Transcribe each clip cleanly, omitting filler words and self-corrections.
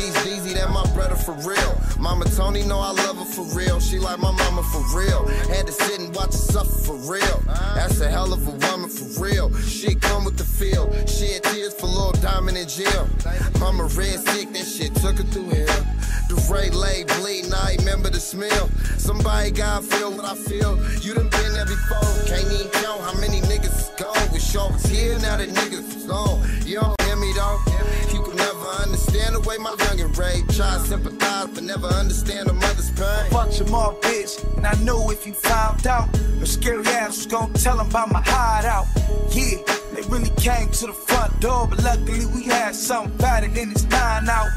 peace, Jeezy, that my brother for real. Mama Tony know I love her for real. She like my mama for real. Had to sit and watch her suffer for real. That's a hell of a woman for real. She come with the feel. She had tears for Lil Diamond in jail. Mama red sick, that shit took her through hell. Dre lay bleeding, I remember the smell. Somebody gotta feel what I feel. You done been there before. Can't even count how many niggas is gone. We sure was here, now that niggas is gone. You don't hear me though. You can never understand the way my youngin' rage. Try to sympathize, but never understand a mother's pain. Fuck your mom, bitch, and I know if you found out, your scary ass was gonna tell them about my hideout. Yeah, they really came to the front door, but luckily we had something better than this 9 out.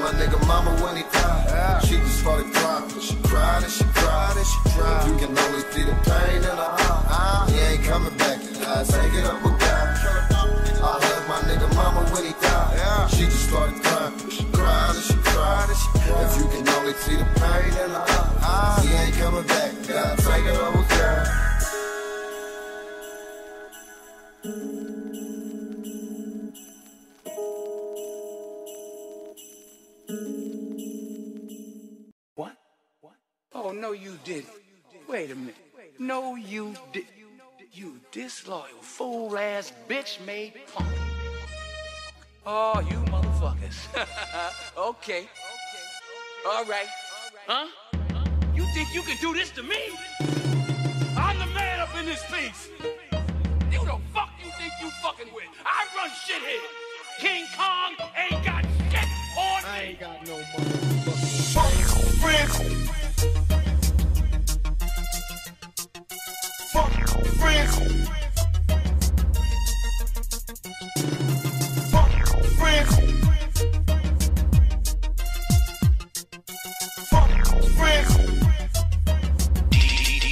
My nigga mama when he died, yeah. She just started crying, but she cried and she cried and she cried. You can always see the pain in her eye. He ain't coming back, and I take it up with God. I love my nigga mama when he died, yeah. She just started crying, but she cried and she cried and she cried. If you can only see the pain in her eye. He ain't coming back, and I take it up with God. Oh, no, you didn't. Wait a minute. No, you didn't. You disloyal, fool-ass, bitch-made punk. Oh, you motherfuckers. Okay. All right. Huh? You think you can do this to me? I'm the man up in this piece. Who the fuck you think you fucking with? I run shit here. King Kong ain't got shit on me. I ain't got no motherfucking friends. Fuck your friends. Fuck your friends. Fuck your friends.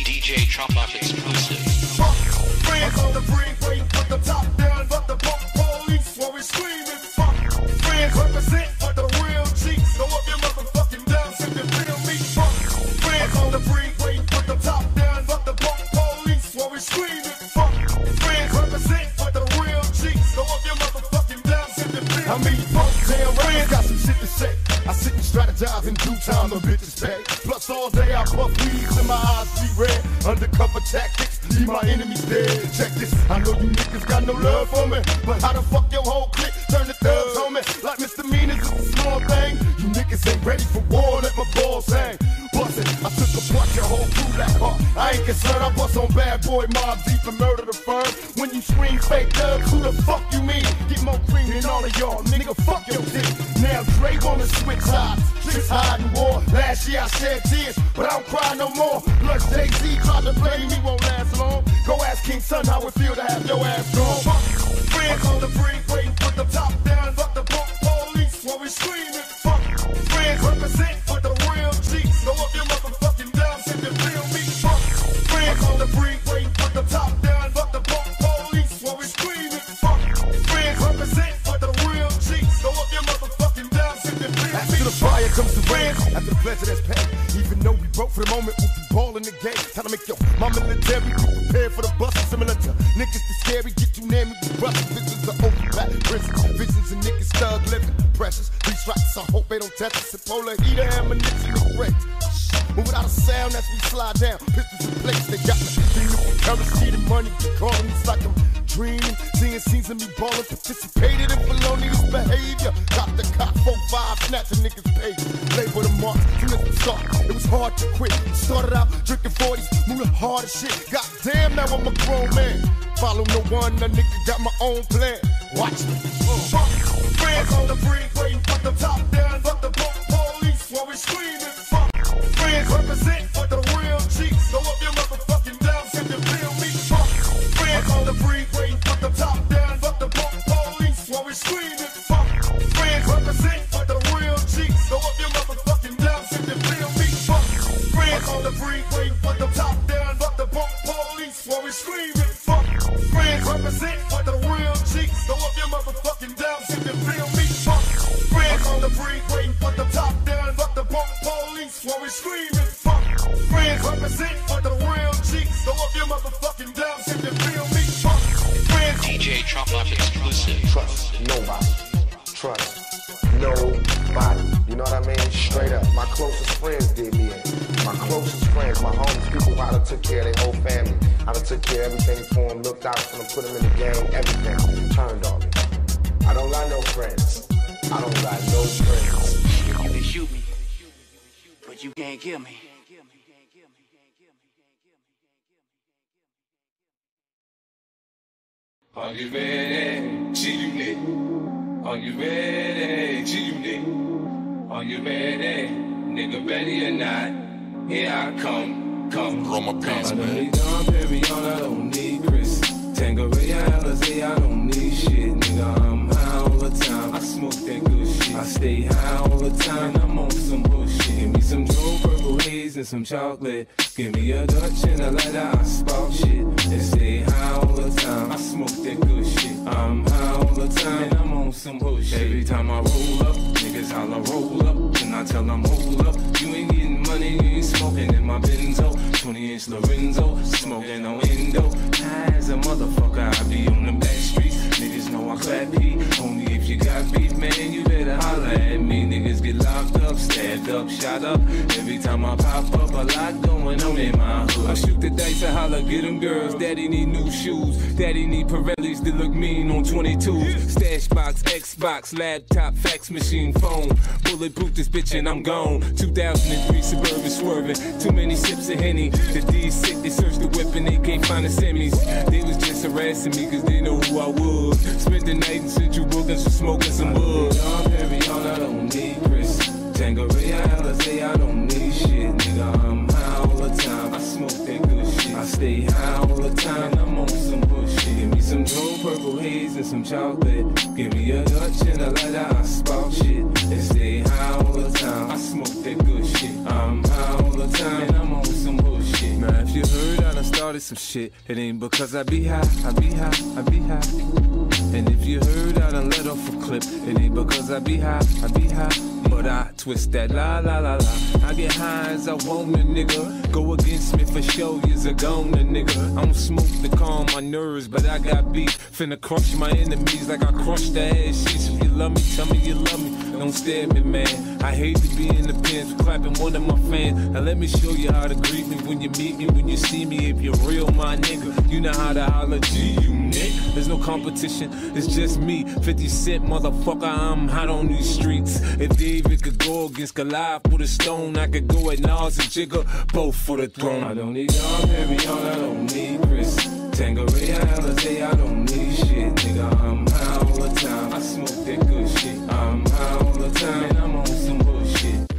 DJ Trump Up exclusive. Fuck your friends. Fuck the freeway, put the top down, fuck the punk police while we screaming. Fuck your friends. Represent for the real cheeks. So if you're motherfucking down, send the real meat. Fuck your friends. On the freeway, put the top down, fuck the punk. While we screaming, fuck your friends, represent for the real cheeks. Go up your motherfucking down, send the bill. I mean, fuck damn friends, got some shit to say. I sit and strategize in due time, the bitches pay. Plus all day I puff weeds and my eyes be red. Undercover tactics, leave my enemies dead. Check this, I know you niggas got no love for me, but how the fuck your whole clique turn to thugs on me? Like misdemeanors is a small thing. You niggas ain't ready for war, let my balls hang. I took apart your whole crew like hard. I ain't concerned, I bust on bad boy mobs, even murder the firm. When you scream fake thugs, who the fuck you mean? Get more cream than all of y'all, nigga, fuck your dick. Now Dre wanna switch sides, tricks hide and war. Last year I shed tears, but I don't cry no more. Plus Jay-Z tried to blame me, won't last long. Go ask King Son how it feel to have your ass gone. Fuck your friends on the freeway, put the top down, fuck the punk police while we screaming. Fuck your friends, represent for the real G. Go up your motherfucking down, send the real meat. Fuck your friends on the freeway, put the top down, fuck the punk police while we screaming. Fuck your friends, represent for the real cheeks. Go up your motherfucking down, send the real meat. After the fire comes the rain, after the pleasure that's paid. Even though we broke for the moment, we'll be balling the game. Time to make your mama military, be prepared for the bus. Similar to niggas to scary, get you near me, we rustle. Visions of open black prisons, visions of niggas thug living. Precious, these rocks, I hope they don't touch us. And polar heater ammunition is great. But without a sound as we slide down, pistols in place, they got me. Feeling colors, cheating, money, keep calling me like I'm dreaming. Seeing scenes of me balling, participated in felonious behavior. Got the cop, 4-5, snatching niggas' pay. Label the marks, you know the start. It was hard to quit. Started out drinking 40s, moving hard as shit. Goddamn, now I'm a grown man. Follow no one, a nigga got my own plan. Watch me. Fuck your friends on the freeway, put the top down, fuck the police while we screaming. Fuck your friends, represent for the real cheeks. Go up your motherfucking down, send the real meat. Fuck your friends on the freeway, put the top down, fuck the police while we screaming. Fuck your friends, represent for the real cheeks. Go up your motherfucking down, send the real meat. Fuck your friends on the freeway, put the top down, fuck the police while we screaming. Fuck your friends, represent for the real cheeks. Go up your motherfucking down, send the real meat. Fuck your friends on the freeway, put the top down, fuck the police while we screaming. Fuck your friends, represent for the real cheeks. Go up your motherfucking down, send the real meat. Fuck your friends. DJ Trump Up exclusive. Trust nobody. Trust nobody. body. You know what I mean? Straight up. My closest friends did me in. My closest friends, my homies, people who I done took care of their whole family. I done took care of everything for them, looked out for them, put them in the game, everything. Turned on me. I don't got no friends. I don't got no friends. You can shoot me, but you can't kill me. Are you ready? G-Unit. Are you ready? G-Unit. Are you ready? Nigga, ready or not? Here I come. Come, roll my pants, man. I don't need Dom Perignon, I don't need Chris. Tangeray, Alizé, I don't need shit. Nigga, I'm high all the time. I smoke that good shit. I stay high all the time. I'm on some bullshit. Give me some dope, purple haze, and some chocolate. Give me a Dutch and a letter, I spout shit. And stay high all the time. I smoke that good shit. I'm high all the time, and I'm on some bullshit. Every time I roll up, niggas holla roll up. And I tell them hold up. You ain't getting money, you ain't smoking in my Benzo. 20-inch Lorenzo, smoking on Endo. High as a motherfucker, I be on the back streets. Niggas know I clap heat. Only if you got beef, man, you better holla at me. Niggas get locked up, stabbed up, shot up. Every time I pop up, a lot going on in my hood. I shoot the dice, I holla, get them girls. Daddy need new shoes. Daddy need Pirellis that look mean on 22s. Stash box, Xbox, laptop, fax machine, phone. Bulletproof this bitch and I'm gone. 2003 Suburban swerving. Too many sips of Henny. The D's sick, they search the whip and they can't find the semis. They was just harassing me cause they know who I was. Spent the night in Central Brooklyn, so smoking some wood. I don't need Chris. Tangeray, Alizé, I don't need shit. Nigga, I'm high all the time. I smoke that good shit. I stay high all the time. And I'm on some bullshit. Give me some gold, purple haze, and some chocolate. Give me a Dutch and a lighter, I spout shit. And stay high all the time. I smoke that good shit. I'm high all the time. And I'm on some bullshit. Now, if you heard I done started some shit, it ain't because I be high. I be high. I be high. And if you heard I done let off a clip, it ain't because I be high, I be high. But I twist that la la la la. I get high as I want a nigga. Go against me for show, years ago, the nigga. I don't smoke to calm my nerves, but I got beef. Finna crush my enemies like I crushed the ass sheets. If you love me, tell me you love me. Don't stare at me, man. I hate to be in the pins, clapping one of my fans. Now let me show you how to greet me when you meet me, when you see me. If you're real, my nigga, you know how to holler G, you Nick. There's no competition, it's just me. 50 Cent, motherfucker, I'm hot on these streets. If David could go against Goliath with a stone, I could go at Nas and Jigga, both for the throne. I don't need Dom Perignon, I don't need Chris. Tangeray, Alizé, I don't need shit. Nigga, I'm high all the time. I smoke that good shit. I'm high all the time, and I'm on some bullshit.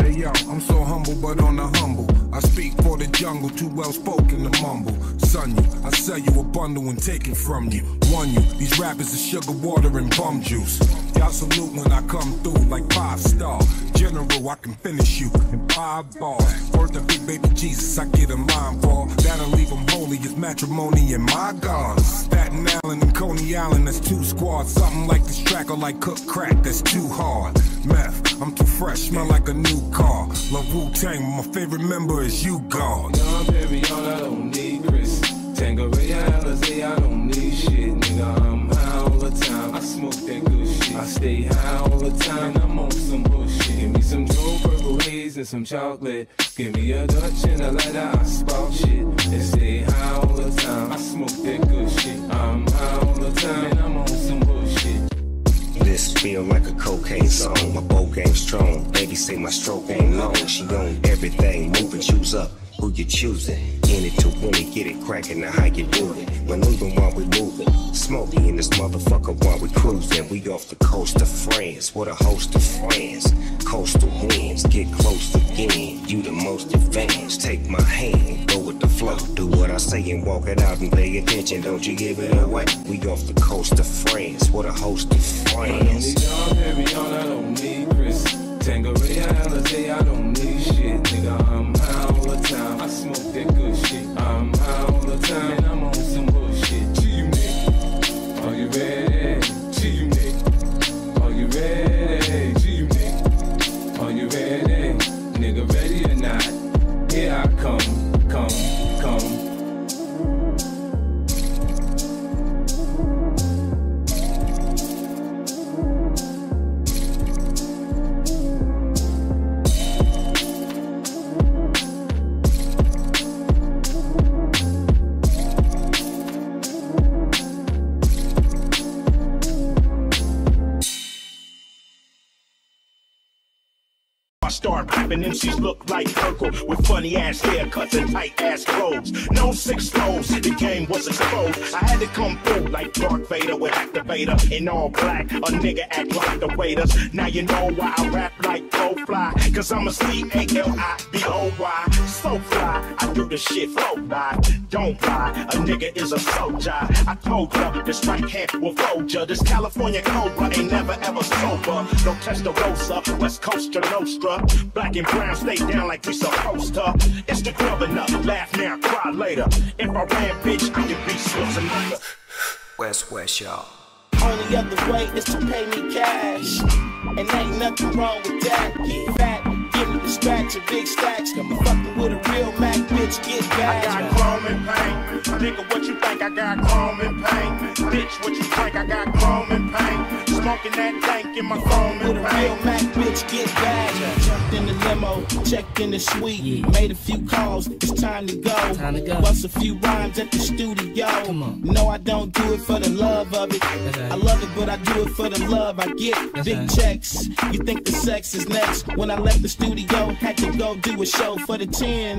Hey yo, I'm so humble, but on the humble. I speak for the jungle, too well spoken to mumble. Son you, I sell you a bundle and take it from you. Won you, these rappers are sugar water and bum juice. Y'all salute when I come through like 5-star. General, I can finish you in 5 bars. Worth a big baby Jesus, I get a mind ball. That'll leave them holy as matrimony and my gods. Staten Island and Coney Island, that's 2 squads. Something like this track or like cook crack, that's too hard. Meth, I'm too fresh, smell like a new car. Love Wu-Tang, my favorite member is you, God. Dom Perignon, I don't need Chris. Tangeray, Alizé, I don't need shit. Nigga, I'm high all the time. I smoke that good shit. I stay high all the time. And I'm on some bullshit. Give me some gold, purple haze, and some chocolate. Give me a Dutch and a lighter, I spout shit. And stay high all the time. I smoke that good shit. I'm high all the time. And I'm on some bullshit. This feel like a cocaine song. My bow game strong. Baby say my stroke ain't long. She own everything. Move and choose up. Who you choosing? In it to win it, get it cracking. Now how you do it? We're moving while we moving. Smoky in this motherfucker while we cruising. We off the coast of France. What a host of friends. Coastal winds, get close again. You the most advanced. Take my hand, go with the flow. Do what I say and walk it out and pay attention. Don't you give it away. We off the coast of France. What a host of friends. I don't need Chris. Tangeray, Alizé, I don't need shit. Nigga, I'm high all the time. I smoke that good shit. I'm high all the time. And I'm on some bullshit. G-Unit, are you ready? G-Unit, are you ready? G-Unit, are you ready? Nigga, ready or not? Here I come, come. I start popping MCs look like Urkel with funny ass haircuts and tight ass clothes. No 6 toes, the game was exposed. I had to come through like Darth Vader with Activator. In all black, a nigga act like the waiters. Now you know why I rap like Go Fly, cause I'm a C-A-L-I-B-O-Y. So fly, I do the shit flow by. Don't lie, a nigga is a soldier. I told ya, this right hand will fold ya. This California Cobra ain't never ever sober. No Testarossa, West Coast to Nostra. Black and brown stay down like we supposed to. It's the governor, laugh now, cry later. If I ran, bitch, I could be Switzerland. West, y'all. Only other way is to pay me cash, and ain't nothing wrong with that. Get fat, give me the scratch and big stacks. I'm fucking with a real Mac, bitch, get back. I got chrome and paint, nigga, what you think? I got chrome and paint, bitch, what you think? I got chrome and paint, smoking that tank in my chrome and paint. With a real Mac, bitch, get back. Jumped in the limo, checked in the suite, made a few calls, it's time to go. Bust a few rhymes at the studio. Come on. No, I don't do it for the love of it. I love it, but I do it for the love I get. Big checks, you think the sex is next. When I left the studio, had to go do a show for the 10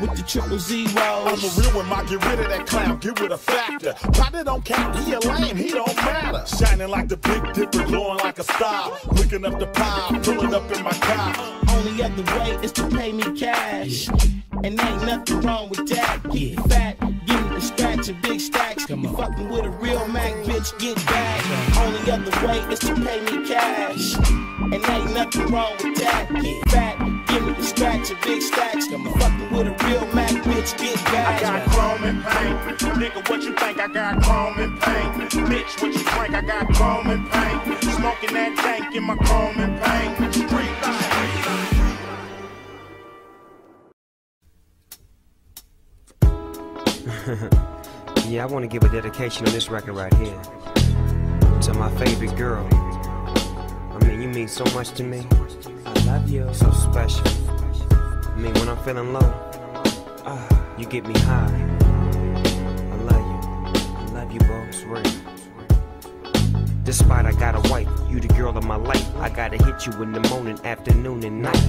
with the 000. I'm a real one, I get rid of that clown, get rid of Factor. Potter don't count, he a lame, he don't matter. Shining like the Big Dipper, glowing like a star. Looking up the pile, pulling up in my car. Only other way is to pay me cash, and ain't nothing wrong with that. Get fat, give me the scratch and big stacks. Come on. You fucking with a real Mac, bitch, get back. Only other way is to pay me cash, and ain't nothing wrong with that. Get fat, give me the scratch and big stacks. Come on. Fucking with a real Mac, bitch, get back. I got chrome and paint, nigga, what you think? I got chrome and paint, bitch, what you think? I got chrome and paint, smoking that tank in my chrome and paint. Yeah, I want to give a dedication on this record right here to my favorite girl. I mean, you mean so much to me. I love you. So special. I mean, when I'm feeling low, you get me high. I love you. I love you, bro. Swear. Despite I got a wife, you the girl of my life. I gotta hit you in the morning, afternoon, and night.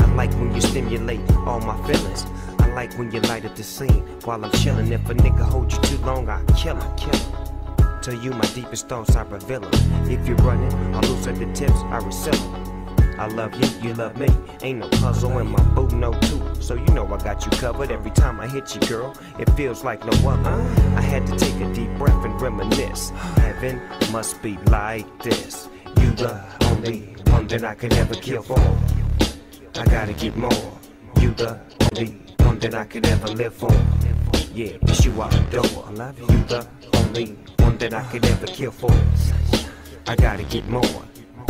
I like when you stimulate all my feelings. I like when you light up the scene while I'm chillin'. If a nigga hold you too long, I kill him. Tell you my deepest thoughts, I reveal them. If you're running, I lose at the tips, I resell them. I love you, you love me. Ain't no puzzle in my boot, no two. So you know I got you covered every time I hit you, girl. It feels like no other. I had to take a deep breath and reminisce. Heaven must be like this. You the only one that I could ever kill for. I gotta get more. You the only one that I could ever live for. Yeah, it's you I adore. I love you. You the only one that I could ever kill for. I gotta get more.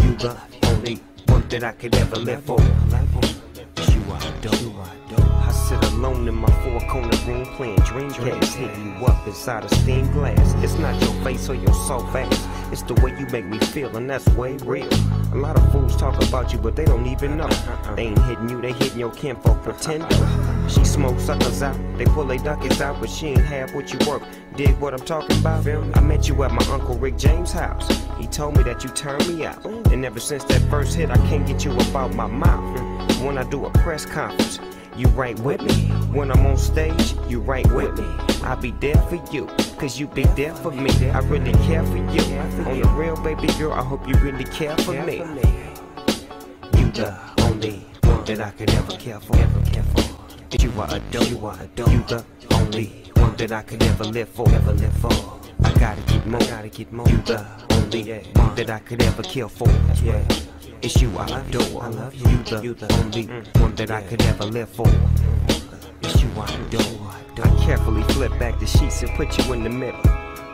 You the only one that I could ever live for. It's you I adore. I sit alone in my 4-corner room playing Dreamcast, hitting you up inside a stained glass. It's not your face or your soft ass, it's the way you make me feel, and that's way real. A lot of fools talk about you, but they don't even know. They ain't hitting you, they hitting your kinfolk pretending. She smokes suckers out, they pull they duckers out, but she ain't half what you worth. Dig what I'm talking about? I met you at my Uncle Rick James' house. He told me that you turned me out, and ever since that first hit, I can't get you about my mouth. When I do a press conference, you right with me. When I'm on stage, you right with me. I be there for you, cause you be there for me. I really care for you. On the real, baby girl, I hope you really care for me. You the only one that I could ever care for. You are a dope, you are a dope. You the only one that I could ever live for. Ever live for. I gotta get more. Gotta get more. You the only one that I could ever kill for. Yeah, it's you I adore. I love you. You the only one that I could ever live for. It's you I adore. I carefully flip back the sheets and put you in the middle,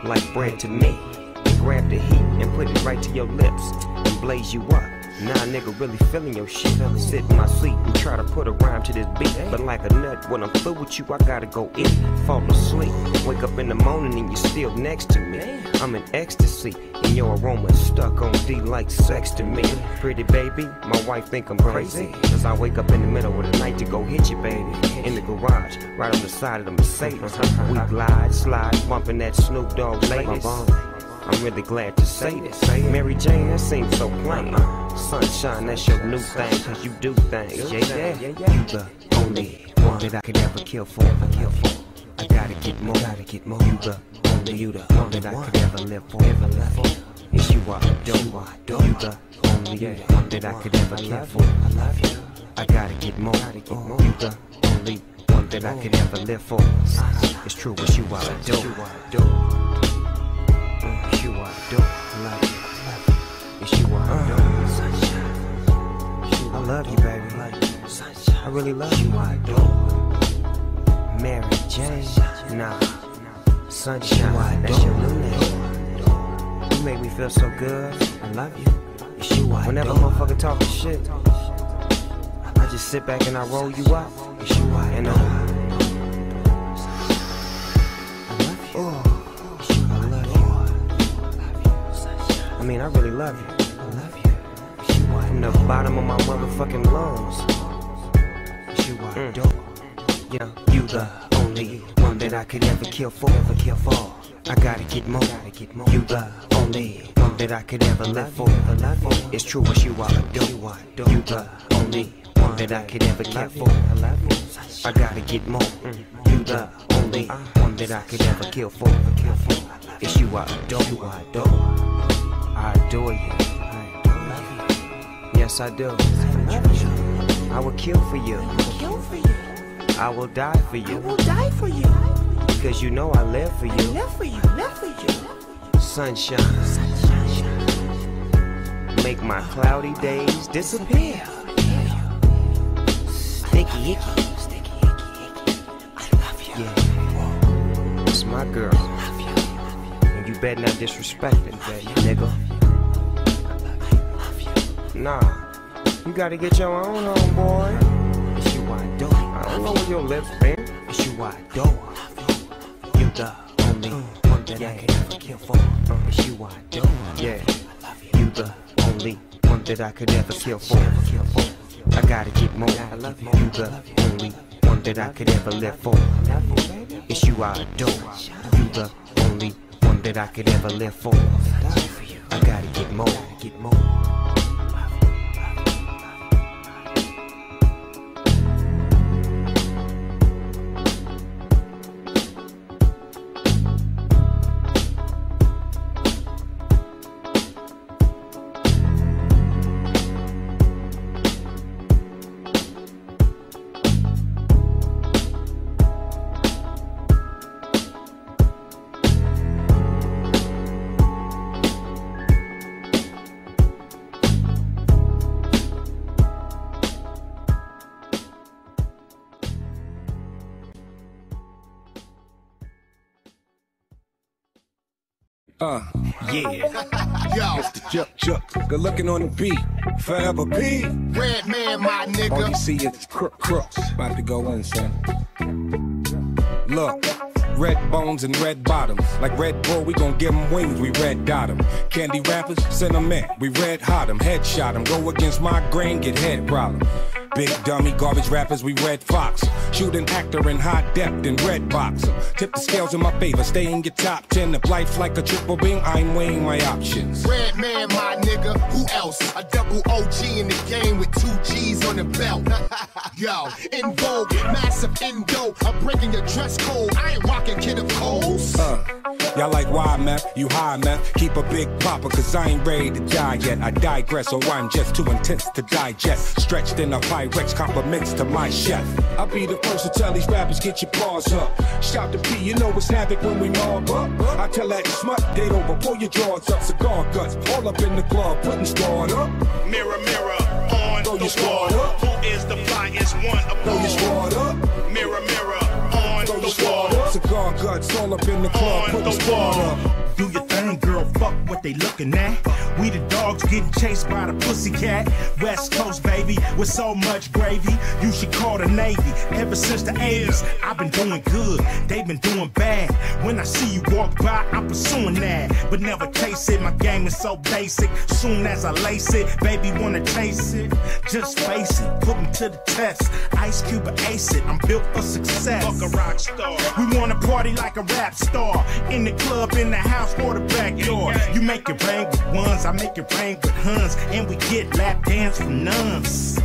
like bread to me. And grab the heat and put it right to your lips and blaze you up. Nah, nigga, really feeling your shit. Sit in my seat and try to put a rhyme to this beat. But like a nut, when I'm through with you, I gotta go eat. Fall asleep, wake up in the morning and you're still next to me. I'm in ecstasy, and your aroma's stuck on D like sex to me. Pretty baby, my wife think I'm crazy, cause I wake up in the middle of the night to go hit you, baby. In the garage, right on the side of the Mercedes. We glide, slide, bumping that Snoop Dogg latest. I'm really glad to say this. Mary Jane, that seems so plain. Sunshine, that's your new thing, cause you do things. Yeah, yeah, you the only one that I could ever kill for. I gotta get more, You the only, one that I could ever live for. Yes, you are, you the only one that I could ever kill for. I love you. I gotta get more, you the only one that I could ever live for. It's true, it's you are, you are dope, I love you. It's you are dope, sunshine. I love you, baby. I really love you. You are dope, Mary Jane. Nah, sunshine, that's your new name. You make me feel so good. I love you. It's you are. Whenever motherfucker talking shit, I just sit back and I roll you up. It's you are, and I love you. I mean, I really love you. I love you. You are from the bottom of my motherfucking lungs. You are dope. Yeah, you the only one that I could ever kill for. I gotta get more. You the only one that I could ever live for. It's true, what you are dope. You the only one that I could ever care for. I gotta get more. You the only one that I could ever kill for. It's you are dope. You are dope. I adore you. Yes, I do. I will kill for you. I will die for you. Because you know I live for you. Sunshine. Make my cloudy days disappear. Sticky icky. I love you. Yeah. It's my girl. And you better not disrespect it, baby, nigga. Nah, you gotta get your own on, boy. It's you I do. I don't know where your lips been. It's you I do. You the only one that I could ever kill for. It's you I do. Yeah, you the only one that I could ever kill for. I gotta get more. I love you. You the only one that I could ever live for. It's you I do. You the only one that I could ever live for. I gotta get more. Yeah. It's the Juk. Good looking on the beat. Forever P. Red man, my nigga. All you see is crooks. About to go in, son. Look. Red bones and red bottoms. Like Red Bull, we gon' give them wings, we red dot them. Candy rappers, send them in, we red hot them. Headshot them, go against my grain, get head problem. Big dummy, garbage rappers, we red fox. Shoot an actor in high depth and red box. Tip the scales in my favor, stay in your top 10. If life's like a triple beam, I'm weighing my options. Red man, my nigga, who else? A double OG in the game with 2 G's on the belt. Yo, in vogue, massive endo. I'm breaking your dress code, I ain't rocking kid of coals. Y'all like why, man? You high, man? Keep a big popper, cause I ain't ready to die yet. I digress, or I'm just too intense to digest. Stretched in a Pyrex, compliments to my chef. I'll be the first to tell these rappers, get your bars up. Shout to P, you know it's havoc when we mob up. I tell that smut, date over, pull your drawers up. Cigar guts, all up in the club, putting squad up. Mirror, mirror, on throw the wall. Who is the flyest one of all? Throw your squad up. Mirror, mirror, on throw the wall. Cigar guts, all up in the club, putting squad up. Do your thing, girl, fuck what they looking at. We the dogs getting chased by the pussycat. West Coast, baby, with so much gravy. You should call the Navy. Ever since the 80s, I've been doing good. They've been doing bad. When I see you walk by, I'm pursuing that. But never chase it. My game is so basic. Soon as I lace it, baby wanna chase it. Just face it. Put me to the test. Ice Cube or ace it. I'm built for success. Fuck a rock star. We wanna party like a rap star. In the club, in the house, or the backyard. You make it rain with ones, I make it rain with huns, and we get lap dance from nuns.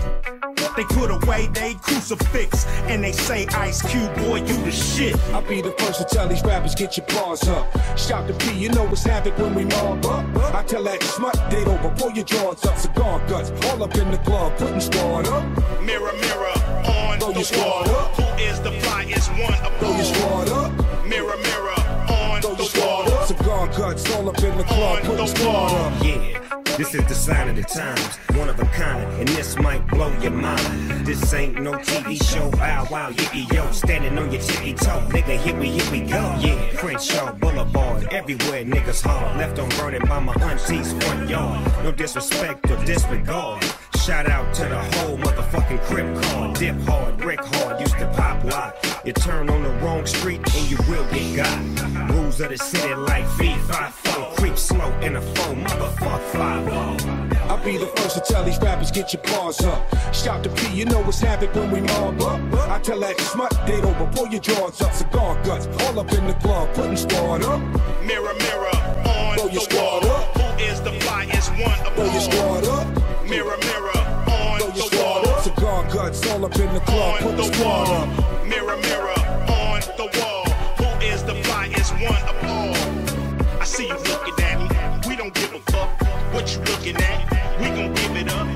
They put away they crucifix and they say, Ice Cube, boy, you the shit. I'll be the first to tell these rappers, get your bars up. Shout to P, you know it's havoc when we mob up. I tell that smut, dig over, pull your drawers up. Cigar guts, all up in the club, putting squad up. Mirror, mirror, on the wall, who is the flyest one above? Throw your squad up. Mirror, mirror, on the wall, cigar guts, all up in the club, putting squad up. Yeah. This is the sign of the times, one of a kind, and this might blow your mind. This ain't no TV show, wow, wow, yippee, yo, standing on your tippy toe, nigga, here we go, yeah. Crenshaw Boulevard, everywhere niggas hard, left on burning by my auntie's front yard. No disrespect or disregard, shout out to the whole motherfucking Crip card. Dip hard, wreck hard, used to pop lock. You turn on the wrong street and you will get got. Rules of the city like V5-4, creep slow in a foe, motherfuck 5. I'll be the first to tell these rappers, get your bars up. Shout to P, you know it's havoc when we mob up. I tell that smut, dig over, pull your drawers up. Cigar guts, all up in the club, putting squad up. Mirror, mirror, on the wall, who is the flyest one above? Throw your squad up. Mirror, mirror, on the wall, cigar guts, all up in the club, put the squad up. Mirror, mirror, on the wall, who is the flyest one above? I see you looking at me, we don't give a fuck what you looking at, we gon' give it up.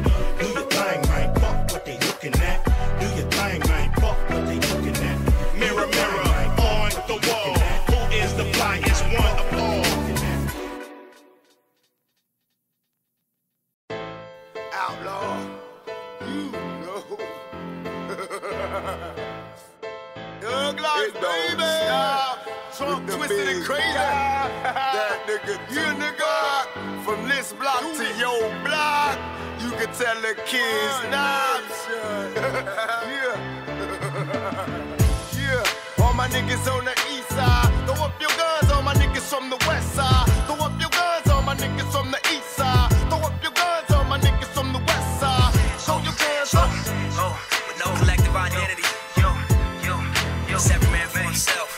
Do your thing, man, fuck what they looking at. Do your thing, man, fuck what they looking at. Mirror, mirror, on the wall, who is the flyest one of all? Outlaw, you know. Young life, baby. Trump twisted and crazy. That nigga, you nigga. From this block to your block, you can tell the kids now. Yeah, yeah. All my niggas on the east side, throw up your guns. All my niggas from the west side, throw up your guns. All my niggas from the east side, throw up your guns. All my niggas from the west side, throw your guns up. Oh, with no collective identity, yo, yo, yo. It's every man for himself.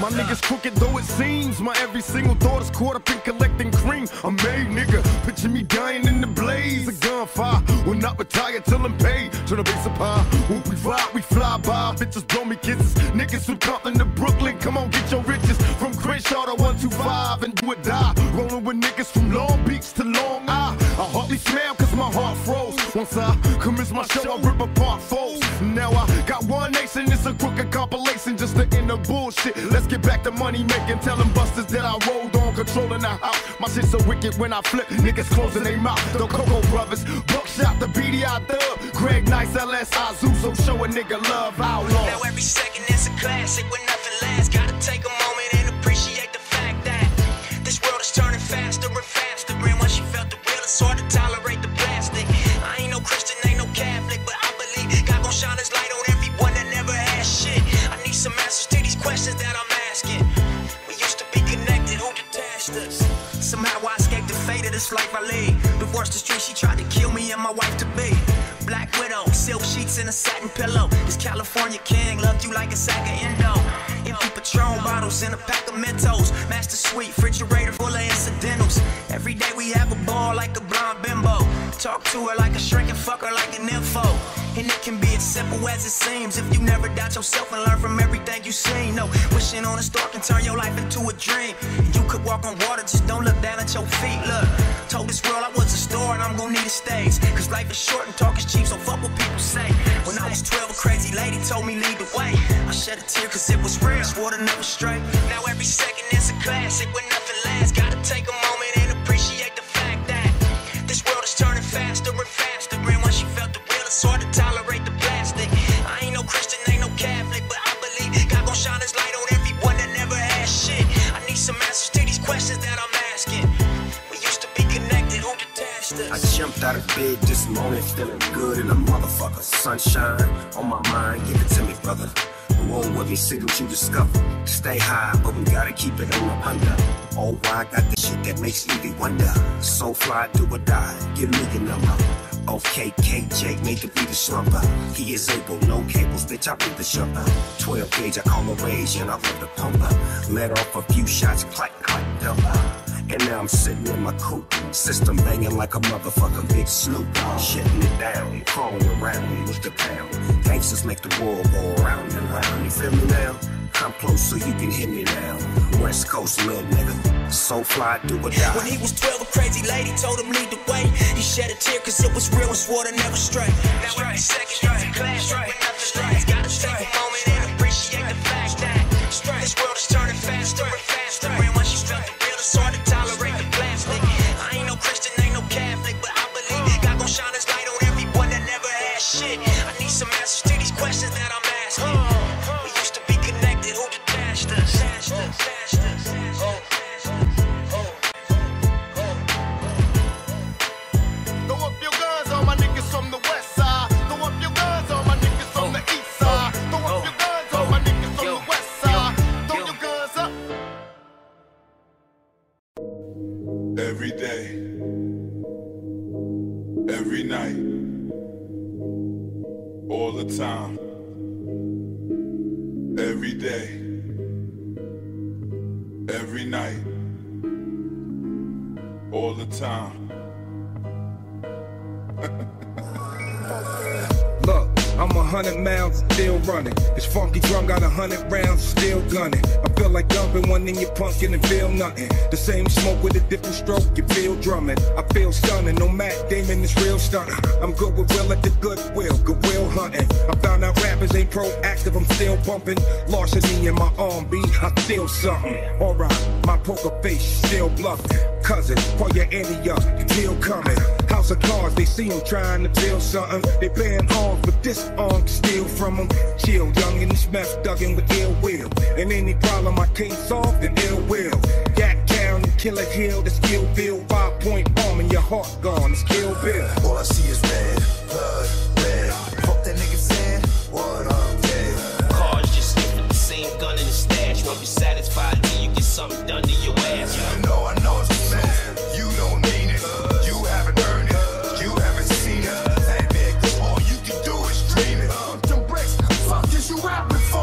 My niggas crooked though it seems. My every single thought is caught up in collecting cream. I'm made, nigga. Picture me dying in the blaze of gunfire. Will not retire till I'm paid. Turn the base up high. When we ride, we fly by. Bitches blow me kisses. Niggas from Compton to Brooklyn. Come on, get your riches. From Crenshaw to 125 and do or die. Rolling with niggas from Long Beach to Long Island. I hardly smell cause my heart froze. Once I commence my show, I rip apart foes. Now I got one nation, it's a crooked compilation. Just to end the bullshit, let's get back to money making. Tell them busters that I rolled on, controlling the house. My shit so wicked when I flip, niggas closing their mouth. The Coco Brothers, Buckshot, the BDI Thug, Greg Nice, LSI, Zuzo, show a nigga love, outlaw. Now every second is a classic when nothing lasts. Gotta take a moment and appreciate the fact that this world is turning faster and faster. And once you felt the real, it's hard to tolerate the plastic. I ain't no Christian, ain't no Catholic, but I believe God gon' shine his light on everyone that never has shit. I need some answers to these questions that I'm asking. We used to be connected, who detached us? Somehow I escaped the fate of this life I lead. Divorced the street, she tried to kill me and my wife to be. Black widow, silk sheets and a satin pillow. This California king loved you like a sack of endo. Empty Patron bottles and a pack of Mentos. Master suite, refrigerator full of incidentals. Every day we have a ball like a blonde bimbo. Talk to her like a shrink and fuck her like an info. And it can be as simple as it seems if you never doubt yourself and learn from everything you seen. No, wishing on a star can turn your life into a dream. And you could walk on water, just don't look down at your feet. Look, told this world I was a star and I'm gonna need a stage. Cause life is short and talk is cheap, so fuck what people say. When I was 12, a crazy lady told me lead the way. I shed a tear cause it was real, swore to never stray. Now every second is a classic when nothing lasts. Gotta take a moment and appreciate the fact that this world is turning faster and faster. And once you felt the real, it's hard to tolerate the plastic. I ain't no Christian, ain't no Catholic, but I believe God gon' shine his light on everyone that never has shit. I need some answers to these questions that I'm asking. We used to be connected, who detached us? I jumped out of bed this morning feeling good in a motherfucker. Sunshine on my mind, give it to me, brother. Roll with me, see what you discover. Stay high, but we gotta keep it on the under. Oh, I got the shit that makes Stevie wonder. So fly, do or die, give me the number. Okay, KJ, make it be the slumber. He is able, no cables, bitch, I be the jumper. 12 gauge, I call the rage, and I love the pumper. Let off a few shots, clack, clack, dumper. And now I'm sitting in my coupe, system banging like a motherfucker, big Snoop Dogg. Shitting it down, crawling around with the pound. Gangsters make the world go around and round. You feel me now? Come close so you can hear me now. West Coast little nigga, so fly, do or die. When he was 12, a crazy lady told him lead the way. He shed a tear cause it was real and swore to never stray. Now every second he's in class, straight, straight. Gotta take a moment and appreciate the fact that this world is turning faster and faster. And once you felt the real, it's hard to tolerate the plastic. I ain't no Christian, ain't no Catholic, but I believe God gon' shine his light on everyone that never had shit. I need some answers to these questions that I'm asking. We used to be connected, who detached us? Throw up your guns, all my niggas from the west side. Throw up your guns, all my niggas from the east side. Throw up your guns, all my niggas from the west side. Throw your guns up. Every day, every night, all the time, every day, every night, all the time. Look, I'm 100 miles, still running. This funky drum got 100 rounds, still gunning. I feel like dumping one in your pumpkin and feel nothing. The same smoke with a different stroke, you feel drumming. I feel stunning, no Matt Damon is real stunning. I'm good with will at the goodwill, goodwill hunting. I found out rappers ain't proactive, I'm still bumping. Larceny in my R&B, I feel something. Alright, my poker face still bluffing. Cousin, call your Annie up, you feel coming. House of cards, they see him trying to feel something. They paying off, but this arm steal from him. Chill, young and smash dugging with ill will. And any problem I can't solve, then ill will. Gat down and kill a hill, the skill build. 5-point bomb and your heart gone, it's Kill Bill. All I see is red, blood, red. Fuck that nigga said, what up, dead. Cars just sniffing the same gun in the stash. Won't be satisfied till you get something done to your ass. I know, I know it's mad. You don't mean it. You haven't earned it. You haven't seen it. Hey nigga, all you can do is dream it. Them bricks, fuck is you rapping for?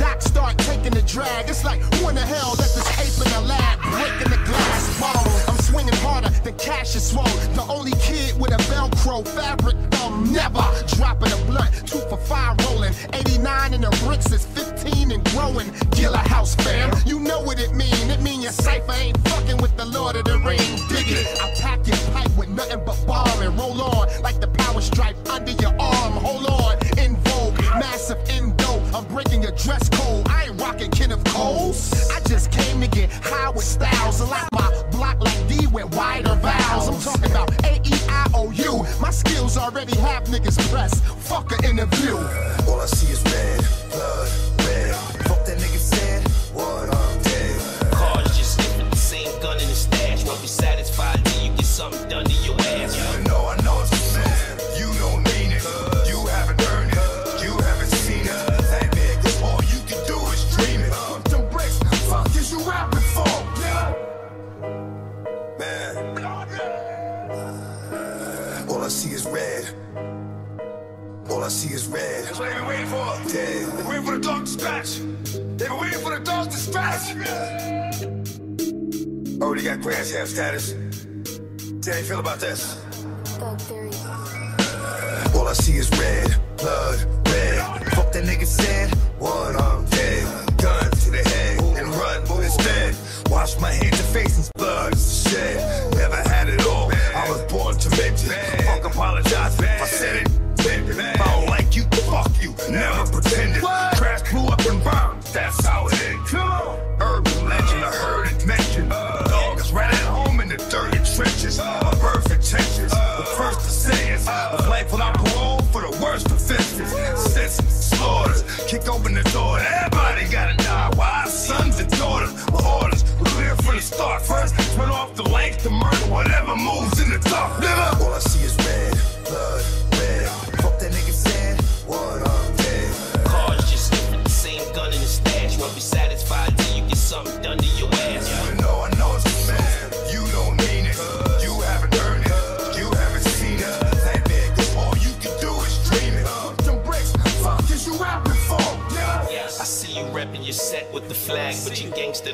Doc start taking the drag. It's like, who in the hell let this ape in the lab breaking the glass wall? I'm swinging harder than cash is swole. The only kid with a Velcro fabric thumb. Never dropping a blunt. 2 for 5 rolling. 89 in the bricks is 15 and growing. Gilla house fam. You know what it mean. It mean your cipher ain't fucking with the Lord of the Rings. Dig it. I pack your pipe with nothing but bomb and roll on like the power stripe under your arm. Hold on. In vogue. Massive endo. I'm breaking your dress code. I ain't rocking Kenneth Coles. I just came to get high with styles. A lot my block like D with wider vowels. I'm talking about A-E-I-O-U. My skills already have niggas pressed. Fuck an interview. All I see is red, blood, red. Fuck that nigga said, what up, dead. Cars just sniffing the same gun in the stash. Won't be satisfied till you get something done to your ass. I know, I know it's mad. You don't mean it. You haven't earned it. You haven't seen it. Hey nigga, all you can do is dream it. Them bricks, fuck is you rapping for? Man. All I see is red. All I see is red. That's what they've been waiting for. Dead. They've been waiting for the dog to scratch. They've been waiting for the dog to scratch. Already got grass half status. How you feel about this? Dog theory. All I see is red, blood, red. Fuck that nigga said, what I'm dead. Gun to the head and run for his bed. Wash my hands and face in blood, it's a shed. Never had it all. I was born to mention. Fuck apologize if I said it. If I don't like you, fuck you. Never pretended. What? Crash blew up and bombed. That's how it is. Urban legend, I heard it mentioned. Dog is right at home in the dirty trenches. A birth intentions. The first descendants of life without parole for the worst offenses. Senseless slaughters. Kick open the door. Everybody gotta die. Wives, sons, and daughters. With orders. We're clear from the start. First, turn off the lights to murder whatever moves in the dark. Never. All I see is red, blood, red. Won't be satisfied till you get something done to your ass. I know it's mad. You don't mean it. You haven't earned it. You haven't seen it.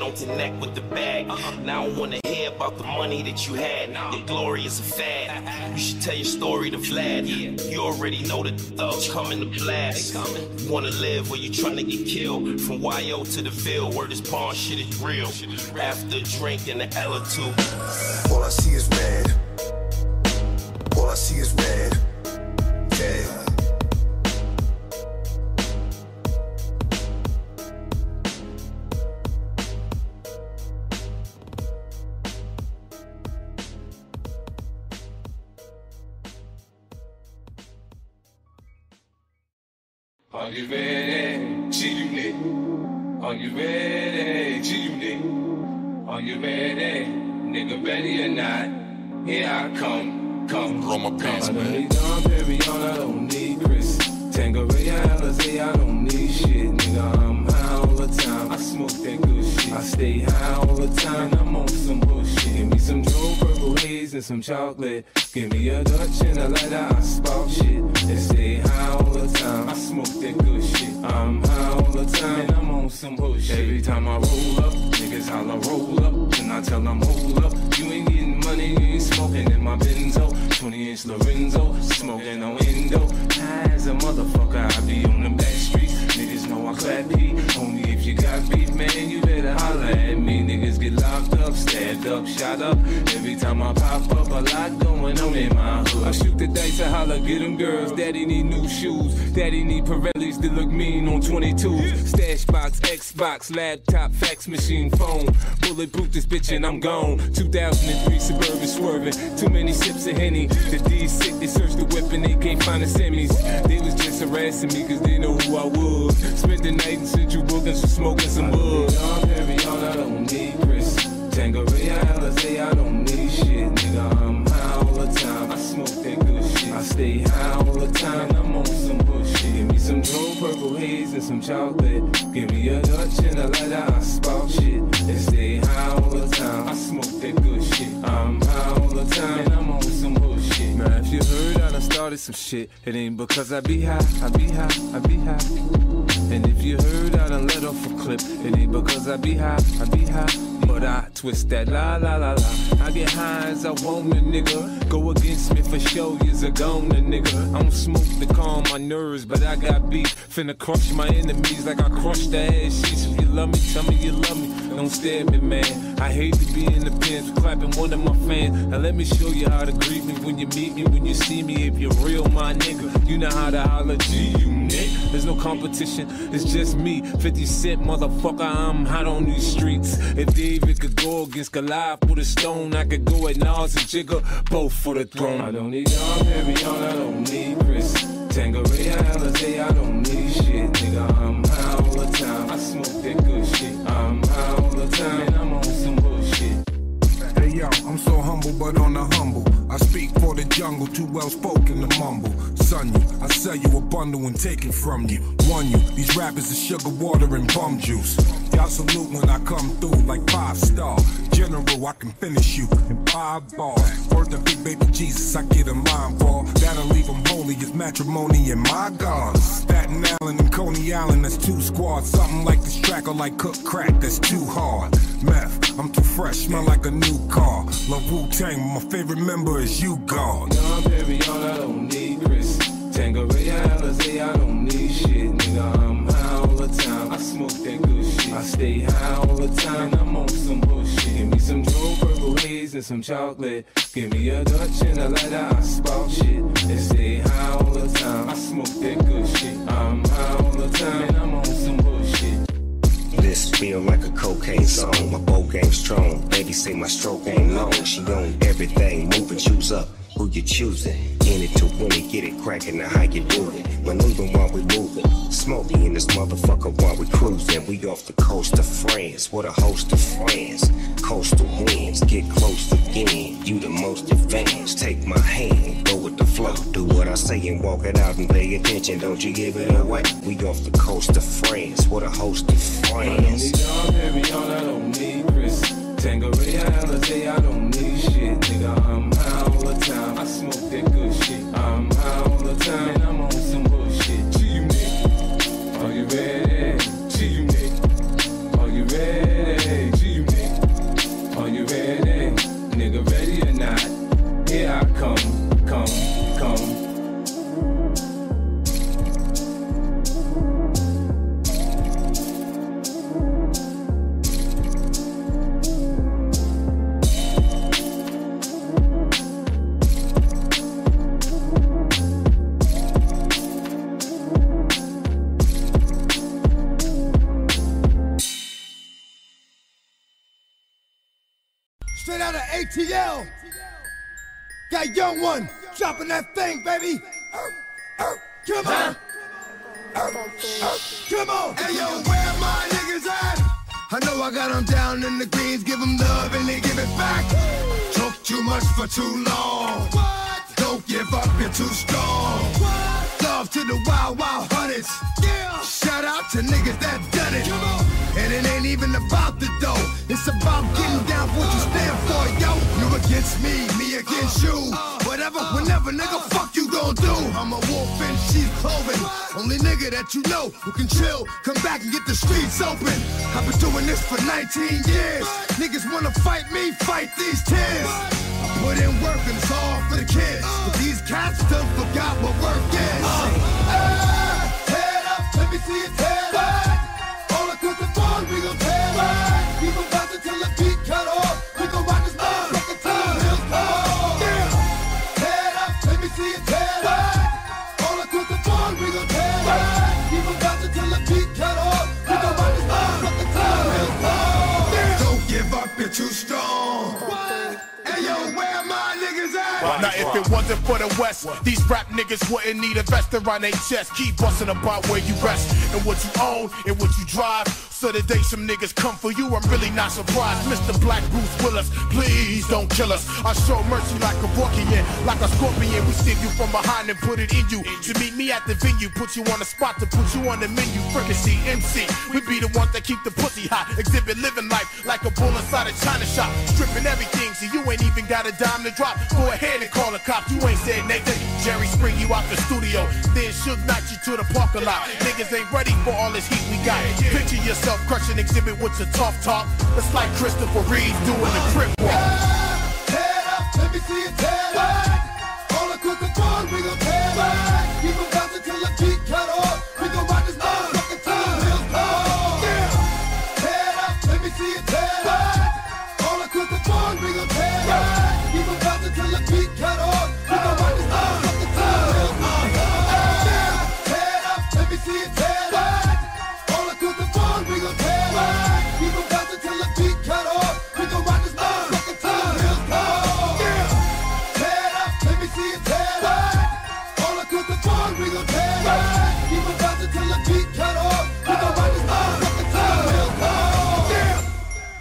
don't connect with the bag. Now I don't wanna hear about the money that you had. The glory is a fad. You should tell your story to Vlad. You already know that the thugs coming to blast. You wanna live or you trying to get killed. From YO to the Ville, where this pawn shit is real. After a drink and an L or two. All I see is red. All I see is red. Yeah. Are you ready? G-Unit. Are you ready? G-Unit. Are you ready? Nigga, ready or not? Here I come. Come, roll my pants, man. I don't need Don Perignon, I don't need Chris. Tangeray, Alizé, I don't need shit. Nigga, I'm high all the time. I smoke that good shit. I stay high all the time. I'm on some bullshit. Give me some Joe Purple Haze and some chocolate. Give me a Dutch and a lighter, I spout shit. They stay high all the time, I smoke that good shit. I'm high all the time, and I'm on some bullshit. Every time I roll up, niggas holla roll up. And I tell them hold up, you ain't getting money, you ain't smoking in my Benzo. 20-inch Lorenzo, smoking on Indo. High as a motherfucker, I be on them back streets. Niggas know I clap beat, only if you got beef, man, you better holla at me. Niggas get locked up, stabbed up, shot up. Every time I pop up, a lot going on. In my hood. I shoot the dice, I holler, get them girls. Daddy need new shoes. Daddy need Pirellis that look mean on 22s. Stash box, Xbox, laptop, fax machine, phone. Bulletproof this bitch and I'm gone. 2003 Suburban swerving. Too many sips of Henny. The D's sick, they search the whip and they can't find the semis. They was just harassing me cause they know who I was. Spent the night in Central Brooklyn, smoking some bugs. I don't need Chris. Tangeray, Alizé, I don't need shit. Nigga, I'm high all the time, I smoke that good shit. I stay high all the time, and I'm on some bullshit. Give me some Joe Purple Haze and some chocolate. Give me a Dutch and a lighter, I spout shit. And stay high all the time, I smoke that good shit. I'm high all the time, and I'm on some bullshit. Now if you heard I done started some shit, it ain't because I be high, I be high, I be high. And if you heard I done let off a clip, it ain't because I be high, I be high. But I twist that la la la la. I get high as I want a nigga. Go against me for show, years ago, a nigga. I don't smoke to calm my nerves, but I got beef. Finna crush my enemies like I crushed the ass sheets. If you love me, tell me you love me. Don't stare at me, man. I hate to be in the pins, clapping one of my fans. Now let me show you how to greet me when you meet me, when you see me. If you're real, my nigga, you know how to holler G, you nigga. There's no competition, it's just me. 50 Cent, motherfucker, I'm hot on these streets. If David could go against Goliath with a stone, I could go at Nas and Jigga, both for the throne. I don't need Don Perignon, I don't need Chris. Tangeray, Alizé, I don't need shit. Nigga, I'm high all the time, I smoke that good shit. I'm high all the time, and I'm on some bullshit. Hey yo, I'm so humble but on the humble. I speak for the jungle, too well spoken to mumble. Son you, I sell you a bundle and take it from you. Won you, these rappers are sugar water and bum juice. Y'all salute when I come through like 5-star. General, I can finish you in 5 bars. Worth of big baby Jesus, I get a mind ball. That'll leave them holy as matrimony and my gods. Staten Island and Coney Island, that's 2 squads. Something like this track or like cook crack, that's too hard. Meth, I'm too fresh, smell like a new car. Love Wu-Tang, my favorite member is you, God. Don Perignon, I don't need Chris. Tangeray, Alizé, I don't need shit. Nigga, I'm high all the time, I smoke that good shit. I stay high all the time, and I'm on some bullshit. Give me some Joe Purple Haze and some chocolate. Give me a Dutch and a lighter, I spout shit. And stay high all the time, I smoke that good shit. I'm high all the time, and I'm on some bullshit. This feel like a cocaine song. My bow game strong. Baby say my stroke ain't long. She own everything. Move and choose up who you choosing. In it to win it, get it cracking. Now how you do it? Maneuvering while we moving. Smoking in this motherfucker while we cruising. We off the coast of France. What a host of friends. Coastal winds. Get close again. You the most advanced. Take my hand. Go with the flow. Do what I say and walk it out and pay attention. Don't you give it away. We off the coast of France. What a host of friends. I don't need Chris. Tangeray, Alizé, I don't need shit. Nigga, I'm high all the time. I smoke that good shit. I'm high all the time, and I'm on some bullshit. G-Unit, are you ready? G-Unit, are you ready? ready or not, here I come. Straight out of ATL, got young one dropping that thing, baby. Come on, come on. Hey yo, where my niggas at? I know I got them down in the greens, give them love and they give it back. Talk too much for too long. What? Don't give up, you're too strong. What? Love to the wild, wild hunters. Yeah. Shout out to niggas that done it. Come on. And it ain't even about the dough, it's about getting down for what you stand for, yo. You against me, me against you. Whatever, whenever, nigga, fuck you gon' do. I'm a wolf in sheep's clothing. Only nigga that you know who can chill, come back and get the streets open. I've been doing this for 19 years. Niggas wanna fight me, fight these tears. I put in work and it's all for the kids, but these cats done forgot what work is. Head up, let me see your head up. Cause the phone we gon' tear up. We gon' bounce it till the beat cut off. We gon' rock this motherfucker till the hills fall. Yeah. Head up, let me see it tear up. All across the phone we gon' tear up. We gon' bounce it till the beat cut off. We gon' rock this motherfucker till the hills fall. Yeah. Don't give up, you're too strong. What? Hey yo, where my niggas at? Now if it wasn't for the West, these rap niggas wouldn't need a vest around their chest. Keep bustin' about where you rest and what you own and what you drive. So the day some niggas come for you, I'm really not surprised. Mr. Black Bruce Willis, please don't kill us. I show mercy like a Rokian, like a scorpion. We sting you from behind and put it in you. To meet me at the venue, put you on the spot to put you on the menu. Fricassee MC, we be the ones that keep the pussy hot. Exhibit living life like a bull inside a china shop. Stripping everything so you ain't even got a dime to drop. Go ahead and call a cop, you ain't said nothing. Jerry Spring you out the studio, then Shook knock you to the parking lot. Niggas ain't ready for all this heat we got. Picture yourself crushing exhibit with your tough talk. It's like Christopher Reeve doing the Crip walk. Head up, let me see it tear up. All across the phone, we gon' tear up. We gon' bounce it till the beat cut off. We gon' rock this motherfucker till the hills fall. Yeah. Head up, let me see it tear up. All across the phone, we gon' tear up. We gon' bounce it till the beat cut off. We gon' rock this motherfucker till the hills fall. Yeah. Head up, let me see it tear up. We gon' tear up, we gon' bounce it till the beat cut off. We gon' rock this motherfucker till the hills fall. Yeah, tear up, let me see it tear up. All across the board, we gon' tear up. We gon' bounce it till the beat cut off. We gon' rock this motherfucker till the hills fall. Yeah.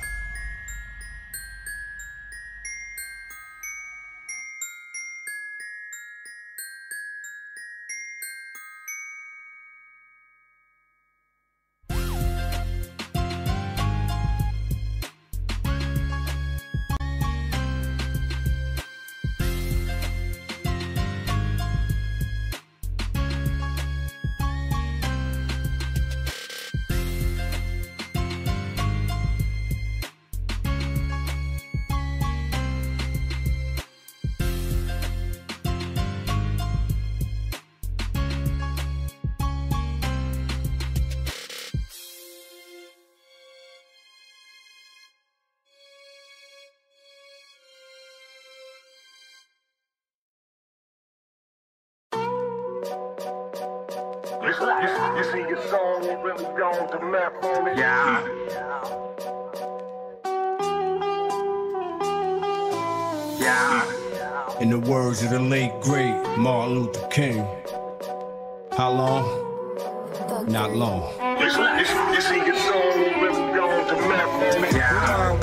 You see your song, you really gone to map on it. Yeah. Yeah. In the words of the late great Martin Luther King, how long? Not long. You see your song, you really gone to map on it. Yeah.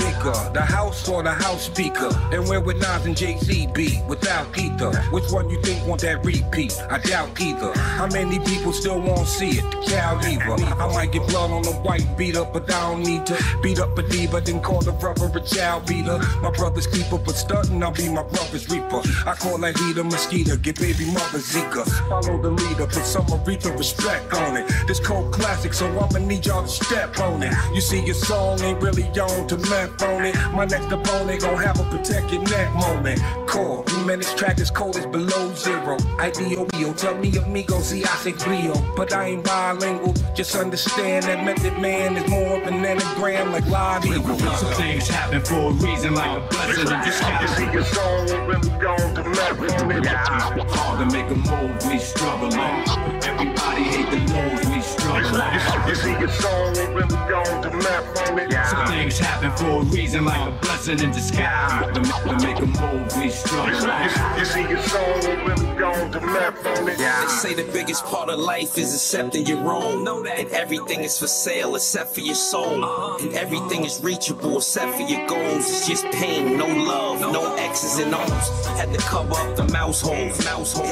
The house or the house speaker, and where would Nas and Jay-Z be without either? Which one you think want that repeat? I doubt either. How many people still won't see it? The cow either. I might get blood on a white beater, but I don't need to beat up a diva, then call the brother a child beater. My brother's keeper, but stuntin', I'll be my brother's reaper. I call that heater mosquito, get baby mother Zika. Follow the leader, put some Aretha respect on it. This cold classic, so I'ma need y'all to step on it. You see, your song ain't really on to map on. opponent. My next opponent gon' have a protect your neck moment. Core, man, this track is cold, it's below zero. IDOEO, tell me amigo, si hace frio. But I ain't bilingual, just understand that Method Man is more of an anagram like live eagle. Some things happen for a reason, like a blessing. I'm just happy to hard to make a move, we struggle. Everybody hate the moves, we struggle. You see your soul, ain't really gone to map on it. Some things happen for a reason, like a blessing in disguise. To make a move, we struggle. You see your soul, ain't really gone to map on it. They say the biggest part of life is accepting your own. Know that. And everything is for sale except for your soul. And everything is reachable except for your goals. It's just pain, no love, no X's and O's. Had to cover up the mouse holes,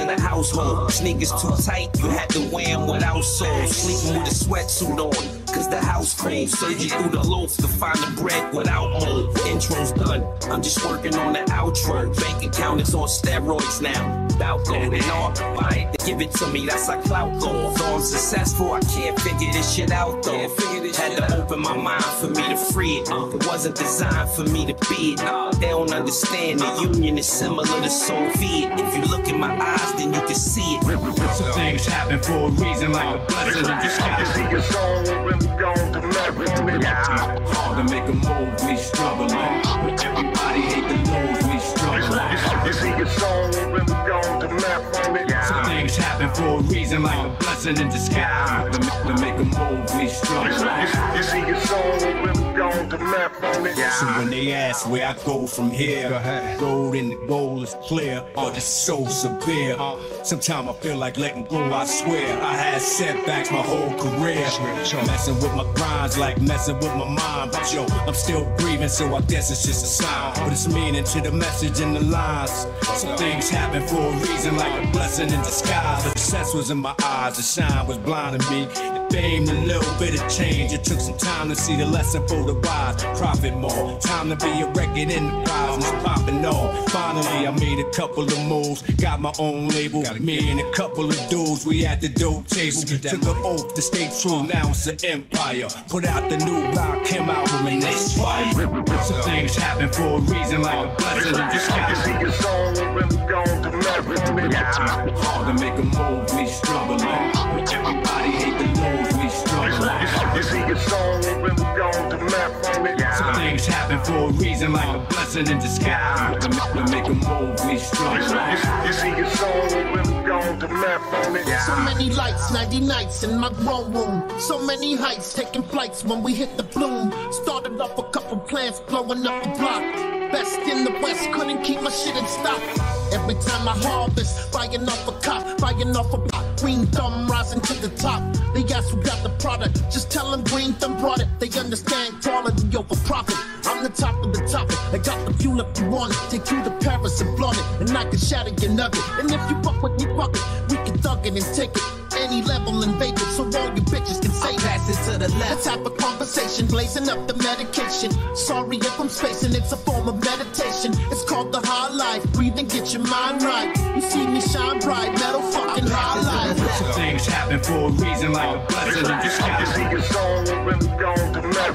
in the household. Sneakers too tight, you had to wear them without soles. Sleeping with a sweatsuit on, cause the house cold. Surgery through the loaf to find the bread without home. Intro's done, I'm just working on the outro. Bank account is on steroids now. Bout gold and all, buy it, give it to me, that's how clout goes. So I'm successful, I can't figure this shit out though. Had to open my mind for me to free it. It wasn't designed for me to be it. They don't understand the union is similar to Soviet. If you look in my eyes, then you can see it. Some things happen for a reason, like a blessing. I'm just happy. Hard to make a move, we struggle. Everybody hate the moves, we struggle. You see your soul, when we go to map on it. Some things happen for a reason, like a blessing in disguise. To make a move, we struggle. You see your soul, when we go to map on it. So when they ask where I go from here, gold in the bowl is clear. Oh, this is so severe. Sometimes I feel like letting go, I swear. I had setbacks my whole career. Messing with my grinds like messing with my mind. But yo, I'm still breathing, so I guess it's just a sign. But it's meaning to the message in the lines. Some things happen for a reason, like a blessing in disguise. The success was in my eyes, the shine was blinding me. The fame, a little bit of change. It took some time to see the lesson for the wise. Profit more, time to be a record enterprise. It's popping off. Finally, I made a couple of moves. Got my own label. Me and a couple of dudes, we at the dope table. Took an oath to stay true. Now it's an empire. Put out the new rock, came out with me next fight. Some things happen for a reason, like a blessing. I'm just happy. You see your soul, when we go to map. Hard to make a move, we struggle. Everybody hate the moves, we struggle. You see your soul, when we go to map. Some things happen for a reason, like a blessing in disguise. To make a move, we struggle. You see your soul. So many lights, 90 nights in my grown room. So many heights, taking flights when we hit the bloom. Started off a couple plans, blowing up the block. Best in the West, couldn't keep my shit in stock. Every time I harvest, buying off a cop, buying off a pot. Green Thumb rising to the top. They ask who got the product, just tell them Green Thumb brought it. They understand quality over profit. I'm the top of the topic. I got the fuel if you want it. Take you to Paris and flaunt it, and I can shatter your nugget. And if you fuck with me, fuck it. We can thug it and take it. Any level and vape it, so all you bitches can say pass it to the left. Let's have a conversation, blazing up the medication. Sorry if I'm spacing, it's a form of meditation. It's called the high life. Breathe and get your mind right. You see me shine bright, metal fucking high life. Some things happen for a reason, like a blessing. I'm just happy. You see your soul, when we go to map.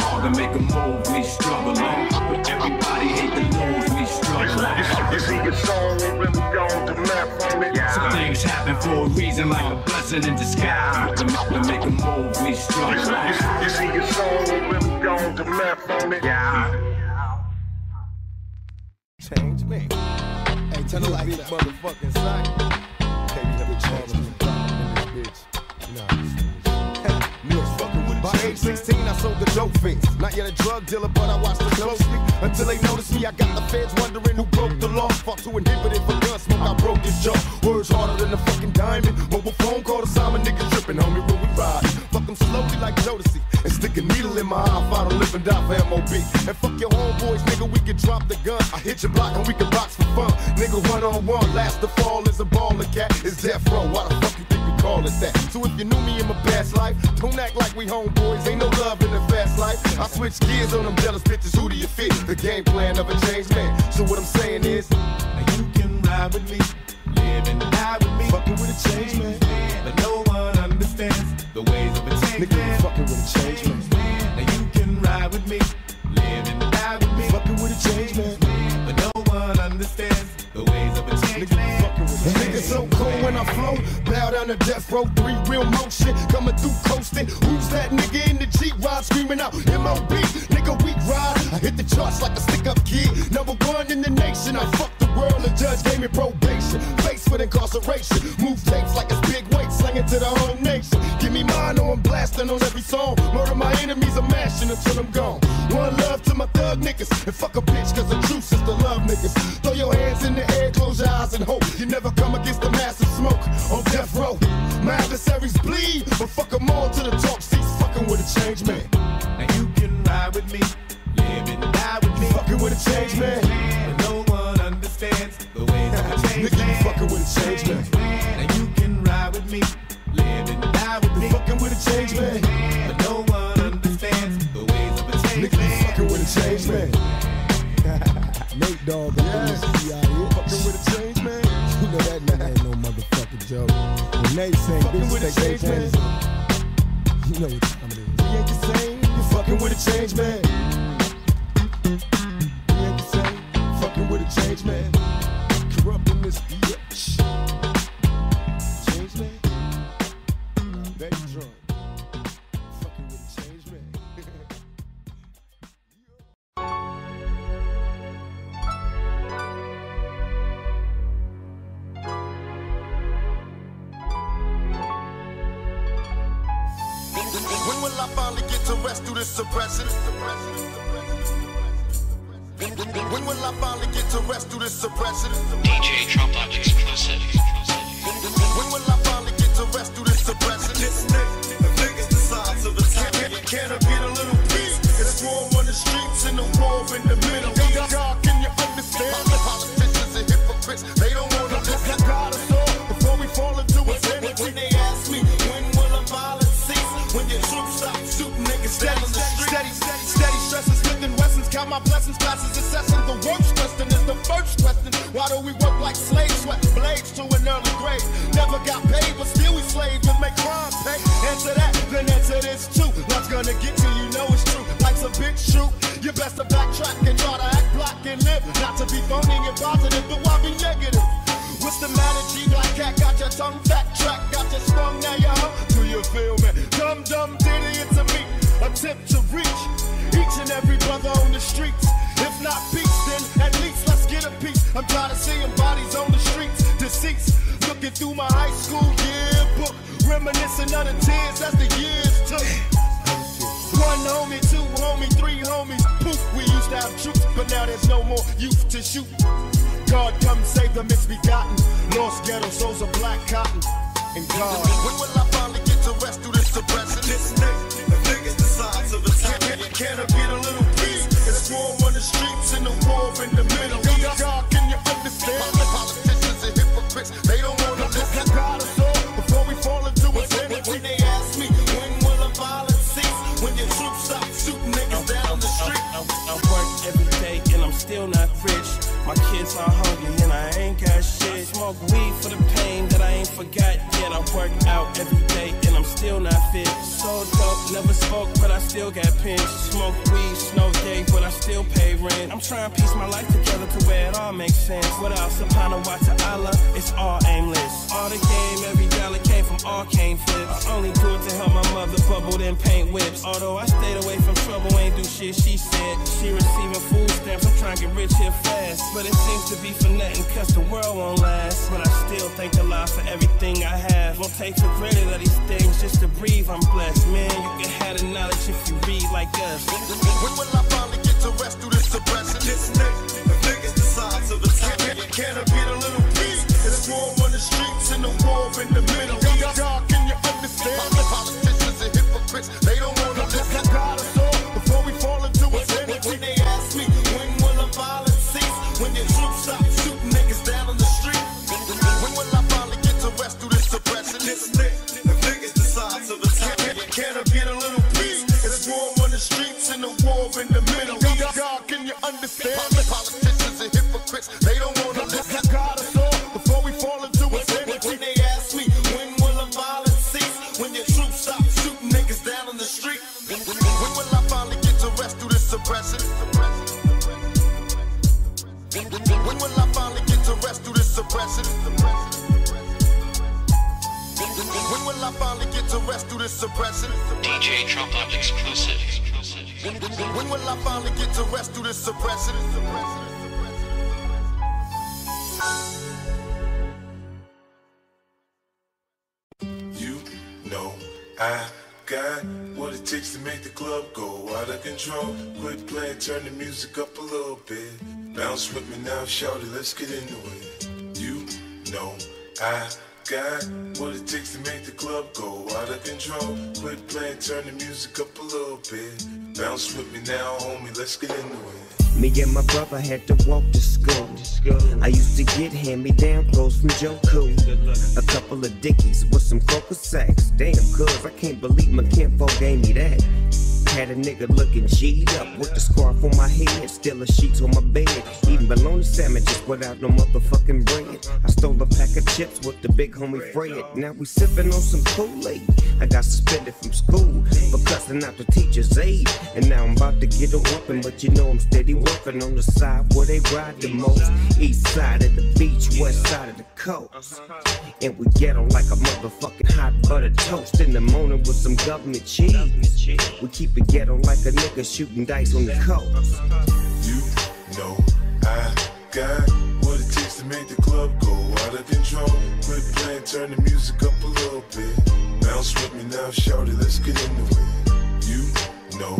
Hard to make a move, we struggle. Everybody hate the moves, we struggle. You see your soul, when we go to map. Some things happen for a reason, like a blessing in disguise. To make a move, we struggle. You see your soul, when we go to map on it. Change me. Hey, tell me like that motherfucking sight. They never change me. You was fucking with by age 16, I sold the dope fiends. Not yet a drug dealer, but I watched them closely until they noticed me. I got the feds wondering who broke the law. Fuck who inhibited for gun smoke. I broke his jaw. Words harder than a fucking diamond. Mobile phone call to Simon, nigga tripping, homie. When we ride, fuck them slowly like Jodeci. And stick a needle in my eye, fight to live and die for MOB. And fuck your homeboys, nigga, we can drop the gun. I hit your block and we can box for fun. Nigga, one-on-one, last to fall is a baller cat. It's death row, why the fuck you think we call it that? So if you knew me in my past life, don't act like we homeboys. Ain't no love in the fast life. I switch gears on them jealous bitches, who do you fit? The game plan of a changed man. So what I'm saying is, now you can ride with me, live and die with me. Fucking with a changed man, but no one understands the ways of a changed man. Nigga, fucking with a changed man. Now you can ride with me, live one understands the ways of a changeling. Niggas so cold when I flow, bow down to death row, three wheel motion, coming through coasting. Who's that nigga in the G-Ride screaming out M.O.B.? Nigga, we ride. I hit the charts like a stick-up kid, number one in the nation. I fucked the world, the judge gave me probation, faced with incarceration. Move tapes like it's big weight, slanging to the whole nation. Give me mine or I'm blasting on every song. Murder my enemies, I'm mashing until I'm gone. One love to my thug niggas, and fuck a bitch, cause the truth is the love niggas. Throw your hands in the air, close your eyes and hope you never come against the massive smoke on death row. My adversaries bleed, but fuck them all to the top seats, fucking with a change man. Now you can ride with me, live and die with me, fucking with a change man. And no one understands the ways of a change man. Nigga, you fucking with a change man. Now you can ride with me, live and die with me, fucking with a change man. But no one understands the ways of a change man. Nigga, you fucking with a change man. Nate Dogg, fucking with a change man. You know that nigga ain't no motherfucking joke. When Nate saying this, they change man. You know what time it is. You ain't the same. You fucking with a change man. You ain't the same. Fucking with a change man. Corrupting this bitch. Change man. They drunk. Fucking with a change man. When will I finally get to rest through this suppression? When will I finally get to rest through this suppression? DJ Trumplock exclusive. When will I finally get to rest through this suppression? This nigga, the biggest size of a town. Can I get a little peace? It's warm on the streets and the war in the middle. God, can you understand? Politicians and hypocrites, they don't want to listen. God is all before we fall into a sin. When they ask me, when will I finally? When your troops stop shooting niggas steady, down the street. Steady stresses, lifting lessons. Count my blessings, classes, assessing. The worst question is the first question. Why do we work like slaves, sweat blades to an early grave? Never got paid, but still we slaves and make crime pay. Answer that, then answer this too. What's gonna get you, you know it's true. Life's a big shoot. You best to backtrack and try to act black and live. Not to be phony and positive, but why be negative? What's the matter, G? Black cat, got your tongue backtrack, got your sprung, now you hung. Do you feel me? Dumb, dumb, ditty, it's a me. Attempt to reach each and every brother on the streets. If not peace, then at least let's get a piece. I'm tired of seeing bodies on the streets, deceased. Looking through my high school yearbook, reminiscing of the tears as the years took. One homie, two homie, three homies. Poof, we used to have troops, but now there's no more youth to shoot. God, come save the misbegotten, lost ghetto souls of black cotton, and God. When will I finally get to rest through this suppression? This nigga, the biggest the size of a town. Can I get a little peace? It's warm on the streets and the war in the middle. God, can you understand? Politicians and hypocrites, they don't want to listen. God is all before we fall into a sin. When they ask me, when will the violence cease? When your troops stop shooting niggas down the street. I work every day and I'm still not rich. My kids are hungry and I ain't got shit. Smoke weed for the pain that I ain't forgot yet. I work out every day and I'm still not fit. So dope, never spoke, but I still got pinched. Smoke weed, snow day, but I still pay rent. I'm trying to piece my life together to where it all makes sense. Without Subhana wa Ta'ala, it's all aimless. All the game, every dollar came from arcane flips. I only do it to help my mother bubble, then paint whips. Although I stayed away from trouble, ain't do shit she said. She receiving food stamps, I'm trying to get rich here fast. But it seems to be for nothing, cause the world won't last. But I still thank the Lord for everything I have. Won't take for granted all these things, just to breathe, I'm blessed. Man, you can have the knowledge if you read like us. When will I finally get to rest through this suppression? This nigga, the biggest the size of a town. Can I get a little peace? It's warm on the streets and the war in the middle. God, can you understand? Politicians and hypocrites, they don't want to listen. God is all before we fall into a sin. When they ask me, when will the violence cease? When your troops stop shooting niggas down on the street. When will I finally get to rest through this suppression? This nigga, the biggest the size of a town. Can I get a little peace? It's warm on the streets and the war in the middle. God, can you understand? Politicians and hypocrites, they don't want to listen. God is all before we fall into a sin. When they ask me, when will the violence cease? When your troops stop shooting niggas down on the street. When will I finally get to rest through this suppression? When will I finally get to rest through this oppression? When will I finally get to rest through this oppression? DJ Trump Up exclusive. When will I finally get to rest through this oppression? You know I got what it takes to make the club go out of control. Quit playing, turn the music up a little bit. Bounce with me now, shout it, let's get into it. You know I got what it takes to make the club go out of control. Quit playing, turn the music up a little bit. Bounce with me now, homie, let's get into it. Me and my brother had to walk to school. I used to get hand-me-down clothes from Joko. A couple of dickies with some coca sacks. Damn, cuz I can't believe my kinfolk gave me that. Had a nigga looking G'd up with the scarf on my head, stealing sheets on my bed, eating bologna sandwiches without no motherfucking bread. I stole a pack of chips with the big homie Fred. Now we sipping on some Kool-Aid. I got suspended from school for cussing out the teacher's aid, and now I'm about to get a whooping, but you know I'm steady working on the side where they ride the most. East side of the beach, west side of the coast, and we ghetto like a motherfucking hot butter toast in the morning with some government cheese. We keep it ghetto like a nigga shooting dice on the coast. You know I got what it takes to make the club go out of control. Quit playing, turn the music up a little bit. Bounce with me now, shout it, let's get into it. You know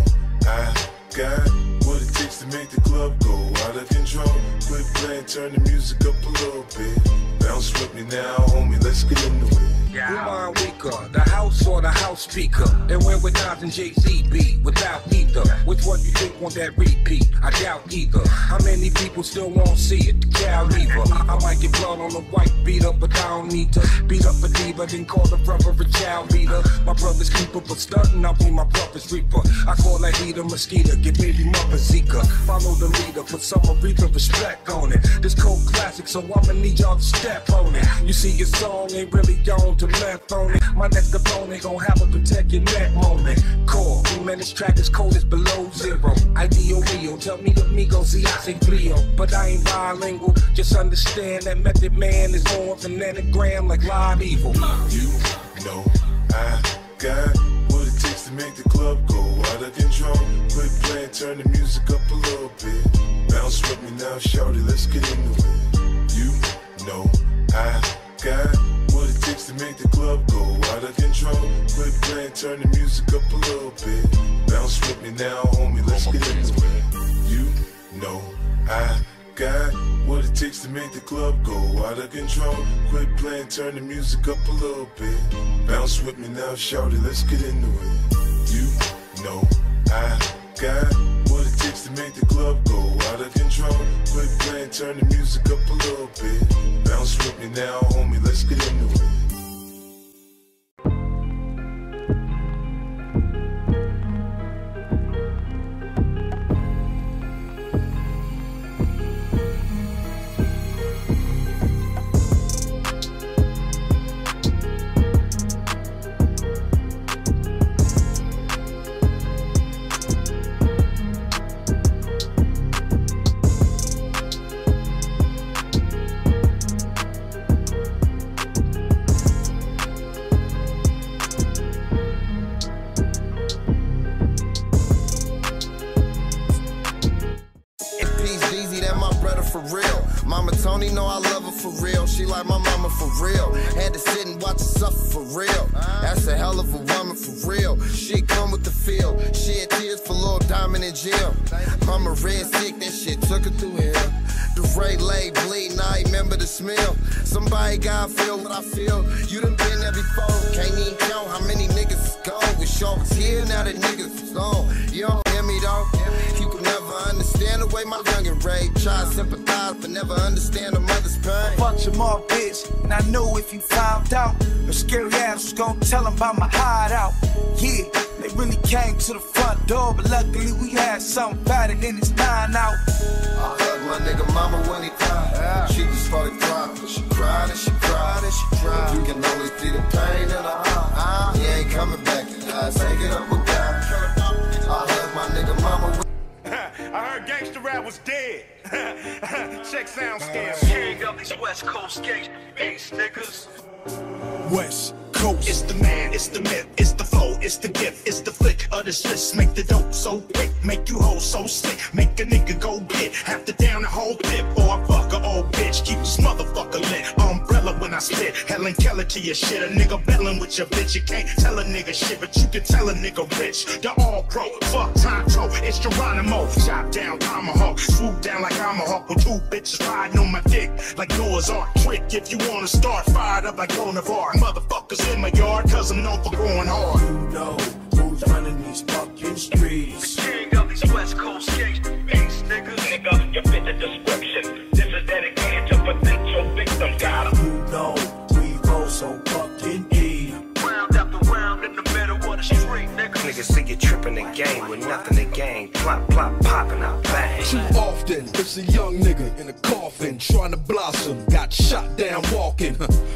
I got what it takes to make the club go out of control. Quit playing, turn the music up a little bit. Bounce with me now, homie, let's get into it. Yeah. Who mind weaker, the house or the house speaker? And when with Nas and Jay-Z be without either. Which one you think want that repeat? I doubt either. How many people still won't see it? The cow lever. I might get blood on the white beater, but I don't need to beat up a diva, then call the brother a child beater. My brother's keeper, but stunting, I'll be my brother's reaper. I call that heater mosquito, get baby mother Zika. Follow the leader, put some Aretha respect on it. This cold classic, so I'ma need y'all to step on it. You see your song ain't really gone to left on it. My next opponent gon' have a protect your neck moment. Core, man, this track is cold, it's below zero. Ideal real, tell me the Migo, see I say Leo. But I ain't bilingual, just understand that Method Man is on an anagram like live evil. You know I got what it takes to make the club go out of control. Quit playing, turn the music up a little bit. Bounce with me now, shout it, let's get into it. You know I got what it takes to make the club go out of control. Quit playing, turn the music up a little bit. Bounce with me now, homie, let's get into it. You know I got what it takes to make the club go out of control. Quit playing, turn the music up a little bit. Bounce with me now, shout it, let's get into it. You know I got what it takes to make the club go out of control. Quit playing, turn the music up a little bit. Bounce with me now, homie, let's get into rap was dead. Check sound scans. King of these West Coast gangs, beast niggas. West Coast. It's the man, it's the myth, it's the foe, it's the gift, it's the flick of the shits. Make the dope so quick, make you hoe so slick, make a nigga go get half the down the whole pit, or I fuck a old bitch, keep this motherfucker lit. Umbrella when I spit, Helen Keller to your shit. A nigga bellin' with your bitch, you can't tell a nigga shit, but you can tell a nigga rich. The all pro, fuck Tonto, it's Geronimo. Chop down tomahawk, swoop down like I'm a hawk with two bitches riding on my dick like doors are quick. If you wanna start, fired up like Bonavar. Motherfuckers in my yard, cause I'm known for going hard. You know who's running these fucking streets. The king of these West Coast gangs, beast niggas. Nigga, you fit the description. This is dedicated to potential victims. Got 'em. You know we roll so fucking deep. Round after round in the middle of the street, nigga. Niggas see you tripping the game with nothing to gain. Plop, plop, popping out bang. Too often, it's a young nigga in a coffin trying to blossom. Got shot down walking.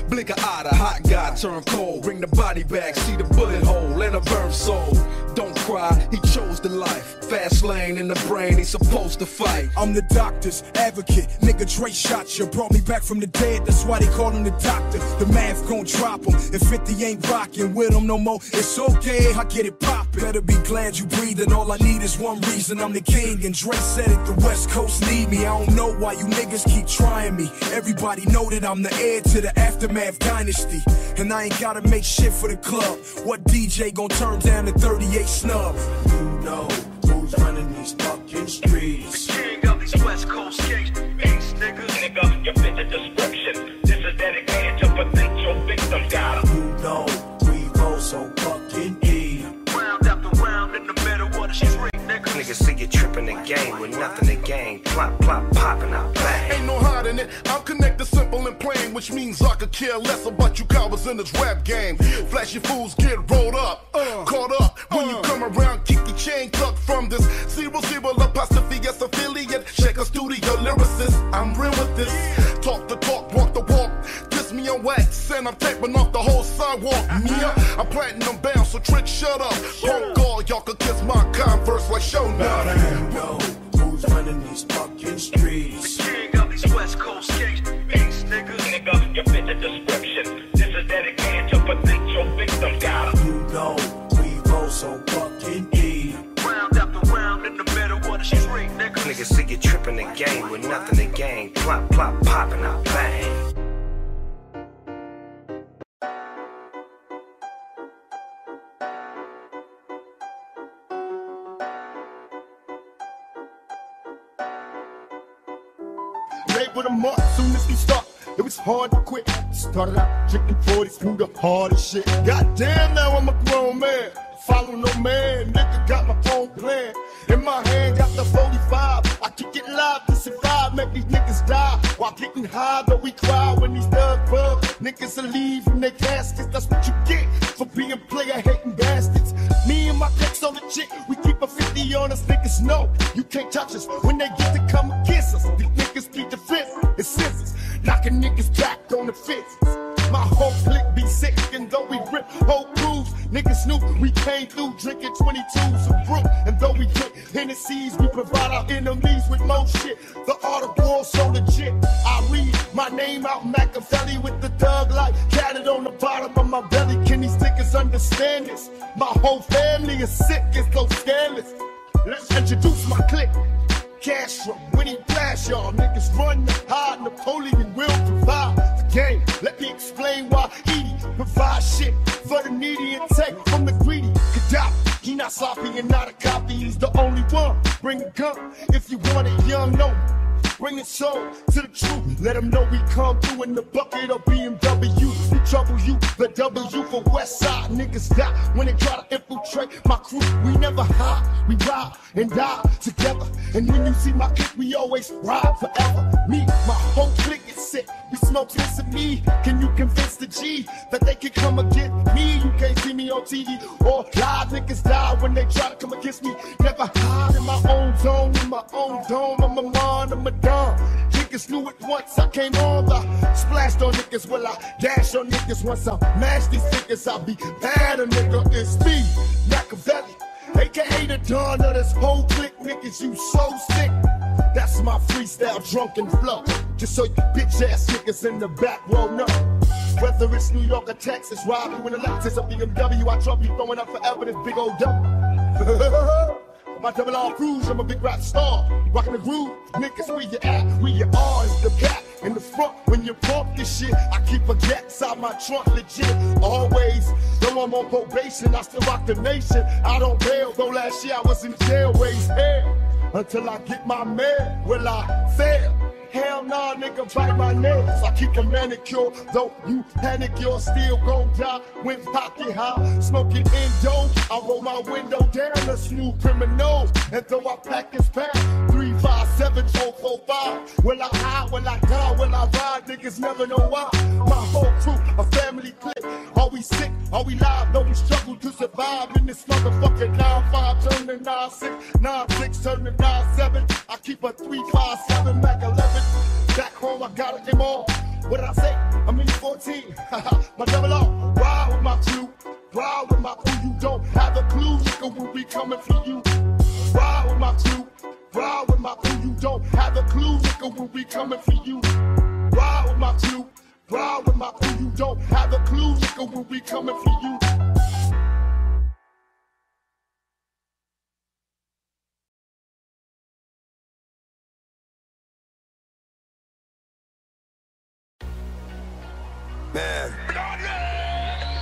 Blink an eye, the hot guy turn cold. Bring the body back, see the bullet hole and a burnt soul. Don't cry, he chose the life. Fast lane in the brain, he's supposed to fight. I'm the doctor's advocate. Nigga Dre shot you, brought me back from the dead. That's why they call him the doctor. The math gon' drop him. If 50 ain't rockin' with him no more, it's okay, I get it poppin'. Better be glad you breathing. All I need is one reason. I'm the king, and Dre said it. The West Coast need me. I don't know why you niggas keep trying me. Everybody know that I'm the heir to the Aftermath dynasty, and I ain't gotta make shit for the club. What DJ gon' turn down the 38 snub? You know who's running these fucking streets. The king of these West Coast gangs, beast niggas. Nigga, you fit the description. This is dedicated to potential victims. Got 'em. You know we roll so fucking deep. Round after round in the middle of the street, nigga. Niggas see you tripping the game with nothing to gain. Plop, plop, popping out bang. Ain't no hiding it. I'm connected, simple and plain, which means I could care less about you cowards in this rap game. Flashy fools get rolled up, caught up. When you come around, keep the chain tucked from this 00 apostrophe S affiliate. Check a studio lyricist. I'm real with this. Talk the talk, walk the walk. Kiss me on wax, and I'm taping off the whole sidewalk. Mia, I'm platinum bound, so trick, shut up. Punk all, y'all could kiss my Converse like show nothing. Yo, who's running these fucking streets? The king of these West Coast gangs, beast niggas. Nigga, you fit the description. This is dedicated to potential victims. Got 'em. You know we roll so fucking deep. Round after round in the middle of the street, nigga. Niggas see you tripping the game with nothing to gain. Plop, plop, popping out bang. With a mark, soon as we start, it was hard to quit. Started out drinking 40s through the hardest shit. Goddamn, now I'm a grown man. Follow no man, nigga got my phone plan. In my hand, got the 45. I kick it live to survive, make these niggas die. While getting high, but we cry when these thugs bug. Niggas will leave in their caskets, that's what you get for being player hating bastards. Me and my clicks on the chick, we keep a 50 on us, niggas know. You can't touch us when they get to come and kiss us. These niggas keep the fist and scissors, knocking niggas back on the fists. My whole clique be sick, and though we rip whole crews, niggas Snoop, we came through drinking 22s of brew. And though we drink Hennessy's, we provide our enemies with more shit. The art of war so legit. I read my name out Machiavelli with the thug light tatted on the bottom of my belly. Can these niggas understand this? My whole family is sick, it's so scandalous. Let's introduce my clique. Castro, when he flash y'all, niggas run to hide. Napoleon will provide the game. Let me explain why Edie provides shit for the needy and take from the greedy. Gaddafi, he not sloppy and not a copy. He's the only one. Bring a gun if you want it, young, no. Bring it soul to the truth. Let them know we come through in the bucket of BMW. We trouble you, the W for West Side. Niggas die when they try to infiltrate my crew. We never hide, we ride and die together. And when you see my clique, we always ride forever. Me, my whole clique is sick. We smoke this and me. Can you convince the G that they can come and get me? You can't see me on TV or live. Niggas die when they try to come against me. Never hide in my own zone, in my own dome. I'm a mind, I'm a dumb. Niggas knew it once I came on. I splashed on niggas, well I dash on niggas. Once I mash these niggas, I be bad a nigga. It's me, Machiavelli, AKA the Don of this whole clique. Niggas, you so sick. That's my freestyle drunken flow. Just so you bitch ass niggas in the back won't know. Whether it's New York or Texas, rob you in a Lexus or BMW, I trouble you throwing up forever this big old double. My double R proves I'm a big rap star. Rockin' the groove, niggas where you at, where you are is the back. In the front, when you pump this shit, I keep a gap inside my trunk legit. Always, though I'm on probation, I still rock the nation. I don't bail, though last year I was in jail, raised hell. Until I get my mail, will I fail? Hell nah, nigga, bite my nails. I keep a manicure, though you panic, you're still gon' die. With pocket high, smoking indo. I roll my window down, a Snoop criminal. And though I pack this pack, 3, 5, 7, 4, 4, 5. Will I hide, will I die, will I ride? Niggas never know why. My whole crew, a family clique. Are we sick, are we live? Though we struggle to survive in this motherfucking 9-5 turn to 9-6, 9-6 turn to 9-7. I keep a 3, 5, 7 Mac 11. Back home, I got it, them all. What did I say? I'm in 14. My double R. Ride with my crew. Ride with my crew. You don't have a clue, nigga, we'll be coming for you. Ride with my crew. Ride with my crew. You don't have a clue, nigga, we'll be coming for you. Ride with my crew. Ride with my crew. You don't have a clue, nigga, we'll be coming for you. Man,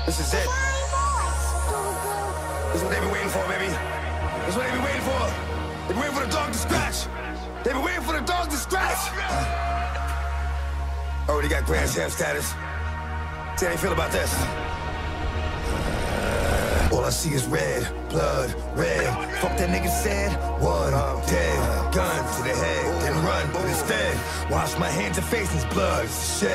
this is it. This is what they've been waiting for, baby. This is what they've been waiting for. They've been waiting for the dog to scratch. They've been waiting for the dog to scratch. Already got Grand Slam status. See how they feel about this. All I see is red, blood, red. Fuck that nigga said, what? I'm dead. Gun to the head, then run, but instead, wash my hands and face in blood. Shit,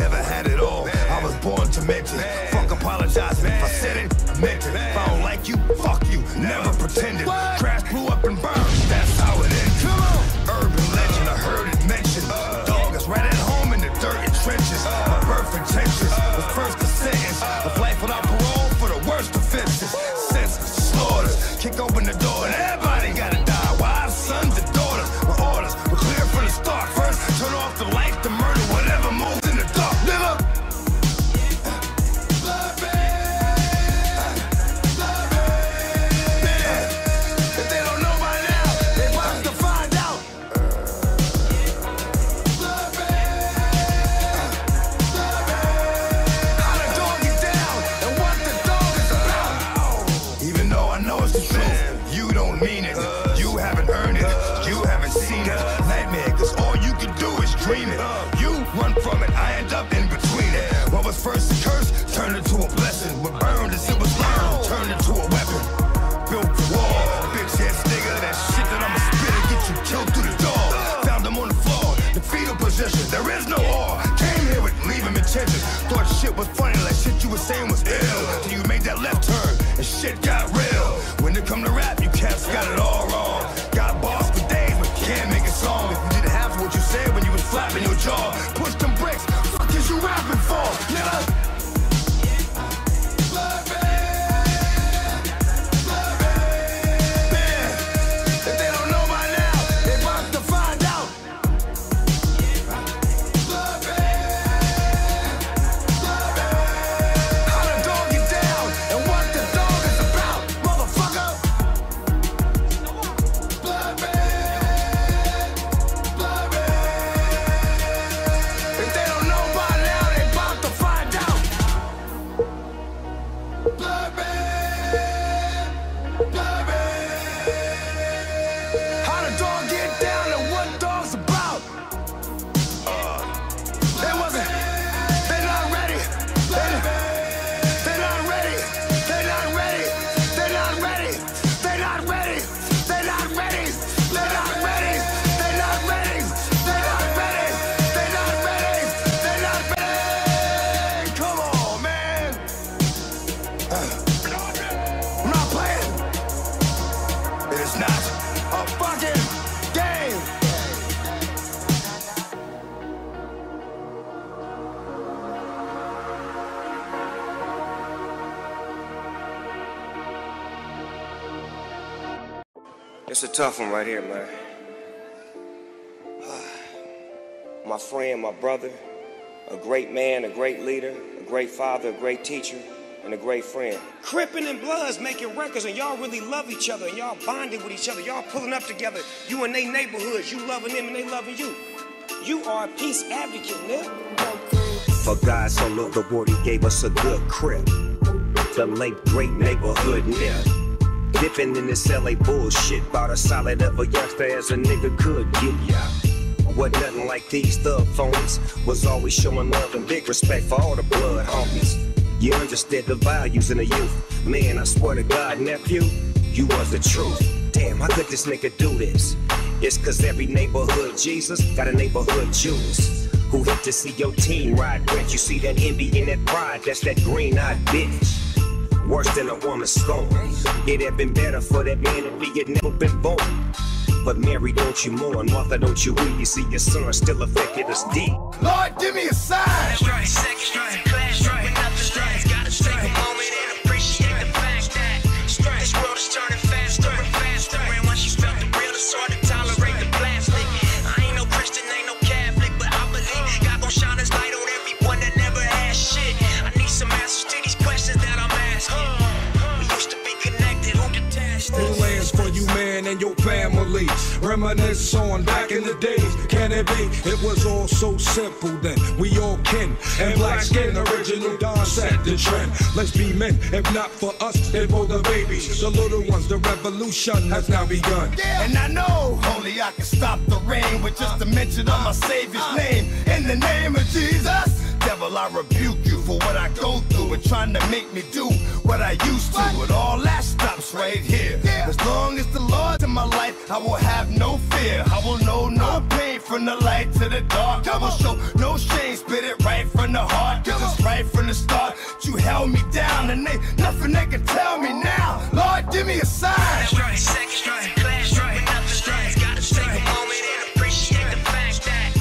never had it all. I was born to make it. Fuck apologizing. If I said it, I meant it. If I don't like you, fuck you. Never pretended. Crash, blew up, and burned. That's how it is. Come on. Urban legend, I heard it mentioned. Dog is right at home in the dirt and trenches. My birth intentions was first a sentence of life without parole for the worst offenses. Senseless slaughters. Kick open the door and everybody gotta die. Wives, sons, and daughters. My orders were clear from the start. First, turn off the lights, the murder, whatever moves in the dark. Live up. Thought shit was funny, like shit you were saying was ill. Till you made that left turn, and shit got real. When it come to rap, you cats got it all wrong. Got bars for days, but can't make a song. If you didn't have what you said when you was flapping your jaw, push them bricks, fuck is you rapping for, nigga? It's a tough one right here, man. my friend, my brother, a great man, a great leader, a great father, a great teacher, and a great friend. Crippin' and Bloods making records, and y'all really love each other, and y'all bonding with each other, y'all pulling up together, you in they neighborhoods, you loving them and they loving you. You are a peace advocate, nigga. For God so loved the world, he gave us a good crib. The late great neighborhood, nigga. Dipping in this LA bullshit, about a solid of a youngster as a nigga could get ya. What nothing like these thug phones, was always showing love and big respect for all the blood homies. You understood the values in the youth. Man, I swear to God, nephew, you was the truth. Damn, how could this nigga do this? It's cause every neighborhood Jesus got a neighborhood Judas, who hate to see your team ride rent. You see that envy and that pride, that's that green-eyed bitch. Worse than a woman scorn. It had been better for that man if he had never been born. But Mary, don't you mourn, Martha, don't you weep. You see your son still affected us deep. Lord, give me a sign. That's right, second strike, class strike, with nothing strike. Gotta take a moment and appreciate the fact that this world is turning faster and faster. And once you felt the real, it's hard to tolerate the plastic. I ain't no Christian, ain't no Catholic, but I believe God gon' shine his light on everyone that never had shit. I need some answers to these questions that I'm asking. We used to be connected, who detached us? Who lands for you, man, and your family? Reminisce on back in the days. Can it be? It was all so simple then. We all kin and black skin. Original Don set the trend. Let's be men. If not for us, it for the babies, the little ones. The revolution has now begun. Yeah. And I know only I can stop the rain with just a mention of my Savior's name. In the name of Jesus. Devil, I rebuke you for what I go through and trying to make me do what I used to. But all that stops right here. Yeah. As long as the Lord's in my life, I will have no fear. I will know no pain from the light to the dark. I will show no shame, spit it right from the heart. Cause it's right from the start. You held me down and ain't nothing they can tell me now. Lord, give me a sign. That's right, second strike, class strike, with nothing strikes. Gotta take a moment and appreciate the fact that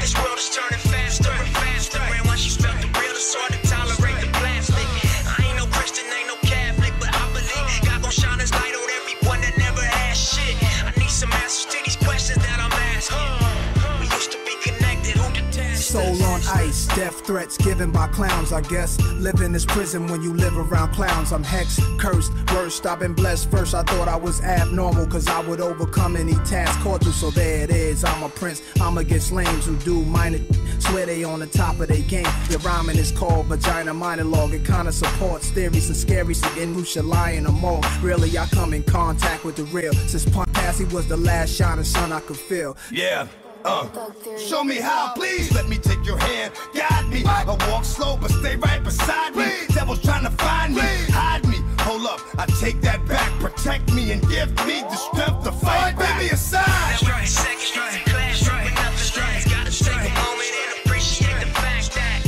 this world is turning faster and faster. And once you felt the real, it's hard to tolerate the plastic. I ain't no Christian, ain't no Catholic, but I believe God gon' shine his light on everyone that never had shit. I need some answers to these questions that I'm asking. We used to be connected, who detached us? Soul on ice, death threats given by clowns, I guess. Living is prison when you live around clowns. I'm hexed, cursed, worst. I've been blessed first. I thought I was abnormal, cause I would overcome any task called to. So there it is, I'm a prince. I'm against lames who do minor. Swear they on the top of their game. Your rhyming is called vagina monologue. It kinda supports theories and scary. So in who should lie in a mall. Really, I come in contact with the real. Since Punk Passy was the last shining sun I could feel. Yeah. Show me how, please. Let me take your hand, guide me. I walk slow, but stay right beside me. Devil's trying to find me, hide me. Hold up, I take that back. Protect me and give me the strength to fight. Give me a sign. That's right, second strike, class strike, with nothing strikes. Gotta take a moment and appreciate the fact that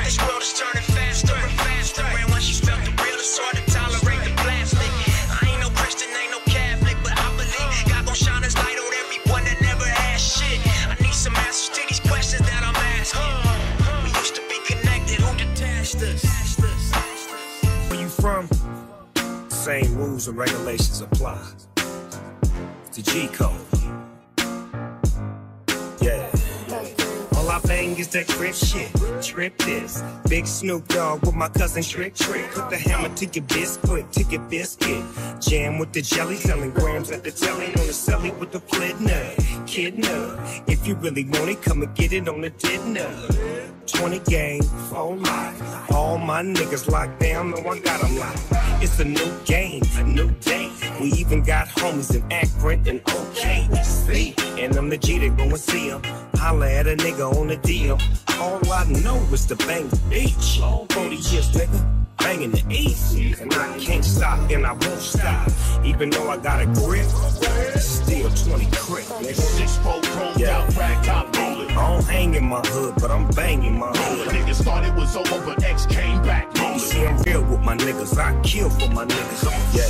this world is turning faster and faster. And once you felt the real, it's hard to tolerate the plastic. I ain't no Christian, ain't no Catholic, but I believe God gon' shine his light on everyone that never had shit. I need some answers to these questions that I'm asking. We used to be connected, who detached us? Where you from? Same rules and regulations apply. It's a G code. Yeah. All I bang is that Crip shit. Trip this. Big Snoop Dogg with my cousin Trick. Put the hammer to your biscuit, biscuit. Jam with the jelly, selling grams at the telly. On the celly with the plid nut. Kidna. If you really want it, come and get it on the dinner. 20 game, 4 life. All my niggas locked down, no I got them locked. It's a new game, a new day. We even got homies in Akron and OKC. And I'm the G to go and see them. Holla at a nigga on the deal. All I know is to bang the beach. 40 years, nigga, banging the east. And I can't stop and I won't stop. Even though I got a grip, it's still 20 Crip, nigga. 6-4 chrome out, rag top rolling. I don't hang in my hood, but I'm banging my hood. Niggas thought it was over, but X came back. You see, I'm real with my niggas. I kill for my niggas. Yeah.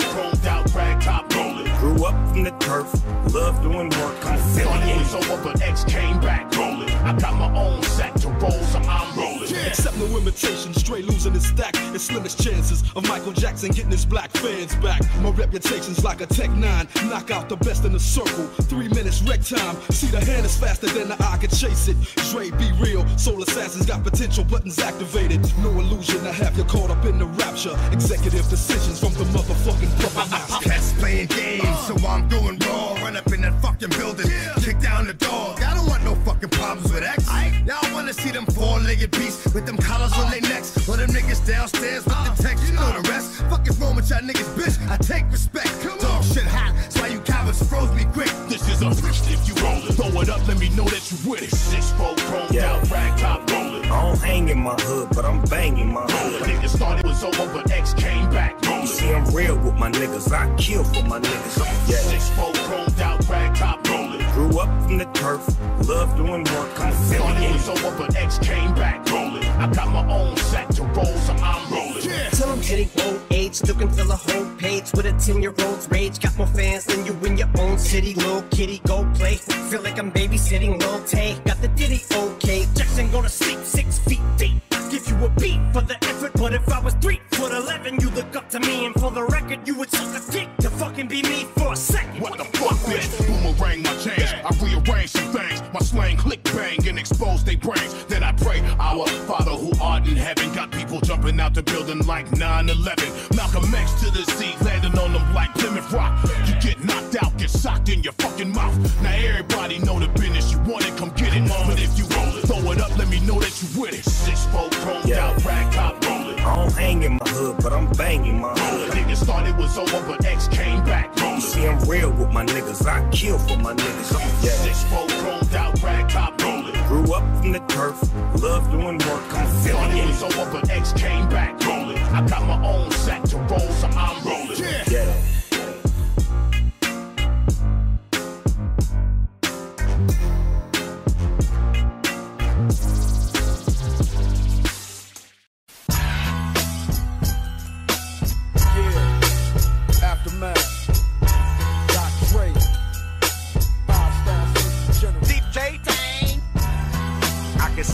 6-4 chrome out, rag top rolling. Grew up from the turf, love doing work. I'm thought it was over, but X came back rolling. I got my own sack to roll, so I'm rolling. Yeah. no imitation, straight losing his stack. It's slimmest chances of Michael Jackson getting his black fans back. My reputation's like a Tech 9, knock out the best in the circle. 3 minutes wreck time, see the hand is faster than the eye can chase it. Dre, be real, soul assassins got potential buttons activated. No illusion, I have you caught up in the rapture. Executive decisions from the motherfucking puppet. Cats playing games, so I'm doing raw. Run up in that fucking building, kick down the door. I don't want no fucking problems with X. Now I wanna see them four-legged beasts with them collars on their necks. Or them niggas downstairs with the text, you know the rest. Fuck is wrong with y'all niggas, bitch, I take respect. Dog shit hot, that's why you cowards froze me quick. This is a risk if you roll it. Throw it up, let me know that you with it. Six pro chrome down, rag top rollin'. I don't hang in my hood, but I'm banging my hood. Niggas thought it was over, but X came back rollin'. You see, I'm real with my niggas, I kill for my niggas. Yeah. Six pro chrome down, rag top rollin'. Grew up from the turf, love doing work. I'm feeling it was over, but X came back rollin'. I got my own sack to roll, so I'm rollin'. Yeah. Tell them any old age, you can fill a whole page with a 10-year-old's rage. Got more fans than you in your own city. Little kitty, go play. Feel like I'm babysitting Lil Tay. Got the ditty, okay. Jackson gonna sleep 6 feet deep. I'll give you a beat for the effort, but if I was 3'11", you look up to me, and for the record, you would suck a dick to fucking be me for a second. What the fuck, bitch? Boomerang my change. I rearrange some things. My slang click bang and expose they brains. Then I pray, our Father who art in heaven. Got people jumping out the building like 9/11. Malcolm X to the Z, landing on them like Plymouth Rock. You get knocked out, get socked in your fucking mouth. Now everybody know the business. You want it, come get it. But if you roll it, throw it up, let me know that you with it. 6'4", chromed out, rag top rollin'. I don't hang in my hood, but I'm banging my hood. Niggas thought it was over, but X came back rollin'. You see, I'm real with my niggas, I kill for my niggas. 6'4", chromed out, rag top rollin'. Grew up from the turf, love doing work. I'm feeling it. It was over, but X came back rollin'. I got my own sack to roll, so I'm rollin'. Yeah.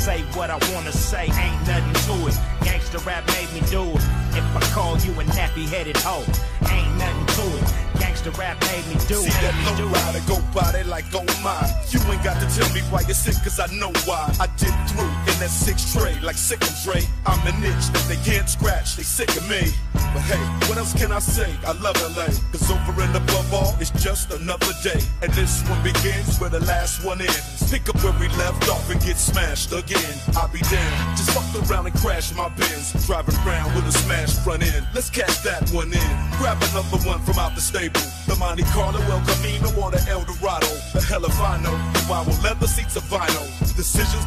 Say what I wanna say, ain't nothing to it. Gangsta rap made me do it. If I call you a nappy-headed hoe, ain't nothing to it. Gangsta rap made me do it. See that low rider go by, they like, oh my. You ain't got to tell me why you're sick, cause I know why. I dip through in that 6 tray, like sick and Dre. I'm the niche that they can't scratch, they sick of me. But hey, what else can I say? I love LA, cause over and above all, it's just another day. And this one begins where the last one ends. Pick up where we left off and get smashed again. I'll be down, just fuck around and crash my Benz. Driving round with a smashed front end. Let's catch that one in. Grab another one from out the stable. The Monte Carlo, El Camino, or the El Dorado. The hell if I know. The wild leather seats of vinyl. Decisions.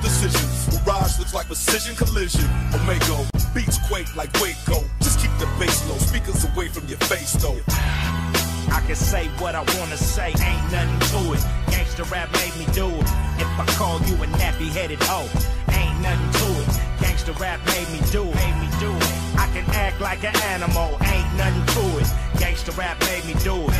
Mirage looks like precision collision. Omega beats quake like Waco. Just keep the bass low. Speakers away from your face though. I can say what I wanna say, ain't nothing to it. Gangsta rap made me do it. If I call you a nappy-headed hoe, ain't nothing to it. Gangsta rap made me do it. I can act like an animal, ain't nothing to it. Gangsta rap made me do it.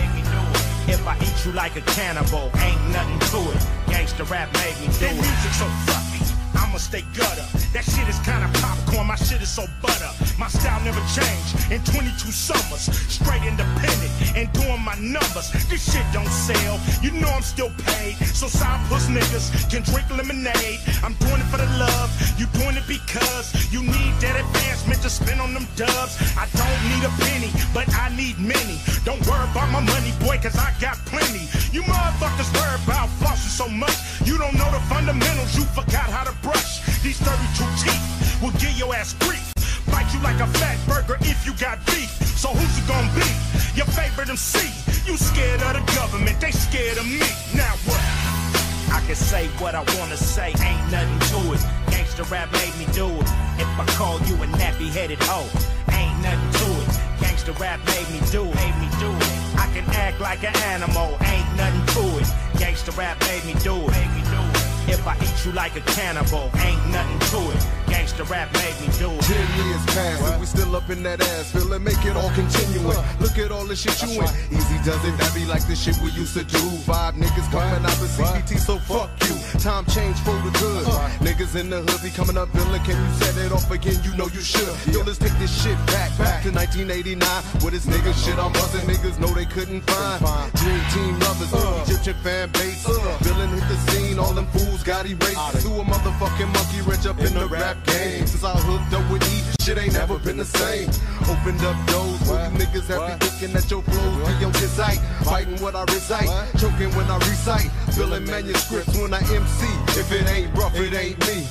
If I eat you like a cannibal, ain't nothing to it. Gangsta rap made me do it. That music's so fluffy, I'ma stay gutter. That shit is kinda popcorn, my shit is so butter. My style never changed in 22 summers. Straight independent and doing my numbers. This shit don't sell, you know I'm still paid. So side puss niggas can drink lemonade. I'm doing it for the love, you doing it because you need that advancement to spend on them dubs. I don't need a penny, but I need many. Don't worry about my money, boy, cause I got plenty. You motherfuckers worry about flossing so much. You don't know the fundamentals, you forgot how to brush. These 32 teeth will get your ass grief. Bite you like a fat burger if you got beef. So who's it gonna be? Your favorite MC. You scared of the government, they scared of me. Now what? I can say what I wanna say, ain't nothing to it. Gangsta rap made me do it. If I call you a nappy-headed hoe, ain't nothing to it. Gangsta rap made me do it. I can act like an animal, ain't nothing to it. Gangsta rap made me do it. If I eat you like a cannibal, ain't nothing to it. Gangsta rap made me do it. 10 years past, and we still up in that ass. Feel it, make it all continuing. Look at all the shit you in. Easy does it, that be like the shit we used to do. Vibe niggas coming out the CPT, so fuck you. Time change for the good. Niggas in the hood be coming up, villain. Can you set it off again? You know you should. Yo, let's take this shit back to 1989. With this nigga shit, I'm buzzing. Niggas know they couldn't find. Dream team lovers, Egyptian fan base. Villain hit the scene, all them fools got erased. To a motherfucking monkey wrench up in the rap game. Since I hooked up with E, shit ain't never been the same. Opened up doors, you niggas have been looking at your flows. Be on his height, fighting what I recite, choking when I recite, filling manuscripts when I MC. If it ain't rough, it ain't me.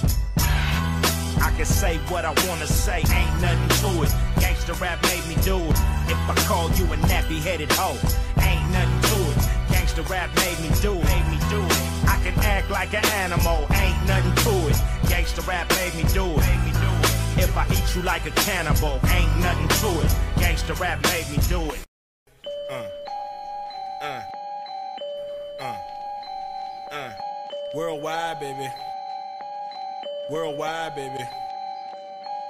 I can say what I wanna say, ain't nothing to it. Gangsta rap made me do it. If I call you a nappy-headed hoe, ain't nothing to it. Gangsta rap made me do it, made me do it. I can act like an animal, ain't nothing to it. Gangsta rap made me do it, made me do it. If I eat you like a cannibal, ain't nothing to it. Gangsta rap made me do it. Worldwide, baby. Worldwide, baby.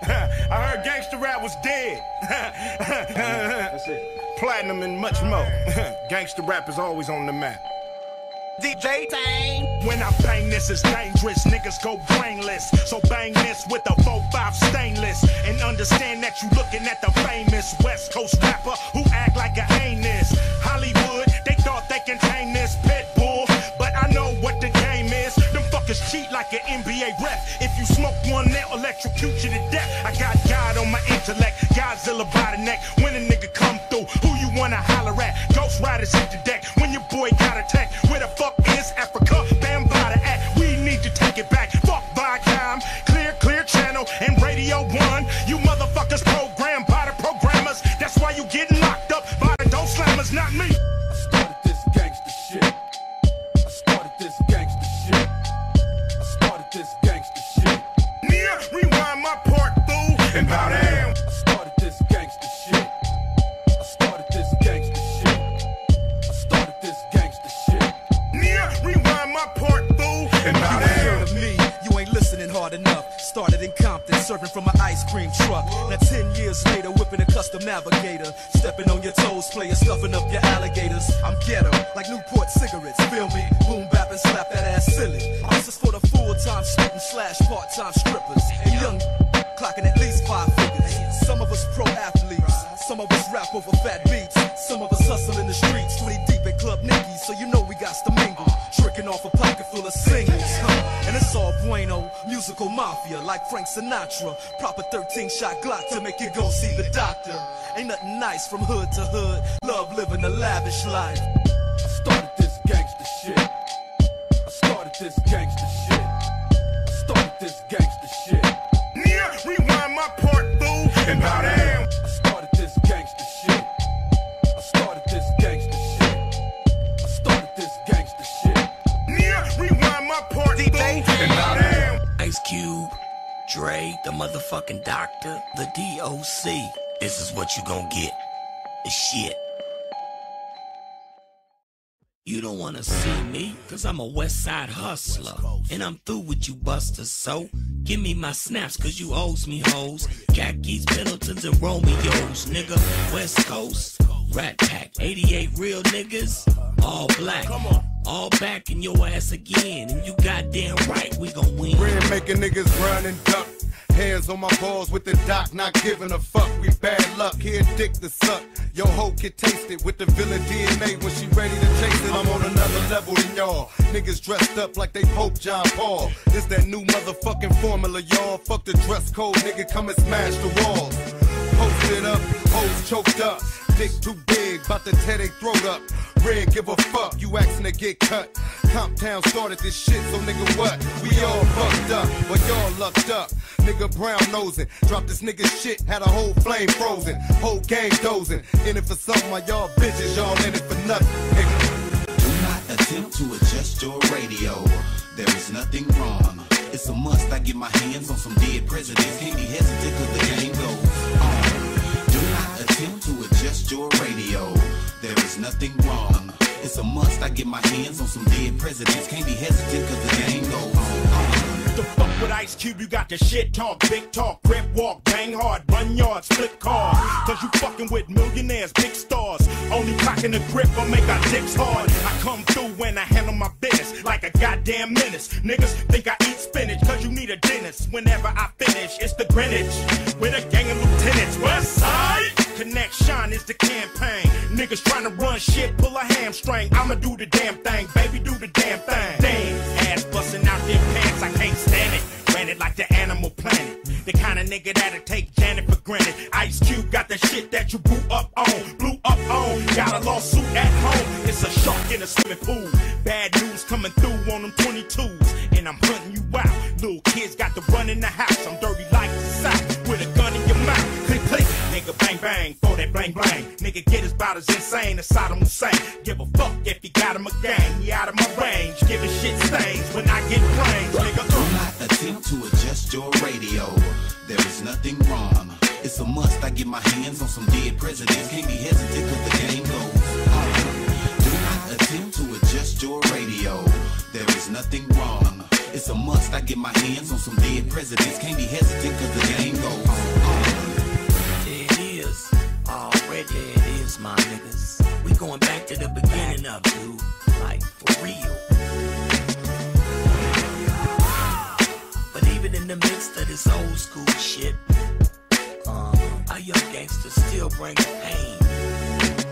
I heard gangster rap was dead. That's it. Platinum and much more. Gangster rap is always on the map. DJ Tang. When I bang this, it's dangerous. Niggas go brainless. So bang this with a 4-5 stainless. And understand that you looking at the famous West Coast rapper who act like an anus. Hollywood, they thought they can hang this pit bull. But I know what the game is. Them fuckers cheat like an NBA rep. If you smoke one, they'll electrocute you to death. I got God on my intellect, Godzilla by the neck. When a nigga come through, who you wanna holler at? Ghost Riders hit the deck. When your boy got attacked, where the fuck is Africa? Bam, by the act, we need to take it back. Fuck Viacom, clear channel, and Radio 1. You motherfuckers programmed by the programmers. That's why you getting locked up by the dope slammers, not me. I started this gangsta shit. Nia, rewind my part, fool, and bow down. I started this gangsta shit. I started this gangsta shit. I started this gangsta shit. Nia, rewind my part, fool, and bow down. Me, you ain't listening hard enough. Started in Compton, serving from an ice cream truck. Now 10 years later, whipping a custom Navigator. Stepping on your toes, player, stuffing up your alligators. I'm ghetto, like Newport cigarettes, feel me? Boom, bap, and slap that ass silly. This is for the full-time student/part-time strippers. And young clocking at least 5 figures. Some of us pro athletes, some of us rap over fat beats. Some of us hustle in the streets, 20 deep at Club Nicky's. So you know we got to mingle, tricking off a pocket full of singles. And it's all bueno, musical mafia like Frank Sinatra. Proper 13-shot Glock to make you go see the doctor. Ain't nothing nice from hood to hood, love living a lavish life. I started this gangster shit. This gangster shit. I started this gangster shit. Nia, rewind my part, fool, and bow down. I started this gangster shit. I started this gangster shit. I started this gangster shit. Nia, rewind my part, fool, and bow down. Ice Cube, Dre, the motherfucking doctor, the DOC. This is what you gonna get. The shit. You don't wanna see me, cause I'm a West Side hustler. And I'm through with you busters, so give me my snaps, cause you owes me hoes. Khakis, Pendletons, and Romeos, nigga. West Coast, Rat Pack, 88 real niggas, all black. All back in your ass again, and you goddamn right we gon' win. Red making niggas run and duck. Hands on my balls with the doc, not giving a fuck. We bad luck, here dick to suck. Yo hoe can taste it with the villain DNA when she ready to chase it. I'm on another level than y'all. Niggas dressed up like they Pope John Paul. It's that new motherfucking formula, y'all. Fuck the dress code, nigga, come and smash the walls. Posted up, hoes choked up. Dick too big, bout to tear they throat up. Red, give a fuck, you asking to get cut. Comp Town started this shit, so nigga what? We all fucked up, but y'all lucked up. Nigga brown nosing, dropped this nigga shit, had a whole flame frozen. Whole game dozing, in it for something, my y'all bitches, y'all in it for nothing, nigga. Do not attempt to adjust your radio, there is nothing wrong. It's a must, I get my hands on some dead presidents, can't be hesitant cause the game goes on. Do not attempt to adjust your radio, there is nothing wrong. It's a must, I get my hands on some dead presidents, can't be hesitant cause the game goes on. used to fuck with Ice Cube, you got the shit talk, big talk, grip walk, bang hard, run yard, split car. Cause you fucking with millionaires, big stars. Only cocking the grip will make our dicks hard. I come through when I handle my business like a goddamn menace. Niggas think I eat spinach, cause you need a dentist. Whenever I finish, it's the Greenwich with a gang of lieutenants. Westside Connection is the campaign. Niggas tryna run shit, pull a hamstring. I'ma do the damn thing, baby, do the damn thing. Damn, ass busting out their pants, I can't stand it. Ran it like the Animal Planet. The kind of nigga that'll take Janet for granted. Ice Cube got the shit that you blew up on, blew up on. Got a lawsuit at home, it's a shark in a swimming pool. Bad news coming through on them 22s, and I'm hunting you out. Little kids got to run in the house, I'm dirty like the South, with a gun in your mouth. Click, click, nigga, bang, bang, throw that bang, bang. Nigga, get his bout as insane as Saddam Hussein. Give a fuck if he got him a gang, he out of my range. Giving shit stains when I get brains, nigga. Do not attempt to adjust your radio. There is nothing wrong. It's a must. I get my hands on some dead presidents. Can't be hesitant cause the game goes on. Do not attempt to adjust your radio. There is nothing wrong. It's a must. I get my hands on some dead presidents. Can't be hesitant cause the game goes on. It is already, it is, my niggas. We going back to the beginning of you, like for real. In the midst of this old school shit, our young gangsters still bring pain.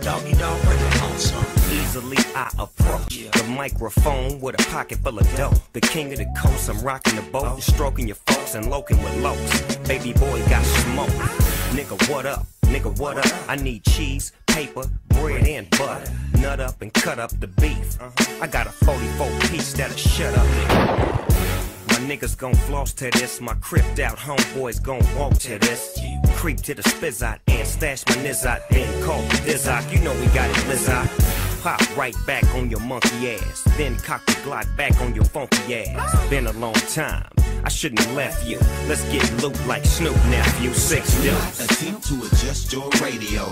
Doggy dog breaking on something. Easily I approach the microphone with a pocket full of dough. The king of the coast, I'm rocking the boat, stroking your folks and loking with lows. Baby boy got smoke. Nigga, what up? Nigga, what up? I need cheese, paper, bread, and butter. Nut up and cut up the beef. I got a 44 piece that'll shut up. My niggas gon' floss to this, my cripped out homeboys gon' walk to this. Creep to the spizz out and stash my nizz out, then call the dizz out. You know we got it, blizz out. Pop right back on your monkey ass, then cock the Glock back on your funky ass. Been a long time, I shouldn't have left you. Let's get looped like Snoop, nephew, 6 dudes. Do not attempt to adjust your radio.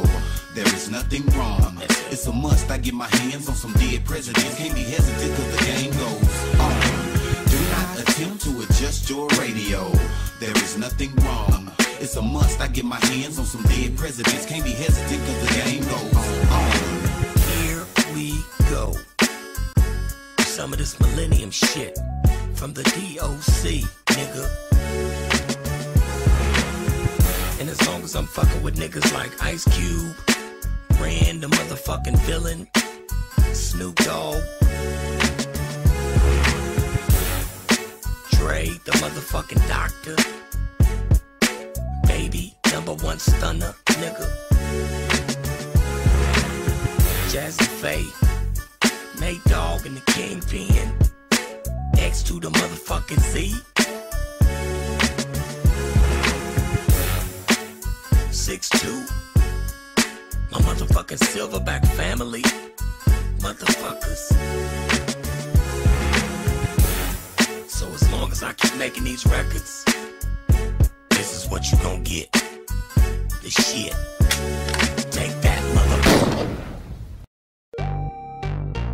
There is nothing wrong. It's a must, I get my hands on some dead presidents. Can't be hesitant cause the game goes on. Attempt to adjust your radio. There is nothing wrong. It's a must. I get my hands on some dead presidents. Can't be hesitant cause the game goes on. Here we go. Some of this millennium shit from the DOC, nigga. And as long as I'm fucking with niggas like Ice Cube, Rand the motherfucking villain, Snoop Dogg, Dre, the motherfucking doctor, baby, #1 stunner, nigga, Jazzy Faye, Nate Dogg and the Kingpin, X to the motherfucking Z, 6'2", my motherfucking Silverback family, motherfuckers. So as long as I keep making these records, this is what you gon' get. The shit. Take that, motherfucker.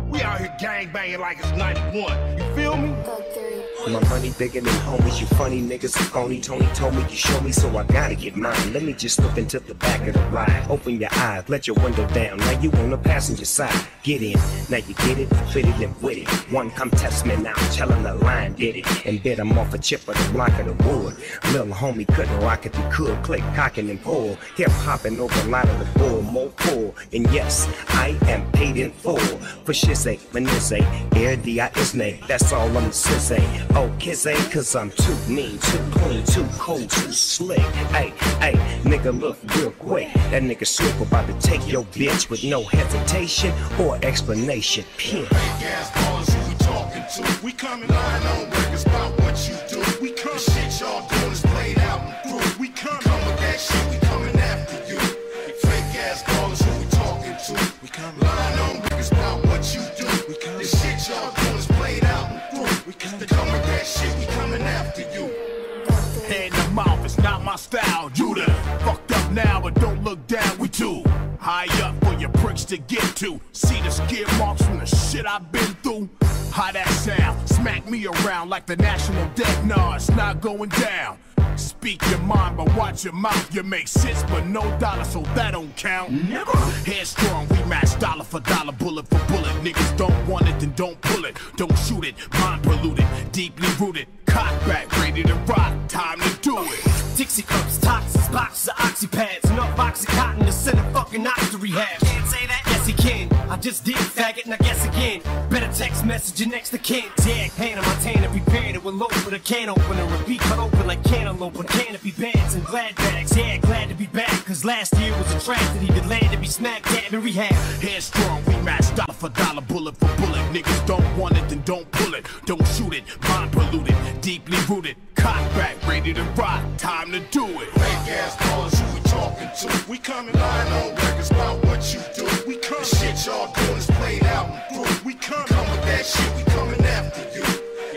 We out here gangbanging like it's 91. You feel me? My money bigger than homies, you funny niggas are phony. Tony told me you show me, so I gotta get mine. Let me just look into the back of the ride. Open your eyes, let your window down. Now you on the passenger side, get in. Now you get it, fitted and with it. One come test me now, tell him the line did it. And bet I'm off a chip of the block of the wood. Little homie couldn't rock if he could. Click, cocking and pull. Hip hopping over a lot of the bull, more pull. And yes, I am paid in full. For shizay, manizay, R-D-I-S-N-A. That's all I'm sissay. Oh, kids ain't cause I'm too mean, too clean, too cold, too slick. Ay, ay, nigga look real quick. That nigga Snoop about to take your bitch with no hesitation or explanation. Pin. Fake ass bars who we talking to. We coming lying on records about what you do. We come. The shit y'all doing is played out and through. We come. Come with that shit, we coming after you. Fake ass bars who we talking to. We come lying on records about what you do. We come. The shit y'all doing is played out and through. We come. That shit, we coming after you. Head in the mouth, it's not my style. You done fucked up now, but don't look down, we too high up for your pricks to get to. See the skid marks from the shit I've been through. How that sound? Smack me around like the national debt. Nah, it's not going down. Speak your mind, but watch your mouth. You make sense, but no dollar, so that don't count. Never. Headstrong, we match dollar for dollar, bullet for bullet. Niggas don't want it, then don't pull it. Don't shoot it, mind polluted, deeply rooted. Cock back, ready to rock, time to do it. Dixie cups, toxins, boxes of oxy pads, enough oxycontin to send a fucking ox to rehab. Can't say that, yes he can. I just did, faggot, and I guess again. Better text message your next to kin. Tag, Hannah Montana, prepared it with low with a can opener. A beat cut open like cantaloupe with canopy bands and glad bags. Yeah, glad to be back, cause last year was a tragedy that landed to be smack dab in rehab. Headstrong, we match dollar for dollar, bullet for bullet. Niggas don't want it, then don't pull it. Don't shoot it, mind polluted, deeply rooted. Cock back, ready to rock, time to do it. Fake ass ballers, who we talking to? We coming lying on records about what you do. We coming. The shit y'all doing is played out and through. We coming. Come with that shit, we coming after you.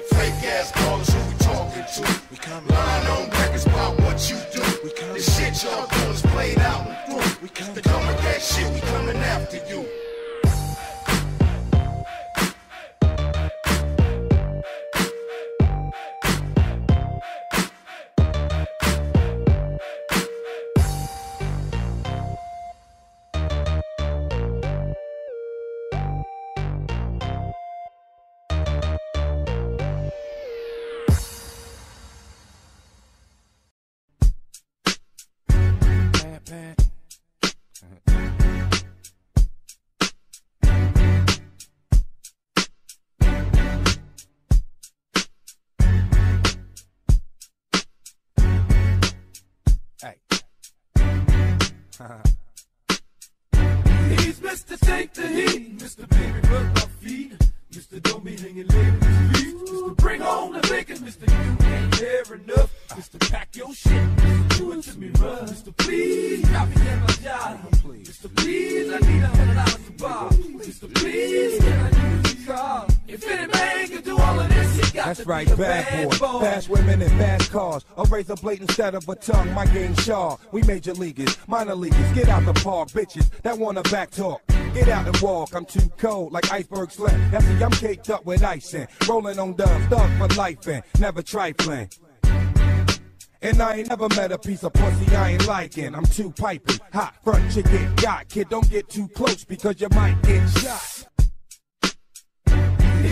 Fake ass ballers, who we talking to? We coming. Lying on records about what you do. We coming. The shit y'all doing is played out and through. We coming. Come with that shit, we coming after you. He's Mr. Take the Heat, Mr. Baby Put My Feet, Mr. Don't Be Hanging Late with His Feet, Mr. Bring Home the Bacon, Mr. You Can't Hear Enough, Mr. Pack Your Shit, Mr. Do It To Me Rough, Mr. Please Drop Me In My Job, Mr. Please I Need $100 to Bob, Mr. Please Can I Use Your Car? If any man can do all of this, he got to be a bad boy. Fast women and fast cars. A razor blade instead of a tongue. My game sharp. We major leaguers, minor leaguers. Get out the park, bitches that wanna back talk. Get out and walk, I'm too cold like iceberg slim. That's see, I'm caked up with ice and rolling on dubs, thug for life and never trifling. And I ain't never met a piece of pussy I ain't liking. I'm too piping, hot front chicken, got kid. Don't get too close because you might get shot.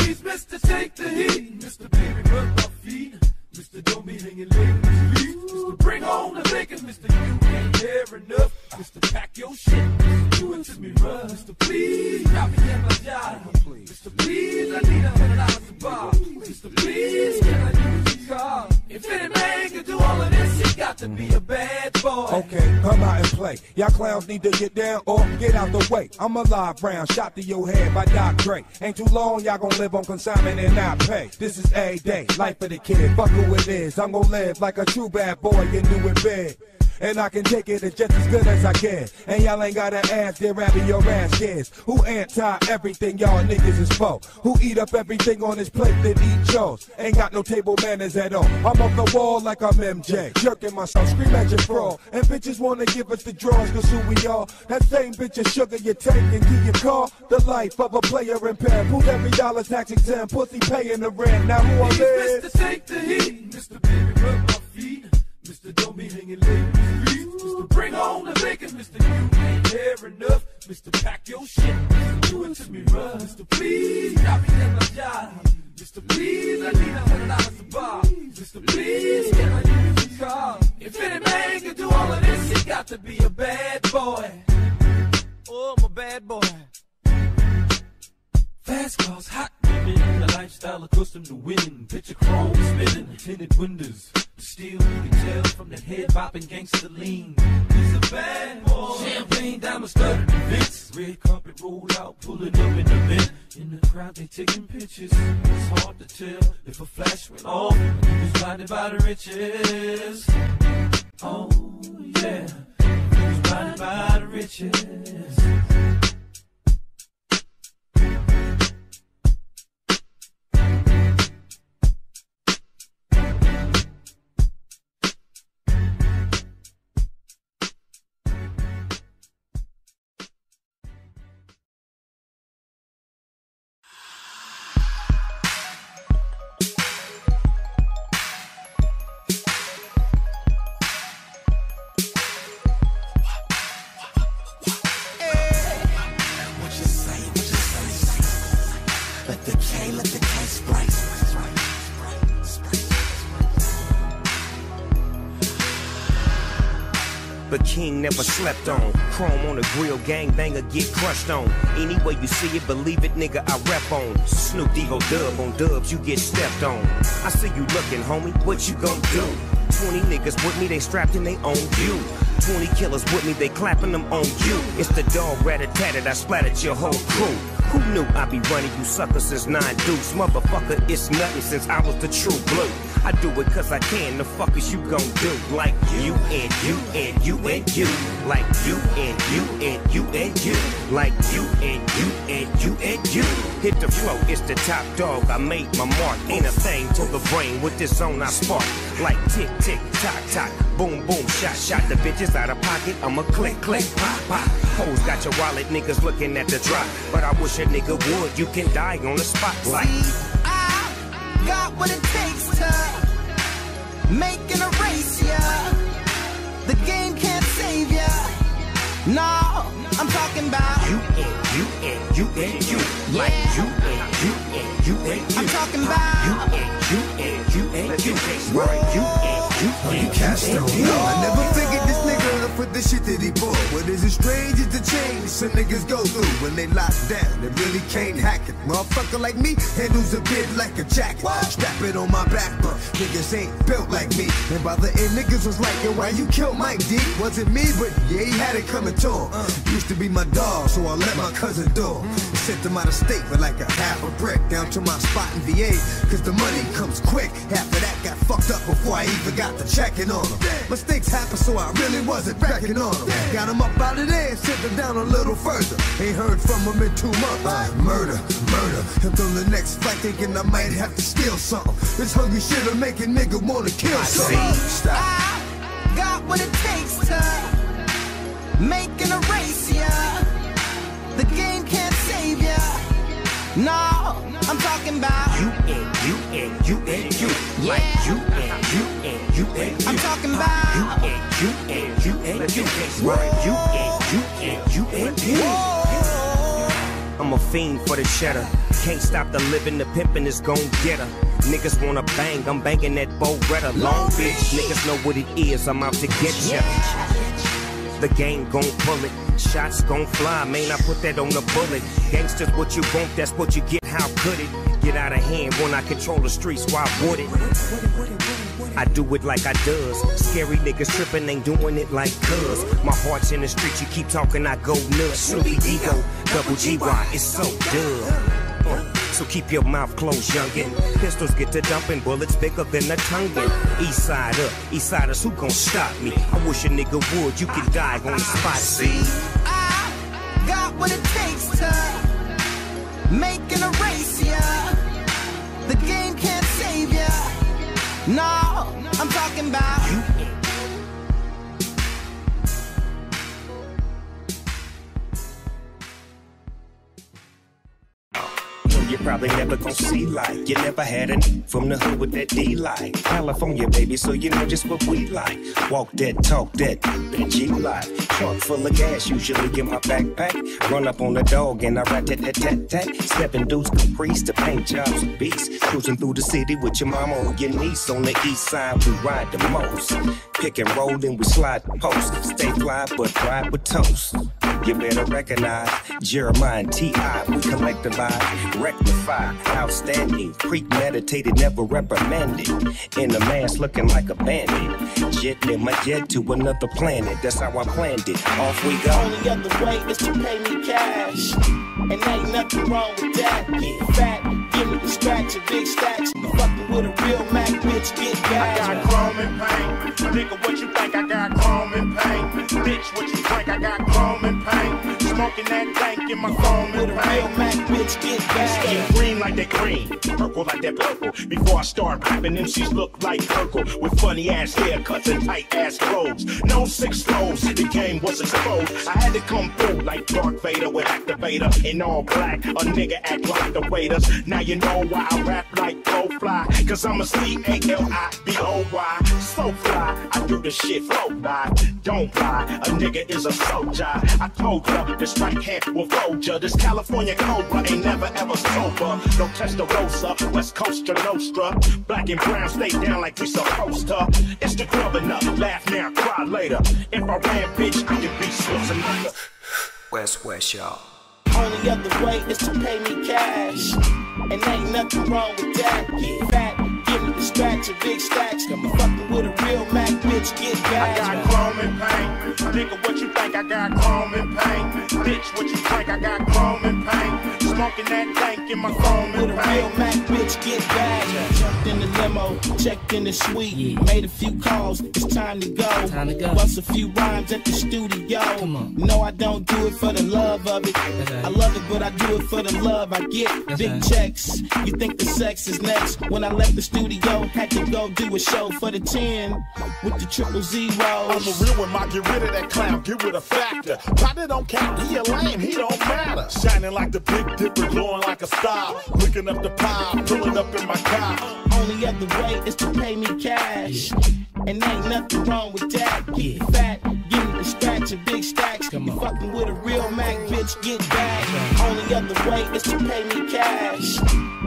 He's Mr. Take the Heat, Mr. Baby Put My Feet, Mr. Don't Be Hanging Late with His Feet, Mr. Bring Home the Bacon, Mr. You Can't Hear Enough, Mr. Pack Your Shit, Mr. Do It To Me Rough, Mr. Please Drop Me In My Job, Mr. Please I Need $100 to Bob, Mr. Please Can I Use Your Car? If any man can do all of this, he got to be a bad boy. Okay, come out and play. Y'all clowns need to get down or get out the way. I'm a live round shot to your head by Dr. Dre. Ain't too long, y'all gon' live on consignment and not pay. This is a day, life of the kid. Fuck who it is. I'm gon' live like a true bad boy and do it big. And I can take it, it's just as good as I can. And y'all ain't gotta ask, they're rapping your ass kids. Who anti everything y'all niggas is for? Who eat up everything on his plate that eat yours? Ain't got no table manners at all. I'm off the wall like I'm MJ. Jerking myself, scream at your fraud. And bitches wanna give us the draws, cause who we are. That same bitch of sugar you take and do your car. The life of a player in pair. Who's every dollar tax exempt? Pussy paying the rent. Now who I live? Mr. Take the Heat, Mr. Baby Put My Feet, Mr. Don't Be Hanging Late with His Feet, Mr. Bring Home the Bacon, Mr. You Can't Hear Enough, Mr. Pack Your Shit, Mr. Do It To Me Rough, Mr. Please Drop Me In My Job, Mr. Please I Need $100 to Bob, Mr. Please Can I Use Your Car? If any man can do all of this, he got to be a bad boy. Oh, I'm a bad boy. Fast cars, hot women, a lifestyle accustomed to winning. Picture chrome spinning, tinted windows. Still, you can tell from the head-bopping gangster lean. He's a bad boy. Champagne diamonds studded events. Red carpet roll out, pulling up in the vent. In the crowd, they taking pictures. It's hard to tell if a flash went off. He was blinded by the riches. Oh, yeah. He was blinded by the riches. but King never slept on. Chrome on a grill, gangbanger get crushed on. Any way you see it, believe it, nigga, I rep on. Snoop Dogg dub on dubs, you get stepped on. I see you looking, homie, what you gon' do? 20 niggas with me, they strapped in they own view. 20 killers with me, they clapping them on you. It's the dog rat-a-tat-tat, I splattered your whole crew. Who knew I be running you suckers since 9 deuce? Motherfucker, it's nothing since I was the true blue. I do it cause I can, the fuck is you gon' do? Like you and you and you and you. Like you and you and you and you. Like you and you and you and you. Hit the flow, it's the top dog, I made my mark. Ain't a thing to the brain, with this zone I spark. Like tick, tick, tock, tock, boom, boom, shot, shot. The bitches out of pocket, I'ma click, click, pop, pop. Hoes got your wallet, niggas looking at the drop. But I wish a nigga would, you can die on the spot. Like I got what it takes to make an erase, yeah. The game can't save ya. No, I'm talking about you and you and you and you. Like you and you and you and you. I'm talking about you and you and you and you. Right, you and you and you. No, I never figured this nigga up with the shit that he bought. What is as strange as the change some niggas go through when they locked down. They really can't hack it. Motherfucker like me handles a bit like a jacket. Strap it on my back, but niggas ain't built like me. And by the end, niggas was like, yo, why you killed Mike D? Wasn't me, but yeah, he had it coming to him. Used to be my dog, so I let my cousin do him. Sent him out of state with like a half a brick down to my spot in VA, cause the money comes quick. Half of that got fucked up before I even got the checking on him. Mistakes happen, so I really wasn't reckoning on him. Got him up out of there and sent him down a little further. Ain't heard from him in 2 months. Murder, murder. Until the next flight, thinking I might have to steal something. This hungry shit'll make a nigga wanna kill something. Stop. I got what it takes to make an erase, yeah. The game can't save ya. No, I'm talking about you and you and you and you. Like you and you and you and you. I'm talking about you and you and you and you. Right, you and you and you and you. I'm a fiend for the cheddar. Can't stop the living, the pimpin' is gon' get her. Niggas wanna bang, I'm banging that Beretta. Long bitch, niggas know what it is, I'm out to get ya. The game gon' pull it, shots gon' fly, man, I put that on the bullet. Gangsters, what you want, that's what you get, how could it? Get out of hand when I control the streets, why would it? I do it like I does. Scary niggas tripping, ain't doing it like cuz. My heart's in the street, you keep talking, I go nuts. Snoopy D-O, double G-Y, it's so dumb. So keep your mouth closed, youngin'. Pistols get to dumping, bullets bigger than a tonguin'. East side up, east siders, who gon' stop me? I wish a nigga would, you can die on the spot. See, I got what it takes to make an erase, yeah. The game can't save ya. No, I'm talking about you. You probably never gon' see like. You never had a from the hood with that D like. California, baby, so you know just what we like. Walk that, talk that, that G like. Truck full of gas, usually in my backpack. Run up on the dog and I rat that, that, tat, tat. Stepping dudes caprice to paint jobs with beasts. Cruising through the city with your mama or your niece. On the east side, we ride the most. Pick and roll, then we slide the post. Stay fly, but ride with toast. You better recognize Jeremiah and T.I. We collectivize, rectify, outstanding, premeditated, never reprimanded. In a mask looking like a bandit, jetting my jet to another planet. That's how I planned it. Off we go. Only other way is to pay me cash, and ain't nothing wrong with that. Get fat, give me the scratch, a big stacks. Fucking with a real Mac bitch, get gas. I got chrome and paint, nigga. What you think? I got chrome and paint, bitch. What you think? I got chrome and paint. Smoking that tank in my phone with a real Mac bitch, get back. Staying green like that green, purple like that purple. Before I start rapping, MCs look like purple. With funny ass haircuts and tight ass clothes. No six flows, the game was exposed. I had to come through like Darth Vader with activator. In all black, a nigga act like the waiters. Now you know why I rap like Go Fly. Cause I'm a C-A-L-I-B-O-Y. So fly, I do the shit flow by. Don't lie, a nigga is a soldier. I told you, this right hand will fold ya. This California Cobra ain't never ever sober. Don't touch the Rosa, West Coaster Nostra. Black and brown stay down like we supposed to. It's the grubbin' up, laugh now, cry later. If I ran, bitch, I could be Swiss another. West, y'all. Only other way is to pay me cash, and ain't nothing wrong with that. Get fat, give me the scratch and big stacks. Come fucking with a real Mac, bitch, get back. I got chrome and paint, nigga, what you think? I got chrome and paint, bitch, what you think? I got chrome and paint, smoking that tank in my chrome and paint. With a real Mac, bitch, get back. Jumped in the limo, checked in the suite, yeah. Made a few calls, it's time to go. Bust a few rhymes at the studio. Come on. No, I don't do it for the love of it. I love it, but I do it for the love I get. Big checks, you think the sex is next. When I left the studio, had to go do a show for the 10 with the 000. I'm a real one, I get rid of that clown, get rid of Factor. Potter don't count, he a lame, he don't matter. Shining like the Big Dipper, glowing like a star. Licking up the pie, pulling up in my car. Only other way is to pay me cash, and ain't nothing wrong with that. Get fat, give me the scratch and big stacks. Come on. You fucking with a real Mac, bitch, get back. Only other way is to pay me cash,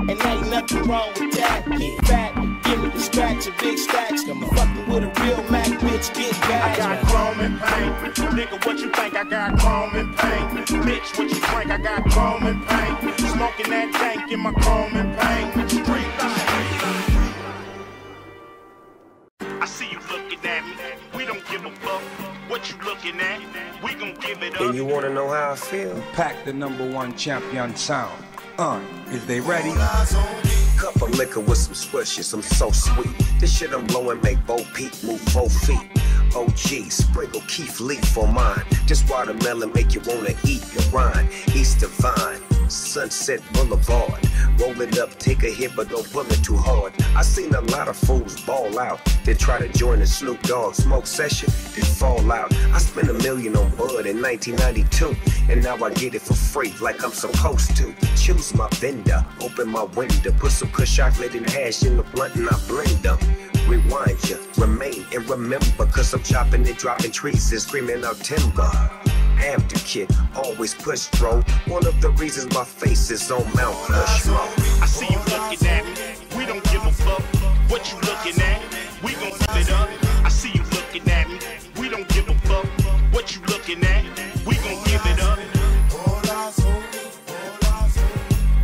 and ain't nothing wrong with that. Get fat, give me the scratch and big stacks. Come on. You fucking with a real Mac, bitch, get back. I got chrome and paint, nigga, what you think? I got chrome and paint, bitch, what you think? I got chrome and paint, smoking that tank in my chrome and paint. Street life. I see you looking at me, we don't give a fuck what you looking at, we gon' give it up. And you wanna know how I feel? Pack the #1 champion sound. Is they ready? Cup of liquor with some swishes, I'm so sweet. This shit I'm blowing make Bo Peep move 4 feet. OG, sprinkle Keith Leaf on mine. This watermelon make you wanna eat your rind. East Divine, Sunset Boulevard. Roll it up, take a hit, but don't pull it too hard. I seen a lot of fools ball out, then try to join the Snoop Dogg smoke session, then fall out. I spent $1 million on Bud in 1992, and now I get it for free like I'm supposed to. Choose my vendor, open my window, put some kush chocolate and hash in the blunt and I blend them. Rewind ya, remain and remember, cause I'm chopping and dropping trees and screaming out timber. After kid, always push bro. One of the reasons my face is on Mount Rushmore. I see you looking at me, we don't give a fuck what you looking at, we gon' give it up. I see you looking at me, we don't give a fuck what you looking at, we gon' give it up.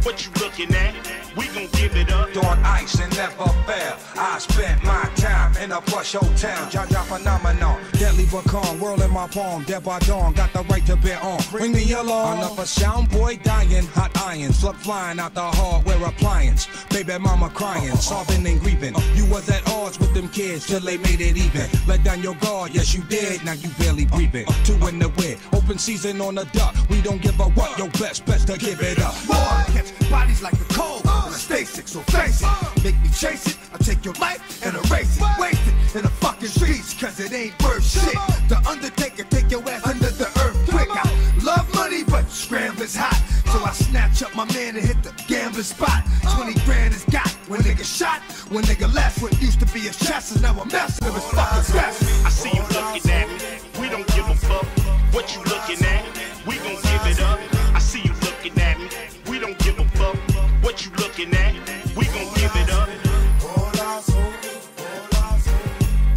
What you looking at, we gon' give it up. Dark ice and never fail, I spent my time in a plush hotel. Jaja phenomenon, deadly but calm, whirl in my palm, dead by dawn, got the right to bear on. Ring the alarm, another sound boy dying, hot irons, slug flying out the hardware appliance. Baby mama crying, sobbing and grieving. You was at odds with them kids till they made it even. Let down your guard, yes you did, now you barely breathing. Two in the wind, open season on the duck, we don't give a what, your best to give it up. Catch bodies like the cold, and I stay sick, so face it. Make me chase it, I take your life and erase it. Waste it in the fucking streets, cause it ain't worth shit. The Undertaker take your ass under the earth quick. I love money, but scrambler's hot, so I snatch up my man and hit the gambling spot. 20 grand is got, one nigga shot, one nigga left. What used to be a chest is now a mess, and it was fucking best. I see you looking at me, we don't give a fuck what you looking at, we gon' give it up. I see you looking at me, we don't give a fuck what you looking at, we gon' give it up.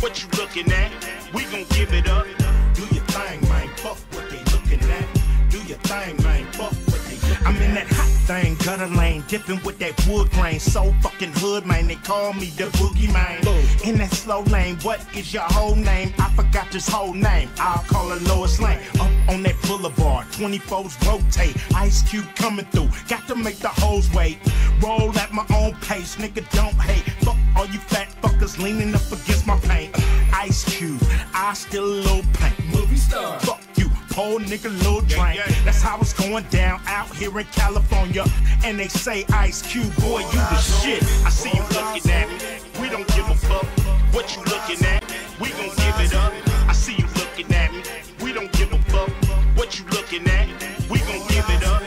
What you looking at, we gon' give it up. Do your thing, man, fuck what they looking at. Do your thing, man, fuck what they looking at. I'm in that hot thing, gutter lane, dipping with that wood grain. So fucking hood, man, they call me the boogeyman. In that slow lane, what is your whole name? I forgot this whole name, I'll call her Lois Lane. On that boulevard, 24s rotate, Ice Cube coming through, got to make the hoes wait. Roll at my own pace, nigga don't hate. Fuck all you fat fuckers leaning up against my paint. Ice Cube, I still a little paint. Movie star, fuck you, poor nigga Lil Drake. That's how it's going down out here in California. And they say Ice Cube, boy you the shit. I see you looking at me, we don't give a fuck what you looking at, we gon' give it up. I see you looking at me, we don't give a fuck what you looking at, we gon' give it up.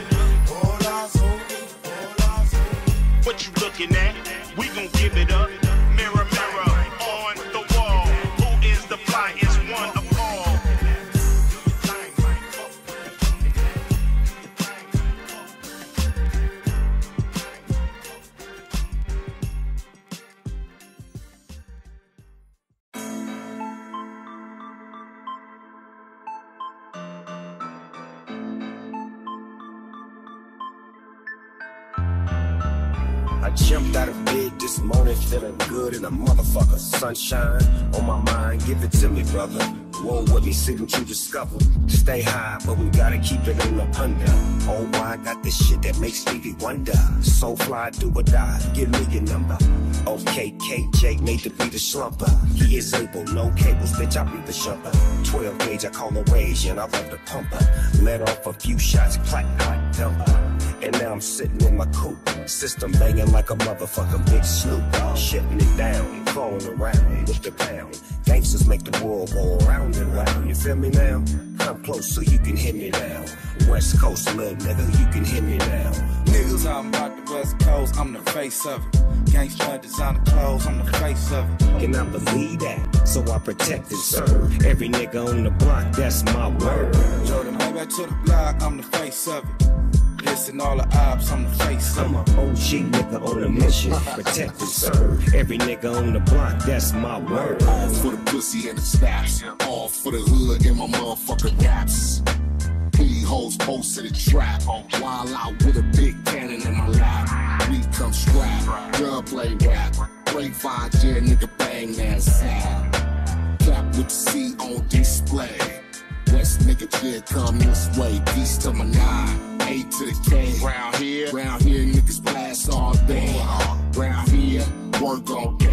What you looking at, we gon' give it up. Mirror, mirror on the wall, who is the flyest one of all? jumped out of bed this morning feeling good in a motherfucker. Sunshine on my mind, give it to me, brother. Roll with me, see what you discover. Stay high, but we gotta keep it in the under. Oh, I got this shit that makes Stevie wonder. So fly, do or die, give me your number. Okay, KJ made to be the slumper. He is able, no cables, bitch, I be the shumper. 12 gauge, I call the rage, and I love the pumper. Let off a few shots, clack, clack, dumper. And now I'm sitting in my coupe, system banging like a motherfucker, big Snoop Dogg, shitting it down, crawling around with the pound. Gangsters make the world go round and round. You feel me now? I'm close, so you can hear me now. West Coast, little nigga, you can hear me now. Niggas out about the West Coast, I'm the face of it. Gangsta designer clothes, I'm the face of it. Can I believe that? So I protect and serve every nigga on the block. That's my word. Jordan, way back to the block, I'm the face of it. And all the ops, I'm the face. I'm an OG nigga on a mission. Protect and serve every nigga on the block. That's my word. All for the pussy and the snaps. All for the hood and my motherfucking raps. P-holes post to the trap. While out with a big cannon in my lap. We come strapped. Girl play rap. Break 5G, nigga bang that sound. Clap with the C on display. West nigga kid come this way. East to my nine. A to the K, round here niggas blast all day. Round here, work all day.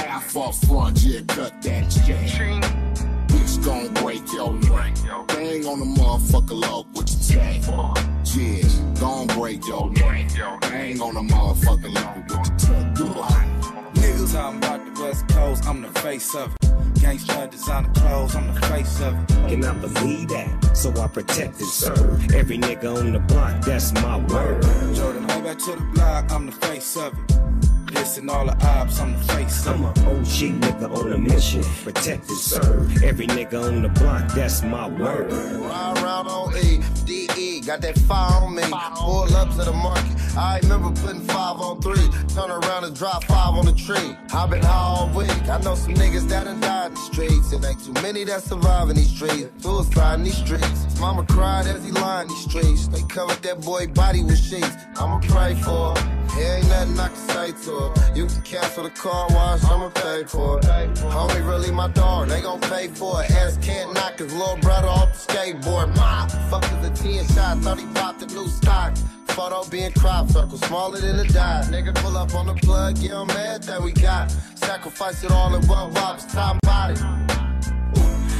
Half up front, yeah, cut that shit. Bitch gon' break your neck. Bang on the motherfucker, love what you say. Yeah, gon' break your neck. Bang on the motherfucker, love what you take. Niggas out about the West Coast, I'm the face of it. Gangsta designer clothes, I'm the face of it. Can I believe that? So I protect and serve every nigga on the block. That's my word. Jordan, way back to the block, I'm the face of it. This and all the ops, I'm the face of it. I'm an OG nigga on a mission. Protect and serve every nigga on the block. That's my word. Ride around on E-D-E, got that fire on me. Pull up to the market. I remember putting 5 on 3. Turn around and drop 5 on the tree. I've been high all week. I know some niggas that done died in the streets. It ain't too many that survive in these streets. Suicide in these streets. His mama cried as he lined these streets. They covered that boy body with sheets. I'ma pray for her. There ain't nothing I can say to her. You can cancel the car wash, I'ma pay for it. Homie really my dog, they gon' pay for it. Ass can't knock his little brother off the skateboard. My fuckers a 10 shot, thought he popped the new stock. Photo being crop circle, smaller than a dot. Nigga pull up on the plug, get on mad that we got. Sacrifice it all in one rob's top body.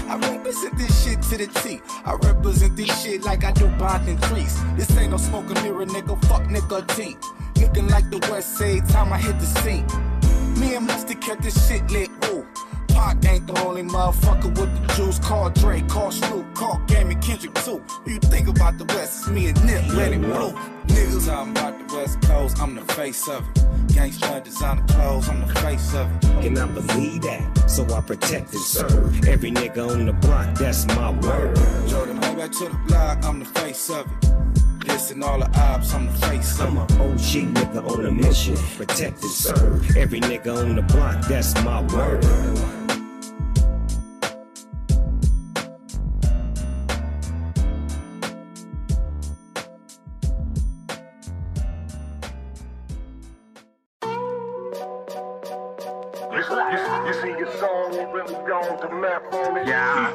I represent this shit to the T. I represent this shit like I do bonding trees. This ain't no smoke and mirror, nigga, fuck nigga T. Looking like the West Side time I hit the scene. Me and Mustard kept this shit lit, woo. Pac ain't the only motherfucker with the juice. Call Dre, call Snoop, call Game and Kendrick too. You think about the West, it's me and Nip, let it blow. Niggas out about the West Coast, I'm the face of it. Gangsta designer clothes, I'm the face of it. Can I believe that? So I protect and serve every nigga on the block, that's my word. Jordan, way back to the block, I'm the face of it. This and all the ops, I'm the face of it. I'm an OG nigga on a mission. Protect and serve every nigga on the block, that's my word. You see your song, we really gone to map on it. Yeah.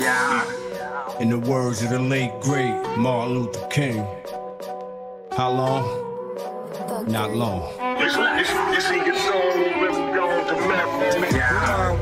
Yeah. In the words of the late great Martin Luther King, how long? Not long. You see your song, we really gone to map on it. Yeah.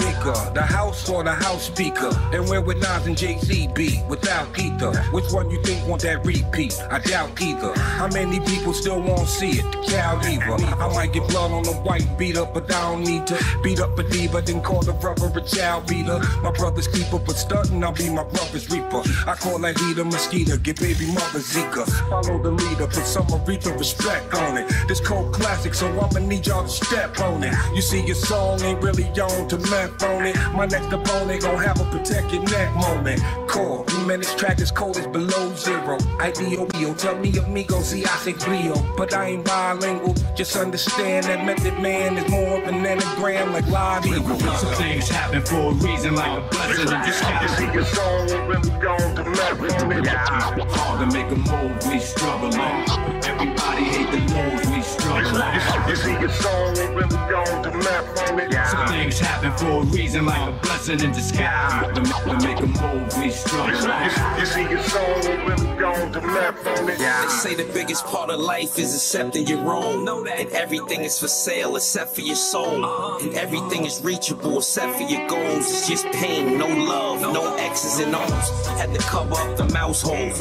The house or the house speaker. And where would Nas and Jay-Z be without either? Which one you think want that repeat? I doubt either. How many people still won't see it? The child either. I might get blood on the white beat up, but I don't need to beat up a diva, then call the brother a child beater. My brother's keeper, but stuntin', I'll be my brother's reaper. I call that heater mosquito, get baby mother Zika. Follow the leader, put some Aretha respect on it. This cold classic, so I'ma need y'all to step on it. You see your song ain't really on to left on it. My next opponent gon' have a protect your neck moment. Core, cool. Man, this track is cold, it's below zero. IDOBO, tell me amigo, si hace frio. But I ain't bilingual, just understand that Method Man is more of an anagram like live eagle. Some things happen for a reason, like a blessing in disguise. It's all really gone to Method. It's hard to make a move, we struggle on. Everybody hate the moves, we struggle on. You see, it's all really gone to Method. Some things happen for a reason, like a blessing in disguise. To make a move, we struggle on. You see, it's all really gone to Method. They say the biggest part of life is accepting your own. And everything is for sale except for your soul. And everything is reachable except for your goals. It's just pain, no love, no X's and O's. Had to cover up the mouse holes,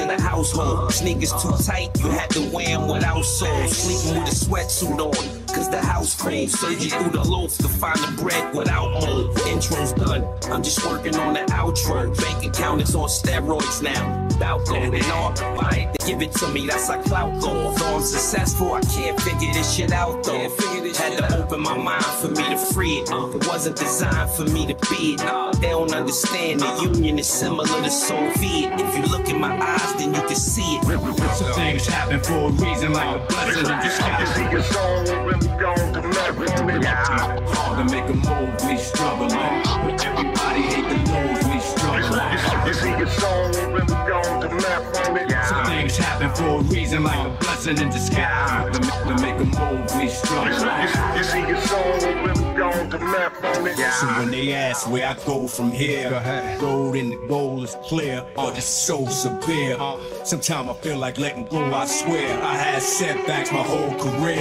in the household. Sneakers too tight, you had to wear them without soles. Sleeping with a sweatsuit on, cause the house cold. Surgery through the loaf to find the bread without own. Intro's done, I'm just working on the outro. Bank account is on steroids now. About going on, buy it, give it to me, that's like clout gold. Though I'm successful, I can't figure this shit out though. Had to open my mind for me to free it. It wasn't designed for me to be it. They don't understand the union is similar to Soviet. If you look in my eyes, then you can see it. Some things happen for a reason, like a blessing in disguise. Hard to make a move, we struggle on. Everybody hate the moves, we struggle on. You see, it's all really gone to Method. Some things happen for a reason, like a blessing in disguise. To make a move, we struggle on. You see, it's all really gone to Method. So when they ask where I go from here, road in the goal is clear. Oh, it's so severe. Sometimes I feel like letting go, I swear. I had setbacks my whole career.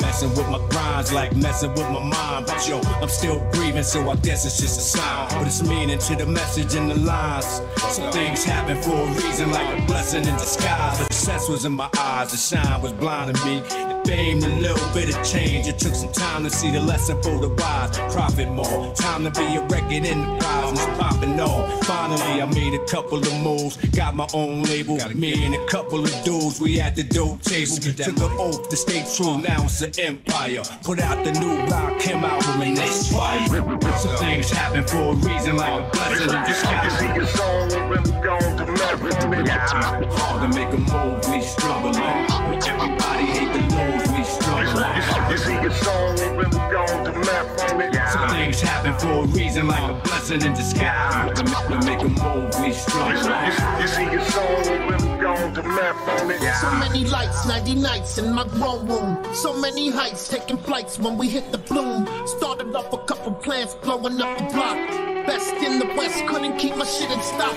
Messing with my grinds like messing with my mind. But yo, I'm still grieving, so I guess it's just a sign. But it's meaning to the message in the lines. Some things happen for a reason, like a blessing in disguise. Success was in my eyes, the shine was blinding me. The fame, a little bit of change. It took some time to see the lesson for the wise. Profit more, time to be a record enterprise. It's popping off. Finally, I made a couple of moves. Got my own label, me and a couple of dudes. We at the dope table, took an oath to stay true. Now it's an empire. Put out the new block, came out with me. That's why some things happen for a reason, like a blessing in disguise. It's all really gone to Method. Hard to make a move, we struggle on. Everybody hate the moves, we struggle on. You see, it's all really gone to Method. Some things happen for a reason, like a blessing in disguise. To make a move, we struggle on. You see, it's all really gone to Method. So many lights, 90 nights in my grown room. So many heights, taking flights when we hit the bloom. Started off a couple plans, blowing up the block. Best in the West, couldn't keep my shit in stock.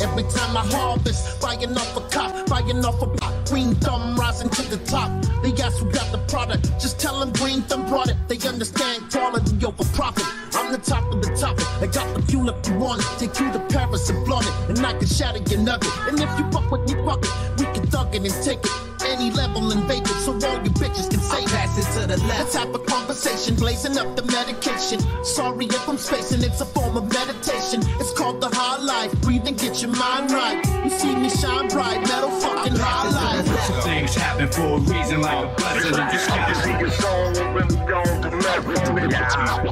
Every time I harvest, buying off a cop, buying off a block. Green Thumb rising to the top. They ask who got the product, just tell them Green Thumb brought it. They understand quality over profit. I'm the top of the top. I got the fuel if you want it. Take you to Paris and flaunt it, and I can shatter your nugget. And if you fuck with me, fuck it, we can thug it and take it. Any level in Vegas, so all you bitches can say. I'll pass it to the left. The type of conversation, blazing up the medication. Sorry if I'm spacing, it's a form of meditation. It's called the high life, breathe and get your mind right. You see me shine bright, metal fucking high life. Some things happen for a reason, like a blessing in disguise. It's all really gone to Method.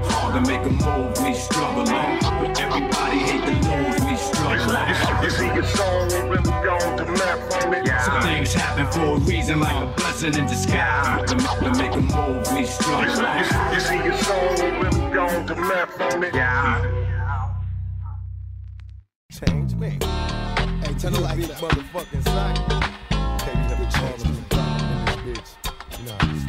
Hard to make a move, we struggle on. Everybody hate the moves, we struggle on. You see, it's all really gone to Method. Some things happen for a reason, like a blessing in disguise. To make a move, we struggle on. You see, it's all really gone to Method. Change me. Hey, tell me like that motherfucking sack. Take me to the channel in this bitch. You know.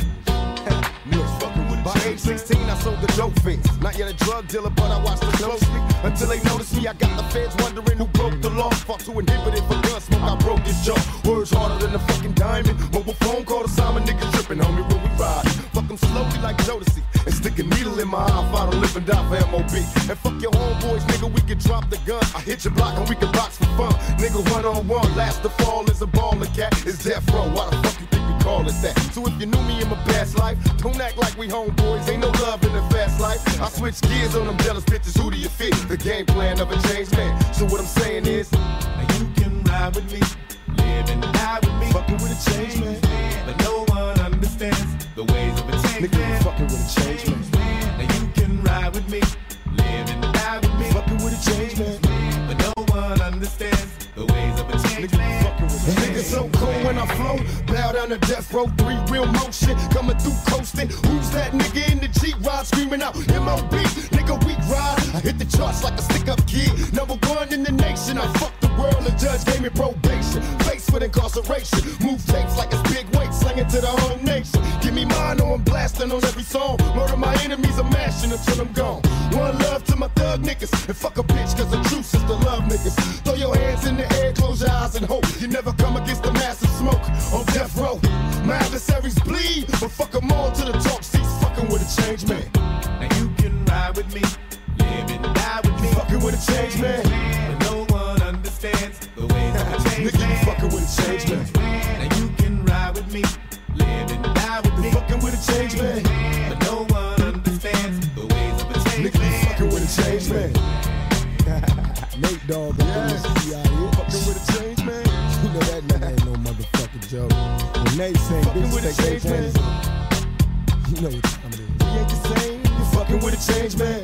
By age 16, I sold the dope fiends. Not yet a drug dealer, but I watched them closely. Until they noticed me, I got the feds wondering who broke the law. Fought too inhibited for gun smoke, I broke this jaw. Words harder than a fucking diamond. Mobile phone call to Simon, nigga tripping, homie, when we ride. Fuck them slowly like Jodeci. And stick a needle in my eye, fight to live and die for MOB. And fuck your homeboys, nigga, we can drop the gun. I hit your block and we can box for fun. Nigga, one-on-one, last to fall is a baller cat. It's death row, why the fuck you think? All of that. So if you knew me in my past life, don't act like we homeboys. Ain't no love in the fast life. I switch gears on them jealous bitches. Who do you fit? The game plan of a changed man. So what I'm saying is, now you can ride with me, live and die with me, fucking with a changed man. But no one understands the ways of a changed man. Nigga, you fucking with a changed man. Now you can ride with me, live and die with me. fucking with a change man. But no one understands the ways of a change man. Niggas so cold when I flow, bow down to death row, three real motion, coming through coasting. Who's that nigga in the G-Rod screaming out M.O.B. Nigga, we ride. I hit the charts like a stick-up kid, #1 in the nation. I fucked the world, the judge gave me probation, faced with incarceration. Move tapes like it's big weight, slinging to the whole nation. Give me mine or I'm blasting on every song. Murder my enemies, I'm mashing until I'm gone. One love to my thug niggas, and fuck a bitch, cause the truth is the love niggas. Throw your hands in the air, close your eyes and hope you never come against the massive smoke on death row. My adversaries bleed, but fuck them all to the talk seats, fucking with a change man. Now you can ride with me, live and die with me, fucking with a change man. But no one understands the ways of a change man. Nigga, you fucking with a change man. Now you can ride with me, live and die with me, fucking with a change man. But no one understands the ways of a change man. Nigga, you fucking with a change man. Nate Dogg, yes. Fucking with a change man. You know that nigga ain't no motherfucking joke. When they sing, bitches take their chains off. You know what time it is. You ain't the same, you fucking with a change man.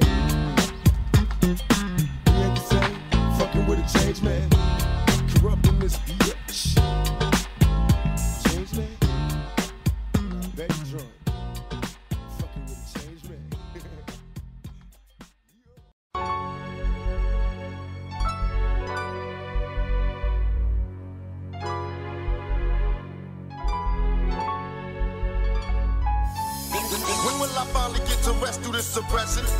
You ain't the same, fucking with a change man. Corrupting this bitch. Change man. They drunk. Fucking with a change man. When will I finally get to rest through this suppression? When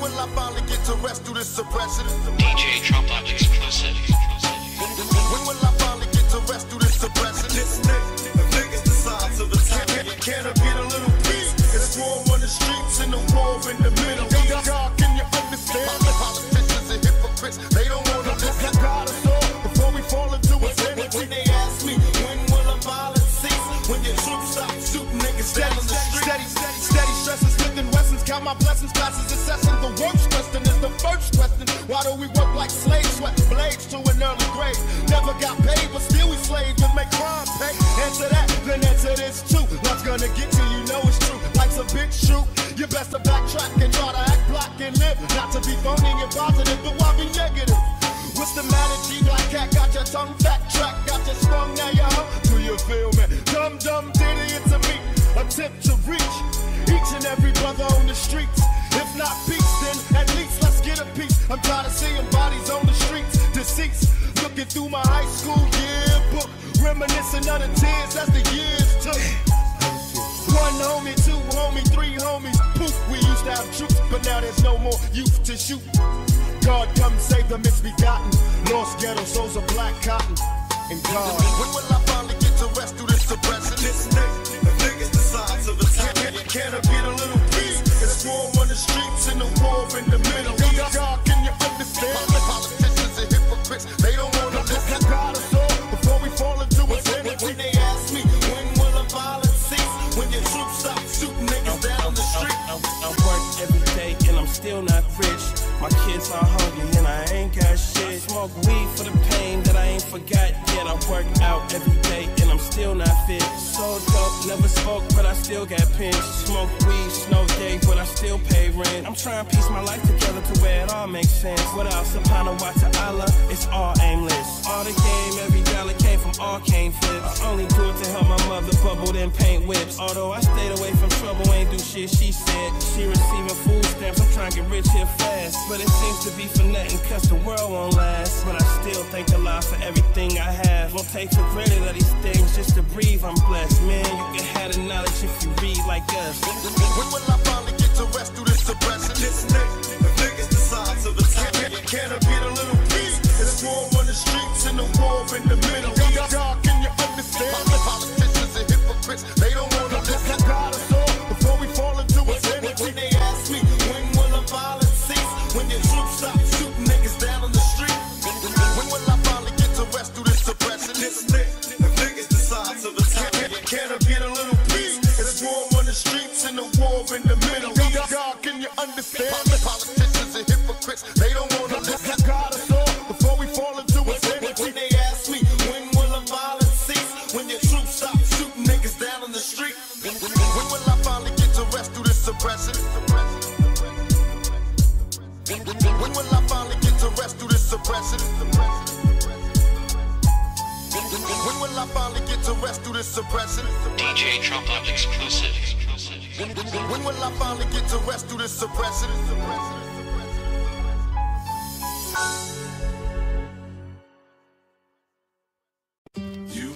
will I finally get to rest through this suppression? DJ Trumplock exclusive. When will I finally get to rest through this suppression? This niggas the size of a cat. Can I get a little peace? It's war on the streets and the war in the middle. God, can you understand? Politicians and hypocrites, they don't want to listen. God is all before we fall into a sanity. They ask me, when will I violence? When your troops stop shooting niggas down the street. Steady stress is lifting lessons. Count my blessings, classes, assessing. The worst question is the first question. Why do we work like slaves, sweating blades to an early grave? Never got paid, but still we slaves and make crime pay. Answer that, then answer this too. Love's gonna get you, you know it's true. Life's a big shoot. You best to backtrack and try to act black and live. Not to be phony and positive, but why be negative? What's the matter, G? Black cat got your tongue backtrack, got your sprung, now you hung. Do you feel me? Dumb, dumb, diddy, it's a me. Attempt to reach each and every brother on the streets. If not peace, then at least let's get a piece. I'm tired of seeing bodies on the streets, deceased. Looking through my high school yearbook, reminiscing of the tears as the years took. One homie, two homie, three homies. Poof, we used to have troops, but now there's no more youth to shoot. God, come save the misbegotten. Lost ghetto souls of black cotton. And God, when will I finally get to rest through this suppression? This nigga, the niggas the size of a cat. Can I get a little peace? It's war on the streets and the war in the middle. God, can you understand? Politicians and hypocrites, they don't want to listen. God is all before we fall into a sanity. When they ask me, when will the violence cease? When your troops stop shooting niggas down the street. I work every day and I'm still not rich. My kids are hungry and I ain't got shit. I smoke weed for the pain that I ain't forgot yet. I work out every day and I'm still not fit. So dope, never spoke, but I still got pinched. Smoke weed, snow day, but I still pay rent. I'm trying to piece my life together to where it all makes sense. Without Subhanahu wa Ta'ala, it's all aimless. All the game, every dollar came from arcane flips. I only do it to help my mother bubble then paint whips. Although I stayed away from trouble, ain't do shit she said. She receiving food stamps, I'm trying to get rich here fast. But it seems to be for nothing, cause the world won't last. But I still thank Allah for everything I have. Won't take for granted of these things just to breathe. I'm blessed, man. You can have the knowledge if you read like us. When will I finally get to rest through this suppression? This nigga, the niggas the size of a cat. Can I get a little peace? It's war on the streets and the war in the middle. God, can you understand? Politicians and hypocrites, they don't want to listen. God is all before we fall into a sanity. They ask me, when will the violence? When your troops stop shooting niggas down on the street. When will I finally get to rest through this suppression? This nigga, the niggas the size of a cat. Can I get a little peace? It's war on the streets and the war in the middle. God, can you understand? Politicians and hypocrites, they don't want to listen. God is all before we fall into a sanity. They ask me, when will the violence cease? When your troops stop shooting niggas down on the street. When will I finally get to rest through this suppression? president. When will I finally get to rest through this suppression? DJ Trump on exclusive. When will I finally get to rest through this suppression? You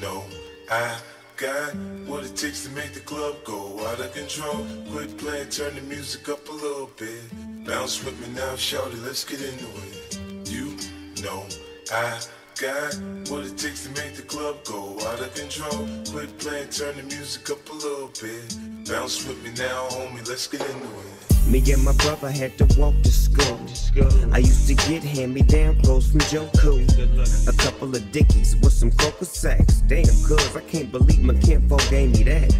know I got what it takes to make the club go out of control. Quit playing, turn the music up a little bit. Bounce with me now, shout it, let's get into it. You know I got what it takes to make the club go out of control. Quit playing, turn the music up a little bit. Bounce with me now, homie, let's get into it. Me and my brother had to walk to school. I used to get hand-me-down clothes from Joe Cool. A couple of Dickies with some cocoa sacks. Damn, cuz, I can't believe my kinfolk gave me that.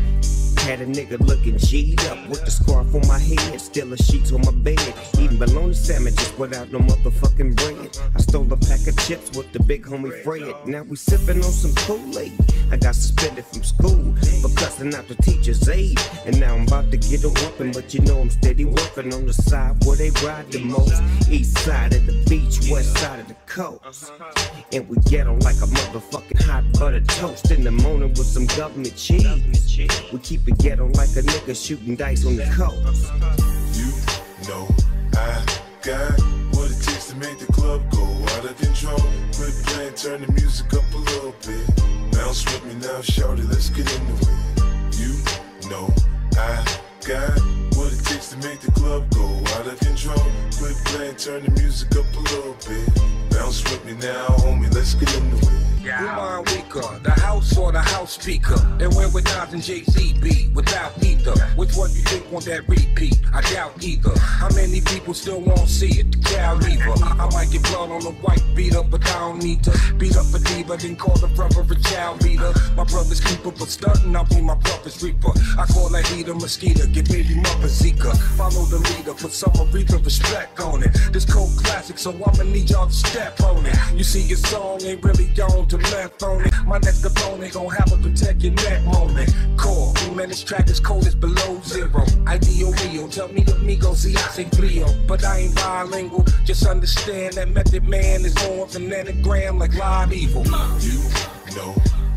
Had a nigga looking G'd up with the scarf on my head, stealing sheets on my bed, eating bologna sandwiches without no motherfucking bread. I stole a pack of chips with the big homie Fred. Now we sipping on some Kool-Aid. I got suspended from school for cussing out the teacher's aid, and now I'm about to get a whooping, but you know I'm steady working on the side where they ride the most. East side of the beach, west side of the coast, and we get on like a motherfucking hot butter toast in the morning with some government cheese. We keep it get on like a nigga shooting dice on the coast. You know I got what it takes to make the club go out of control. Quit playing, turn the music up a little bit. Bounce with me now, shout it, let's get into it. You know I got what it takes to make the club go out of control. Quit playing, turn the music up a little bit. Bounce with me now, homie, let's get into it. Umar Weaker, the house or the house speaker. And when with Nas and Jay-Z be without either. Which one you think want that repeat? I doubt either. How many people still won't see it? The cow lever. I might get blood on a white beater, but I don't need to beat up a diva, then call the brother a child beater. My brother's keeper, but stuntin', I'll be my brother's reaper. I call that heater mosquito, get baby mother Zika. Follow the leader, put some Aretha respect on it. This cold classic, so I'ma need y'all to step on it. You see your song ain't really gone to left on it. My next opponent gon' have a protect your neck moment. Core, man, this track is cold, it's below zero. Ideal real, tell me the amigo, see I say Leo. But I ain't bilingual, just understand that Method Man is more than an anagram like live evil. You know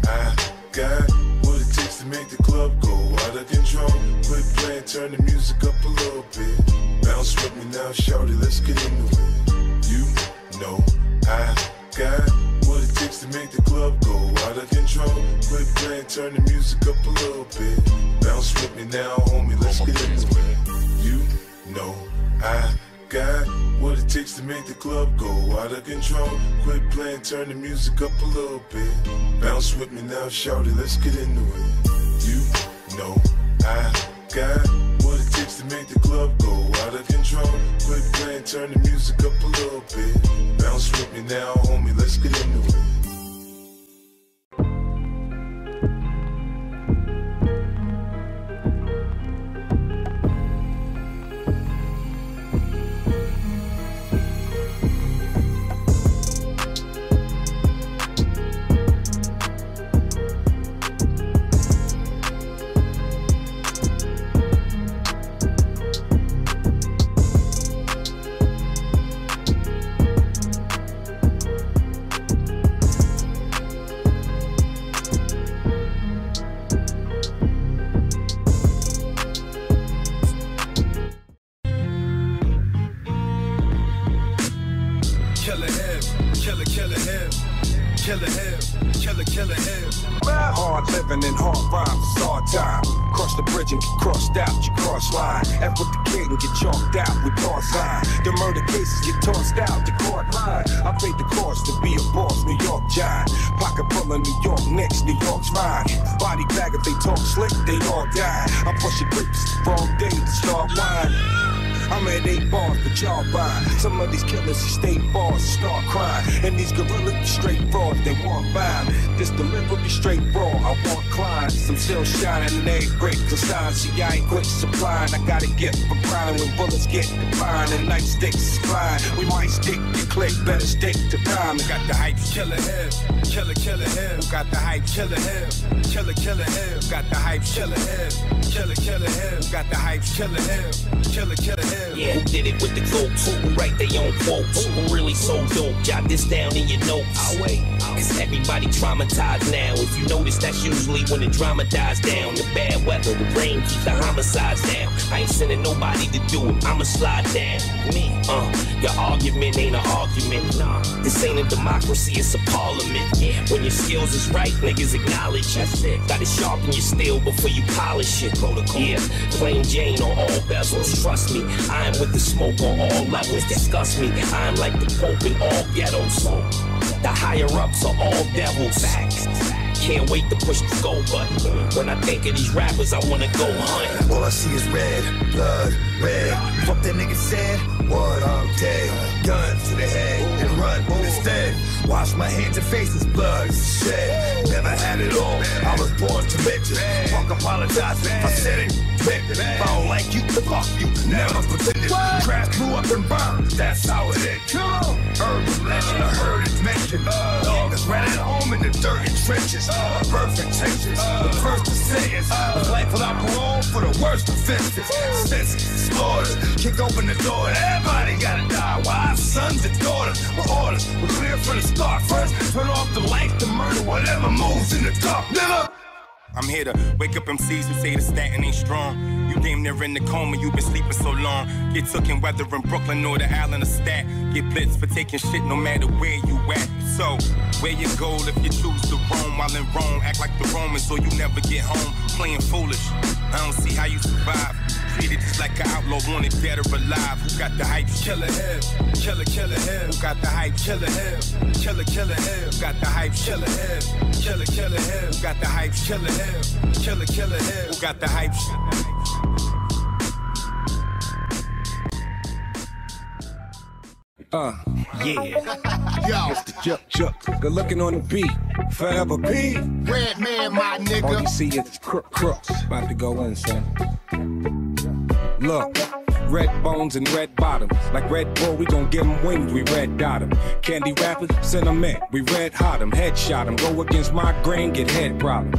I got what it takes to make the club go out of control. Quit playing, turn the music up a little bit. Bounce with me now, shout it, let's get into it. You know I got what it takes to make the club go out of control. Quit playing, turn the music up a little bit. Bounce with me now, homie, let's get into it. You know I got what it takes to make the club go out of control. Quit playing, turn the music up a little bit. Bounce with me now, shout it, let's get into it. You know I got what it takes to make the club go out of control. Quit playing, turn the music up a little bit. Bounce with me now, homie, let's get into it. Some of these killers stay bars, start crying. And these gorillas straight raw, they want by. This delivery straight raw, I want clients. I'm still shining and they great consign. See, I ain't quit supplying. I gotta get from prime when bullets get defined and knife sticks flying. We might stick to click, better stick to time. Got the hype, killer him, killer, killer him. Got the hype, killer him, killer, killer him. Got the hype, killer him. Killer, killer him. Got the hypes, killer him. Killer, killer him. Yeah, who did it with the coke? Who write their own quotes? Who really so dope? Jot this down in your notes. Cause everybody traumatized now. If you notice, that's usually when the drama dies down. The bad weather, the rain keeps the homicides down. I ain't sending nobody to do it. I'ma slide down. Me, your argument ain't an argument. Nah, this ain't a democracy, it's a parliament. Yeah. When your skills is right, niggas acknowledge it. Gotta sharpen your steel before you polish it. Protocol. Yeah, plain Jane on all bezels. Trust me, I am with the smoke on all levels. Disgust me, I am like the Pope in all ghettos. The higher ups are all devils. Can't wait to push the go button. When I think of these rappers, I wanna go hunt. All I see is red, blood, red. Fuck that nigga said, what I'm dead. Gun to the head and run instead. Wash my hands and faces, blood is shed. Never had it all, I was born to riches. Fuck apologizing, I said it. If I don't like you, fuck you, never pretended. Grass blew up and burned, that's how it is. Urban legend, I heard it mentioned. Dogs ran at home in the dirty trenches. Perfect changes, the first to say it. Life without parole for the worst offenses. Senses, slaughters, kick open the door. Everybody gotta die, wives, sons, and daughters. We're orders, we're clear from the start. First, turn off the lights, the murder, whatever moves in the dark, nigga. I'm here to wake up MCs who say the statin ain't strong. You damn near in the coma, you've been sleeping so long. Get took in whether in Brooklyn or the island of Stat. Get blitzed for taking shit no matter where you at. So, where your goal if you choose to roam? While in Rome, act like the Romans or you never get home. Playing foolish, I don't see how you survive. Treated just like an outlaw, wanted dead or alive. Who got the hype? Killer him, killer, killer him. Who got the hype? Killer him, killer, killer him. Who got the hype? Killer him, killer, killer him. Who got the hype? Killer him, killer, killer him. Who got the hype? Yeah. Good looking on the beat. Forever P. Red man, my nigga. All you see is crooks. About to go in, son. Look. Red bones and red bottoms. Like Red Bull, we gon' give them wings, we red dot them. Candy rappers, sentiment, we red hot them. Headshot them, go against my grain, get head problem.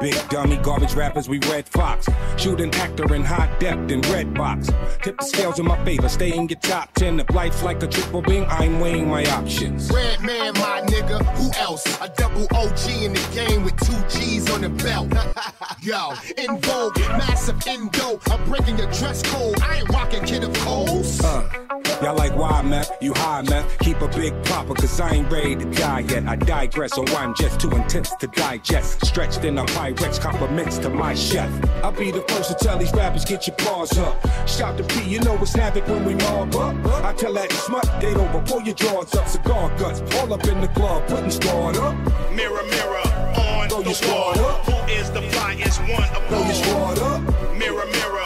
Big dummy, garbage rappers, we red fox. Shoot an actor in high depth in red box. Tip the scales in my favor, stay in your top 10. If life's like a triple beam, I'm weighing my options. Red man, my nigga, who else? A double OG in the game with 2 G's on the belt. Yo, in vogue, massive endo. I'm breaking your dress code, I ain't rocking. Kid of coals. Y'all like why, man? You high, man? Keep a big popper, cause I ain't ready to die yet. I digress, or I'm just too intense to digest. Stretched in a Pyrex, compliments to my chef. I'll be the first to tell these rappers, get your bars up. Shout to P, you know it's havoc when we mob up. I tell that smut, they don't before your jaws up. Cigar guts, all up in the club, putting squad up. Mirror, mirror, on throw the wall. Who is the flyest one of all? Mirror, mirror.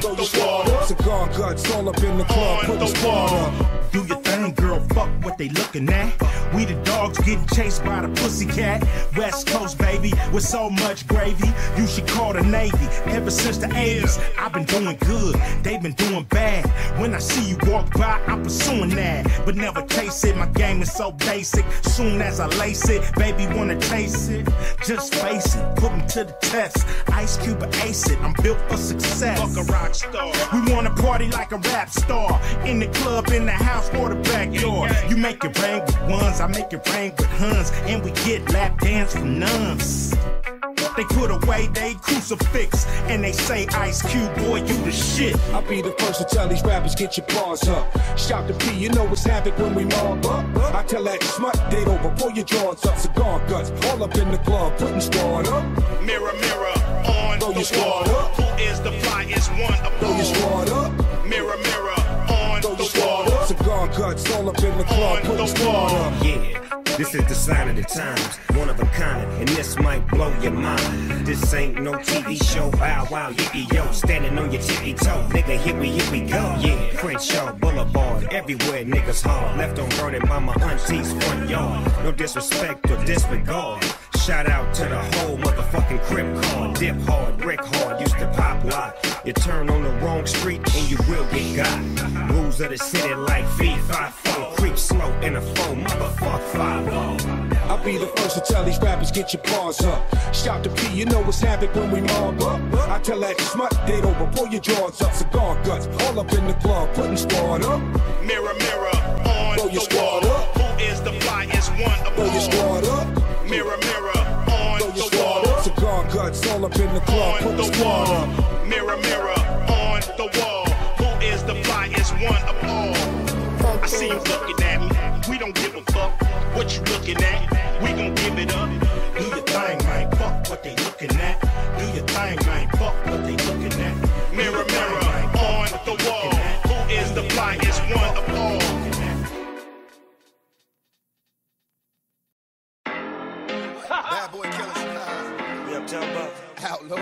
Throw the squad up. Cigar guts all up in the club. Put the squad up. Do your thing, girl. Fuck what they looking at. We the dogs getting chased by the pussycat. West Coast, baby, with so much gravy. You should call the Navy. Ever since the 80s, I've been doing good. They've been doing bad. When I see you walk by, I'm pursuing that. But never chase it. My game is so basic. Soon as I lace it, baby, wanna chase it. Just face it. Put them to the test. Ice Cube and ace it. I'm built for success. Fuck a rock star. We wanna party like a rap star. In the club, in the house, or the backyard. You make it rain with ones, I make it rain with huns. And we get lap dance from nuns. They put away they crucifix and they say, Ice Cube, boy, you the shit. I'll be the first to tell these rappers, get your bars up. Shout to P, you know it's havoc when we mob up. I tell that smut, date over, pull your jaws up. Cigar guts, all up in the club, putting squad up. Mirror, mirror, on throw the your squad wall. Up. Who is the flyest one of throw all? Throw your squad up. Mirror, mirror, on throw the squad wall. Up. Cigar guts, all up in the club, putting squad up. Yeah. This is the sign of the times, one of a kind, and this might blow your mind. This ain't no TV show, wow, wow, yippee, yo, standing on your tippy toe, nigga, here we go, yeah. Crenshaw Boulevard, everywhere niggas hard, left on burning by my auntie's front yard, no disrespect or disregard. Shout out to the whole motherfucking Crip card. Dip hard, wreck hard, used to pop lot. You turn on the wrong street and you will get got. Rules of the city like V5-4. Creep slow in a foe, motherfuck 5-0. I'll be the first to tell these rappers, get your bars up. Shout to P, you know it's havoc when we mob up. I tell that smut, they don't pull your jaws up. Cigar guts, all up in the club, putting squad up. Mirror, mirror, on the wall, up. Who is the flyest one of all? Throw your squad up. Mirror, mirror, on the wall, up. Cigar guts, all up in the club, putting squad up. Mirror, mirror, on the wall, who is the flyest one of all? I see you looking at me, we don't give a fuck what you looking at, we gon' give it up. Do your thing, man, fuck what they looking at. Do your thing, man, fuck what they looking at. Mirror, mirror, on the wall, who is the flyest one of all? Bad boy killers. We uptown buff. Outlaw.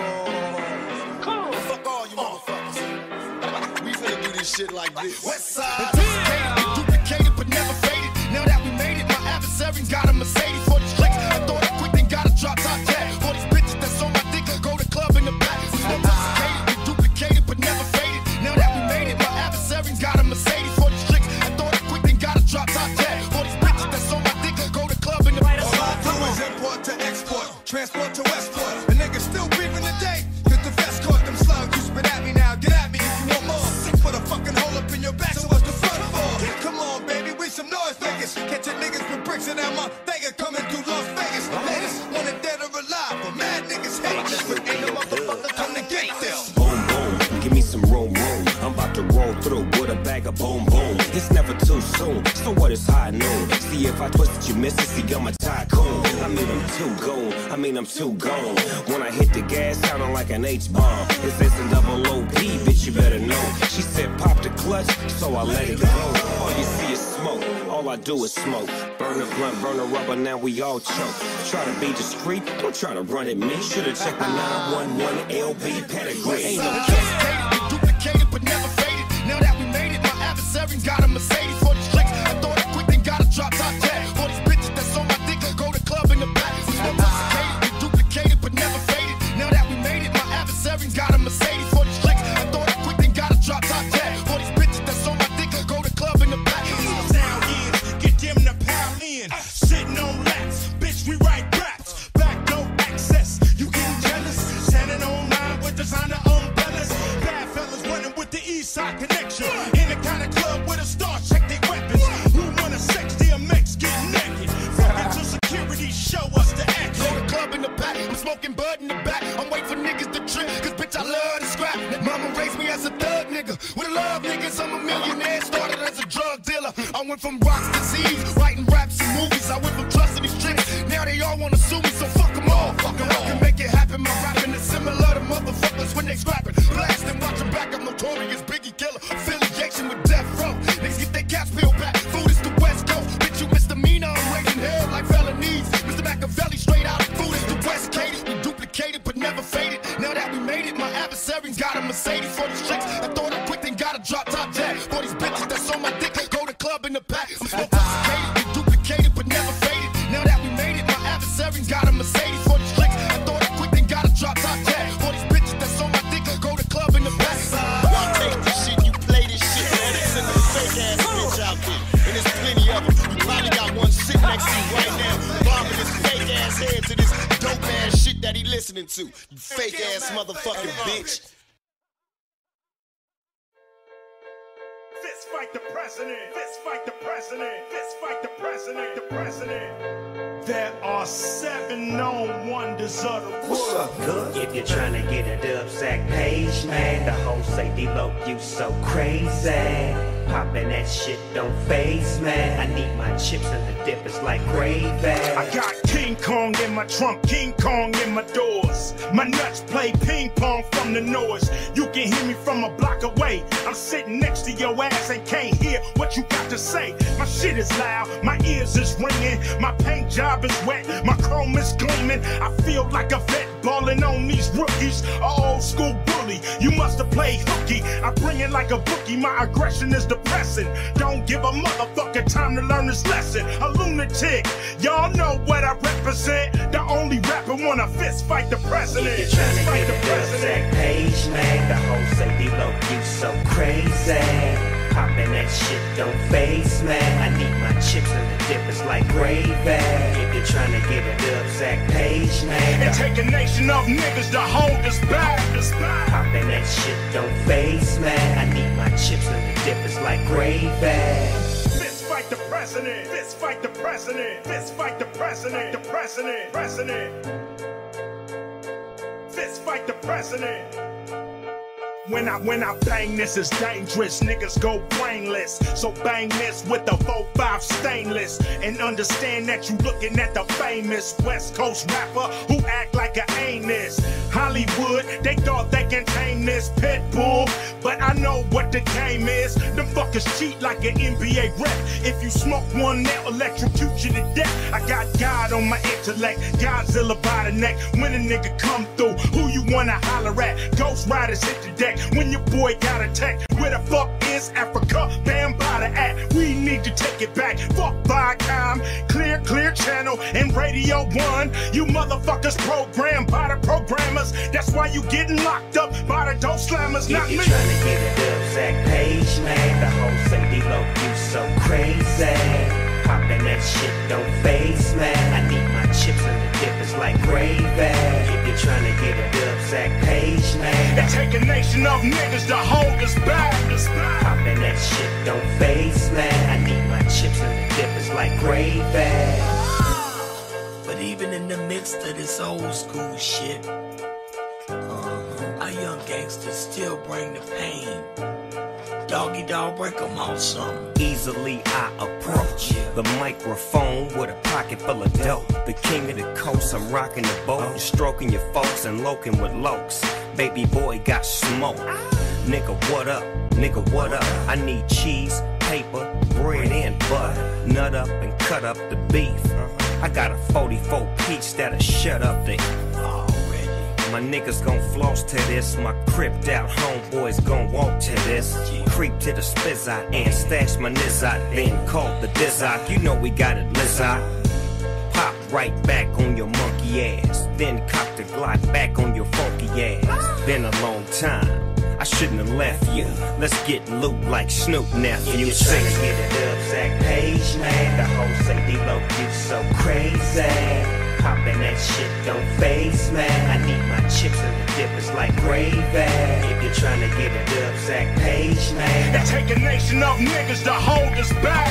Come on. Fuck all you motherfuckers. We finna do this shit like this. Westside. Duplicated but never faded. Now that we made it, my adversary's got a Mercedes for these tricks. I thought it quick, then got a drop top cat. For these bitches that's on my dick, I go to club in the back. We duplicated, we duplicated but never faded. Now that we made it, my adversary's got a Mercedes for these tricks. I thought it quick, then got a drop top cat. For these bitches that's on my dick, I go to club in the back. All I do is import to export, transport to Westport. The niggas still breathing today, cause the vest caught them slugs. You spit at me now, get at me if you want more. Sick for the fucking hole up in your back, so what's the fun for? Come on, baby. Some noise, niggas. Catching niggas with bricks and I'm a nigga coming through Las Vegas. Niggas wanna dead or alive, but mad niggas hate this. Ain't no motherfucker come to get them. Boom, boom, give me some room, room. I'm about to roll through with a bag of boom, boom. It's never too soon, so what is high noon? See if I twist it, you miss it, see I'm a tycoon. I mean I'm too gone, I mean I'm too gone. When I hit the gas, sounding like an H-bomb. It's S&OOP, bitch, you better know. She said pop the clutch, so I let it go. All you see is smoke, all I do is smoke. Burn a blunt, burn a rubber, now we all choke. Try to be discreet, don't try to run at me. Should've checked my 911 LB pedigree. Ain't no case. But never faded. Now that we made it, my adversary's got a Mercedes for these tricks. I thought it quick, then got a drop top cat. For these bitches that's on my dick, I go to club in the back. We duplicated, we duplicated, but never faded. Now that we made it, my adversary's got a Mercedes for these tricks. I thought it quick, then got a drop top cat. For these bitches that's on my dick, I go to club in the back. Down in, get them the pound in. Sitting on laps, bitch, we write raps. Back no access, you getting jealous? Standing online with designer umbrellas. The East Side Connection. In the kind of club with a star, check their weapons. Who wanna sex DMX, get naked. Fucking till security show us the action. Go to club in the back, I'm smoking bud in the back. I'm waiting for niggas to trip, cause bitch I love to scrap. Mama raised me as a thug nigga, with love niggas, I'm a millionaire. Started as a drug dealer, I went from rocks to Z's, writing raps and movies. I went from trusting these tricks, now they all wanna sue me. So fuck them all, fuck them all. I can make it happen, my rapping is similar to motherfuckers when they scrapping. Blast and watch them back, I'm notorious Biggie killer. Affiliation with Death Row. Niggas get their caps peeled back. Food is the West Coast. Bitch, you misdemeanor. I'm raising hell like felonies. Mr. Machiavelli straight out. Food is the West Coast. We duplicated but never faded. Now that we made it, my adversary's got a Mercedes for these tricks. I thought I quick, then got a drop top jack. For these bitches that's on my dick, I go to club in the pack. I'm so duplicated. We duplicated but never faded. Now that we made it, my adversary's got a Mercedes for these tricks. I thought I quick, then got a drop top jack. For these bitches that's on my dick, I go to club in the back. And there's plenty of them. You probably got one sitting next to you right now, bobbing his fake ass head to this dope ass shit that he listening to. You fake ass motherfucking bitch. Fist fight the president. Fist fight the president. Fist fight the president. The president. There are 7 known wonders of the world. If you're trying to get a dub sack page, man, the whole safety low, you so crazy. Poppin' that shit don't phase, man. I need my chips and the dip is like gravy. I got King Kong in my trunk, King Kong in my doors. My nuts play ping pong from the noise. You can hear me from a block away. I'm sitting next to your ass and can't hear what you got to say. My shit is loud, my ears is ringing. My paint job is wet, my chrome is gleaming. I feel like a vet ballin' on these rookies. Old school bully, you must have played hooky. I bring it like a bookie, my aggression is the depressing. Don't give a motherfucker time to learn this lesson. A lunatic, y'all know what I represent. The only rapper wanna fist fight the president. If you're tryna get the president page, man, the whole safety low, you so crazy. Poppin' That shit don't phase me. I need my chips and the dippers like gravy. If you're trying to get it up, Zach Page, man. And take a nation of niggas to hold us back. Poppin' that shit don't phase me. I need my chips and the dippers like gravy. The president, fist fight the president, fist fight the president, president, fist fight the president. When I bang this, it's dangerous. Niggas go brainless, so bang this with the 4-5 stainless. And understand that you looking at the famous West Coast rapper who act like an anus. Hollywood, they thought they can tame this pit bull, but I know what the game is. Them fuckers cheat like an NBA rep. If you smoke one, they'll electrocute you to death. I got God on my intellect, Godzilla by the neck. When a nigga come through, who you wanna holler at? Ghost Riders hit the deck. When your boy got attacked, where the fuck is Africa? Bam by the act, we need to take it back. Fuck Viacom, clear channel, and Radio 1. You motherfuckers programmed by the programmers. That's why you getting locked up by the dope slammers, if not me. If you tryna get it up, Zach Page, man. The whole say D-Lo, you so crazy. Poppin' that shit, don't phase, man. I need my chips and the dippers like gravy. If you're tryna get it up, Zach Page, man. And take a nation of niggas to hold us back. Poppin' that shit, don't phase, man. I need my chips and the dippers like gravy. But even in the midst of this old school shit, our young gangsters still bring the pain. Doggy dog, break them off something. Easily I approach the microphone with a pocket full of dope. The king of the coast, I'm rocking the boat, stroking your folks and loking with lokes. Baby boy got smoke. Nigga, what up? Nigga, what up? I need cheese, paper, bread, and butter. Nut up and cut up the beef. I got a 44 peach that'll shut up the already. My niggas gon' floss to this. My cripped out homeboys gon' walk to this. Creep to the spizz out and stash my nizz out. Then call the dizz out. You know we got it, Liz out. Pop right back on your monkey ass. Then cop the Glock back on your funky ass. Been a long time. I shouldn't have left you. Let's get looped like Snoop nephew. You tryna get it up, Zach Page, man. The whole say D-Lo, you so crazy. Poppin' that shit, don't phase, man. I need my chips and the dippers like gravy. If you're tryna get it up, Zach Page, man. And take a nation of niggas to hold us back.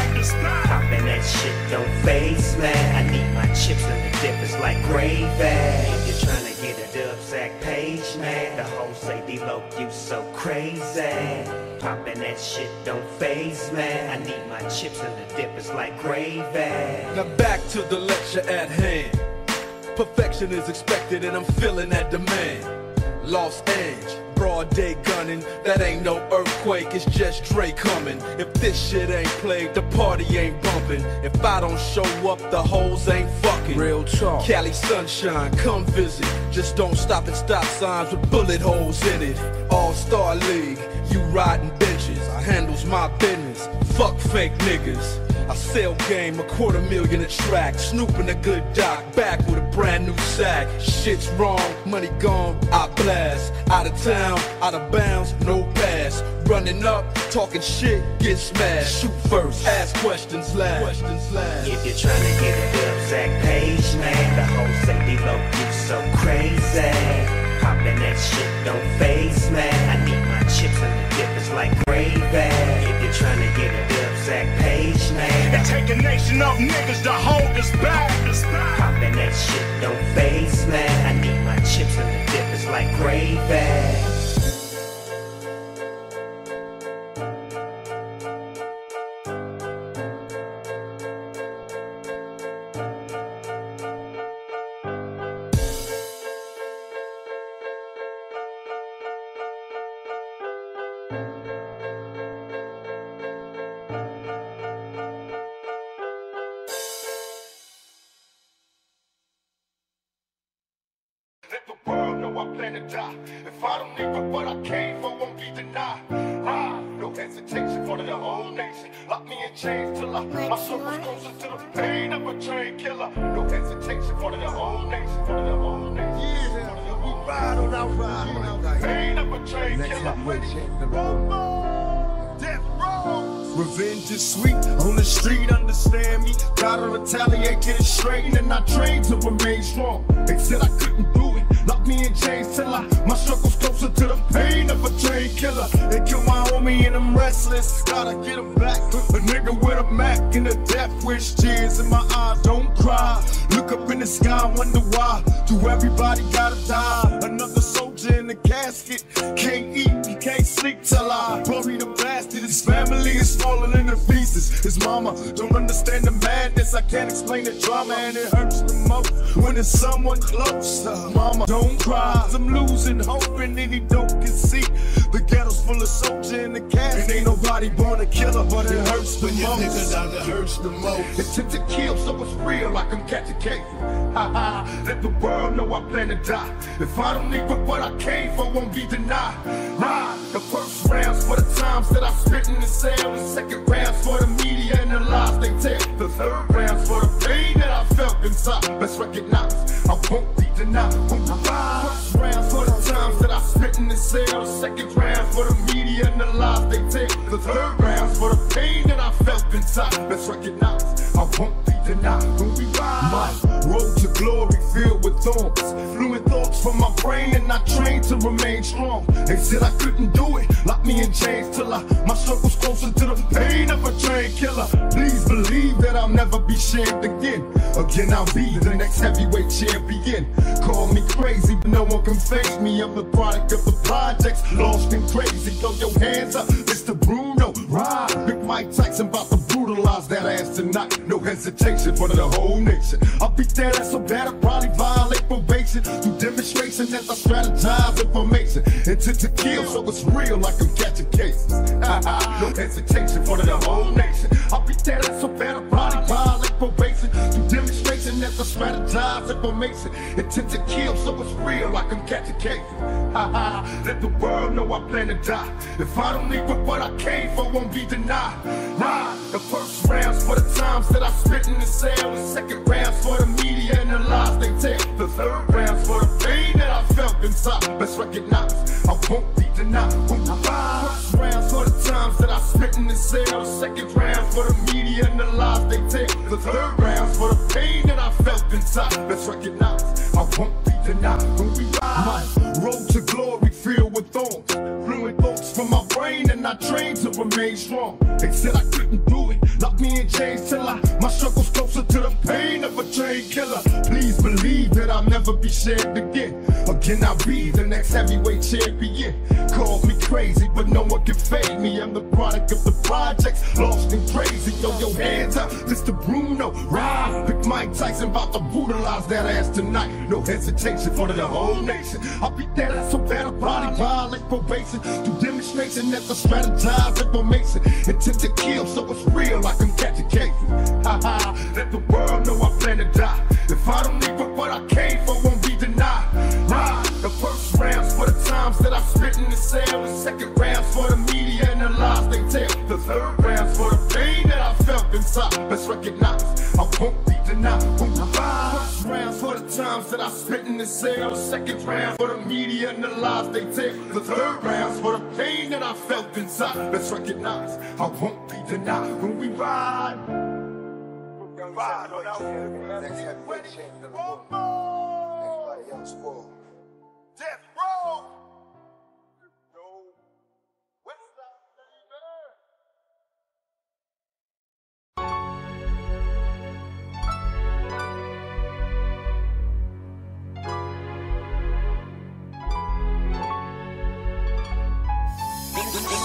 Poppin' that shit, don't phase, man. I need my chips and the dippers like gravy. If you're tryna get it up, Zach Page, man. The whole say D-Lo, you so crazy. Poppin' that shit, don't phase, man. I need my chips and the dippers like gravy. Now back to the lecture at hand. Perfection is expected and I'm feeling that demand. Lost edge, broad day gunning. That ain't no earthquake, it's just Dre coming. If this shit ain't played, the party ain't bumping. If I don't show up, the hoes ain't fucking. Real talk. Cali sunshine, come visit. Just don't stop at stop signs with bullet holes in it. All-Star League, you riding bitches. I handles my business, fuck fake niggas. I sell game, $250,000 a track. Snoopin' a good doc, back with a brand new sack. Shit's wrong, money gone, I blast. Out of town, out of bounds, no pass. Running up, talking shit, get smashed. Shoot first, ask questions last. If you're tryna get it up, Zach Page, man. The whole say D-Lo, you so crazy. Poppin' that shit, don't phase, man. I need my chips and the dippers like gravy. If you're tryna get it up, Zach Page, man. And take a nation of niggas to hold us back. Poppin' that shit, don't phase, man. I need my chips and the dippers like gravy. If I don't leave it, what I came for won't be denied. No hesitation for the whole nation. Lock me in chains till my soul is closer to the pain of a train killer. No hesitation for the whole nation. Yeah, we ride on our ride. Pain of a train killer. Death row. Revenge is sweet, on the street, understand me. Gotta retaliate, get it straight, and I trained to remain strong. Except I couldn't do it, locked me in chains till my struggle's closer to the pain of a train killer. They killed my homie and I'm restless, gotta get him back. A nigga with a Mac and a death wish, tears in my eyes, don't cry. Look up in the sky, wonder why, do everybody gotta die? Another soldier in the casket, can't eat, he can't sleep till I bury the bastard. His family is falling into pieces, his mama don't understand the madness. I can't explain the drama and it hurts the most when it's someone closer. Mama, don't cry, I'm losing hope and any dope can see. The ghetto's full of soldier in the casket, and ain't nobody born a killer, but it hurts the most. It hurts the most. Attempt to kill, so it's real like I'm catching cake. Ha ha, let the world know I plan to die. If I don't leave with what I came for, won't be denied. Ride the first rounds for the times that I spent in the cell. The second rounds for the media and the lies they tell. The third rounds for the pain that I felt inside. Let's recognize I won't be denied. First rounds for the times that I spent in the cell. The second rounds for the media and the lies they tell. The third rounds for the pain that I felt inside. Let's recognize I won't be denied. When we ride, my road to glory filled with thorns, fluent thoughts from my brain, and I trained to remain strong. They said I couldn't do it, locked me in chains till my struggle's closer to the pain of a train killer. Please believe that I'll never be shamed again. Again, I'll be the next heavyweight champion. Call me crazy, but no one can face me. I'm the product of the projects, lost and crazy. Throw your hands up, Mr. Bruno. Ride, Big Mike Tyson, about to brutalize that ass tonight. No hesitation for the whole nation. I'll beat that ass so bad I'll probably violate probation. Through demonstrations as I strategize information. Intent to kill, so it's real like I'm catching cases. No hesitation for the whole nation. I'll beat that ass so bad I'll probably violate probation. Through demonstrations as I strategize information. Intent to kill, so it's real like I'm catching cases. Let the world know I plan to die. If I don't leave with what I came for, won't be denied. Ride the first rounds for the times that I spent in the cell. The second rounds for the media and the lies they tell. The third rounds for the pain that I felt inside. Let's recognize I won't be denied. First rounds for the times that I spent in the cell. The second rounds for the media and the lies they tell. The third rounds for the pain that I felt inside. Let's recognize I won't be denied. When we ride, my road to glory filled with thorns, fluid thoughts from my brain, and I trained to remain strong. They said I couldn't do it, locked me in chains till my struggle's closer to the pain of a train killer. Please believe that I'll never be shamed again. Again, I'll be the next heavyweight champion. Call me crazy, but no one can fade me. I'm the product of the projects, lost and crazy. Throw your hands up, Mr. Bruno. Ride, Big Mike Tyson, about to brutalize that ass tonight. No hesitation for the whole nation. I'll beat that ass so bad I'll probably violate probation. Through demonstration as I strategize information. Intent to kill, so it's real like I'm catching cases. Ha-ha, let the world know I plan to die. If I don't leave with what I came for, won't be denied. Ride the first rounds for the times that I spent in the cell. The second rounds for the media and the lies they tell. The third rounds for the pain that I felt inside. Let's recognize I won't be denied. First rounds for the times that I spent in the cell. The second round for the media and the lies they tell. The third rounds for the pain that I felt inside. Let's recognize I won't be denied. When we ride, ride on out here. Next heavyweight champion. One more. Everybody else full. Death Row. No. West Side, baby.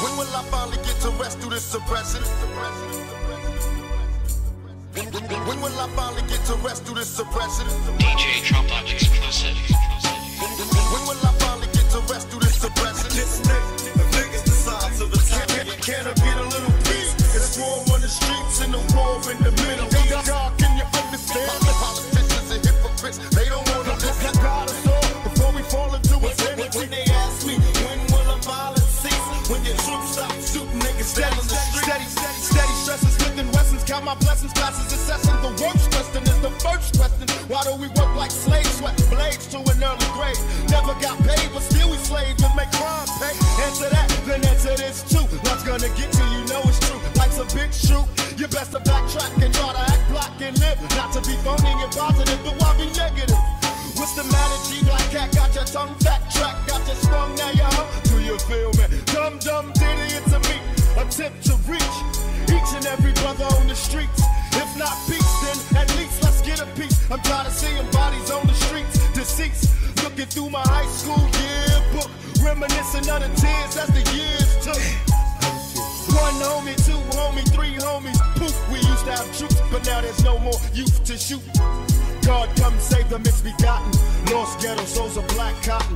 When will I finally get to rest through this suppression? When will I finally get to rest through this suppression? DJ Trump exclusive. When will I finally get to rest through this suppression? This nigga, the niggas the size of a tent. Can I get a little peace? It's warm on the streets and the war in the middle. God, can you understand? Politicians and hypocrites, they don't want to listen. God is all before we fall into a sin. When they ask me, when will the violence cease? When your troops stop shooting niggas down the street. Steady stress is within Westons. Count my blessings, classes, assessing. The worst question is the first question. Why do we work like slaves, sweat blades to an early grave? Never got paid, but still we slaves and make crime pay. Answer that, then answer this too. What's gonna get to you, know it's true. Life's a I'm tired of seeing bodies on the streets, deceased. Looking through my high school yearbook, reminiscing of the tears as the years took. One homie, two homie, three homies, poof. We used to have troops, but now there's no more youth to shoot. God come save the misbegotten, lost ghetto souls of black cotton.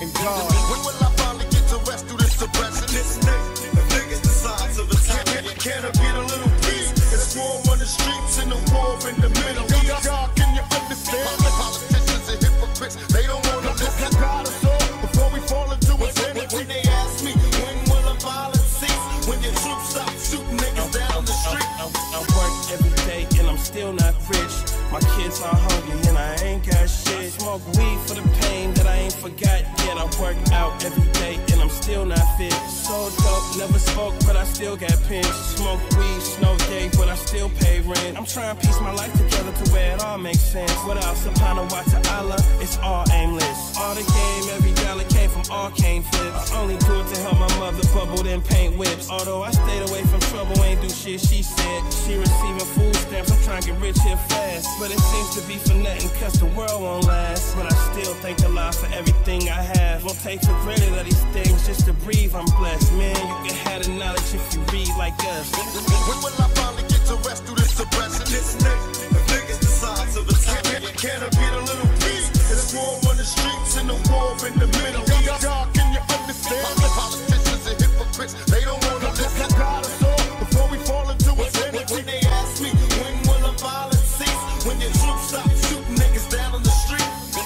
And God, when will I finally get to rest through this suppression? This nigga, the biggest the size of a cannon. Can I get a little peace? It's warm on the streets and the war in the middle. God, can you understand? Politicians and hypocrites, they don't want to listen. God is all before we fall into a sin. When they ask me, when will the violence cease? When your troops stop shooting niggas down the street. I work every day and I'm still not rich. My kids are hungry and I ain't got shit. Smoke weed for the pain that I ain't forgot yet. I work out every day and I'm still not fit. So dope, never spoke, but I still got pinched. Smoke weed, snow day, but I still pay rent. I'm trying to piece my life together to where it all makes sense. Without Subhana wa Ta'ala, it's all aimless. All the game, every dollar came from arcane flips. I only do it to help my mother bubble, then paint whips. Although I stayed away from trouble, ain't do shit she said. She receiving food stamps, I'm trying to get rich here fast. But it seems to be for nothing, cause the world won't last. But I still thank Allah for everything I have. Won't take for granted of these things just to breathe. I'm blessed, man, you can have the knowledge if you read like us. When will I finally get to rest through this suppression? This nigga, the biggest the size of a cannon. Can I get a little peace? It's warm on the streets and the war in the middle. God, can you understand? Politicians and hypocrites, they don't want to listen. God is all before we fall into a sin. When they ask me, when will the violence cease? When your troops stop shooting niggas down on the street. When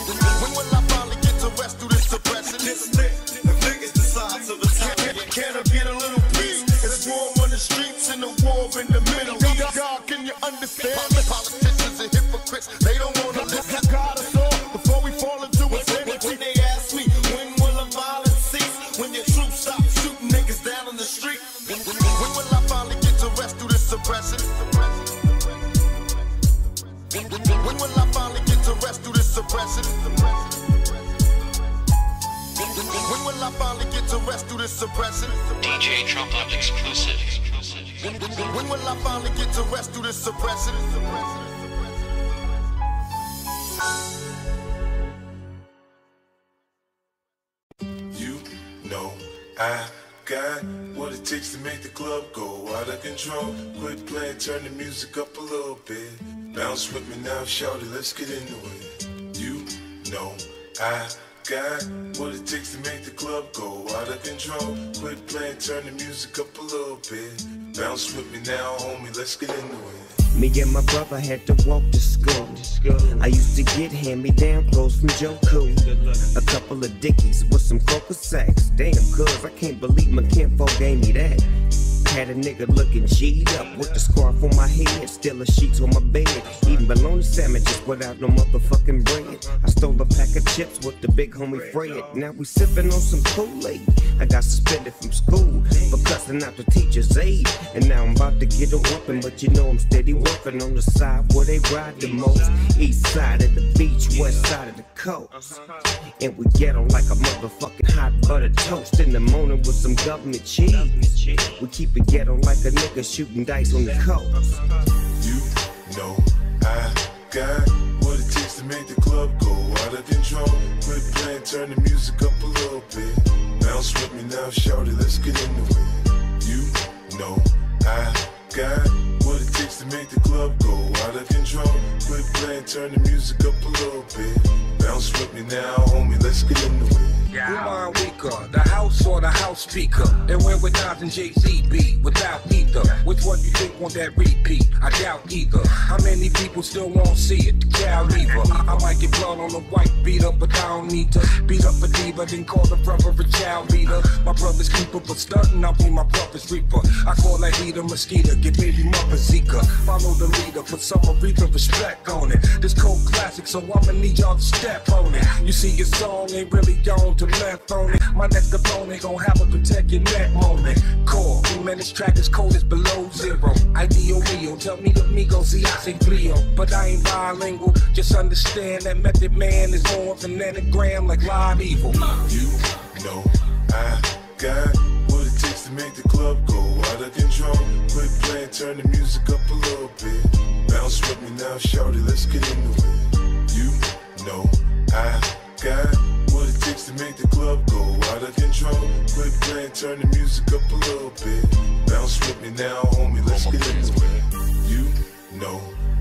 will I finally get to rest through this suppression? This nigga, the biggest the size of a cannon. Can I get a little peace? It's warm on the streets and the war in the middle. God, can you understand? Politicians and hypocrites, they don't want to listen. God is all before we fall into a sin. When they ask me, when will the violence cease? When your troops stop shooting niggas down on the street. When will I finally get to rest through this suppression? When will I finally get to rest through this suppression? When will I finally get to rest through this suppression? DJ Trump Up exclusive. When will I finally get to rest through this suppression? You know I got what it takes to make the club go out of control. Quit playing, turn the music up a little bit. Bounce with me now, shout it, let's get into it. You know I got what it takes to make the club go out of control. Quit playing, turn the music up a little bit. Bounce with me now, homie, let's get into it. Me and my brother had to walk to school. I used to get hand-me-down clothes from Joku. A couple of dickies with some coca sacks. Damn, cuz I can't believe my kinfolk gave me that. Had a nigga looking G'd up with the scarf on my head, stealing sheets on my bed. Eating bologna sandwiches without no motherfucking bread. I stole a pack of chips with the big homie Fred. Now we sipping on some Kool-Aid. I got suspended from school for cussing out the teacher's aid. And now I'm about to get a whooping, but you know I'm steady working on the side where they ride the most. East side of the beach, west side of the coast. And we ghetto like a motherfucking hot butter toast. In the morning with some government cheese. We keep it ghetto like a nigga shooting dice on the coast. You know I got what it takes to make the club go out of control. Quit playing, turn the music up a little bit. Bounce with me now, shorty, let's get into it. You know I got what it takes to make the club go out of control. Quit playing, turn the music up a little bit. Bounce with me now, homie, let's get into it. Yeah. Who mind weaker, the house or the house speaker? And where would Nas and Jay-Z be without either? Which one you think want that repeat? I doubt either. How many people still won't see it? The cow lever. I might get blood on a white beater, but I don't need to beat up a diva, then call the brother a child leader. My brother's keeper, but stunting, I'll be my brother's reaper. I call that heater mosquito, get baby mother Zika. Follow the leader, put some Aretha respect on it. This cold classic, so I'ma need y'all to step on it. You see your song ain't really gone to left on it. My next opponent gon' have a protect your neck moment. Core, man, this track is cold, it's below zero. Ideal real, tell me the amigos, see I say Leo. But I ain't bilingual, just understand that Method Man is on with an anagram like live evil. You know I got what it takes to make the club go out of control. Quit playing, turn the music up a little bit. Bounce with me now, shorty, let's get into it. know I got what it takes to make the club go out of control. Quit playing, turn the music up a little bit. Bounce with me now, homie, let's get into it. You know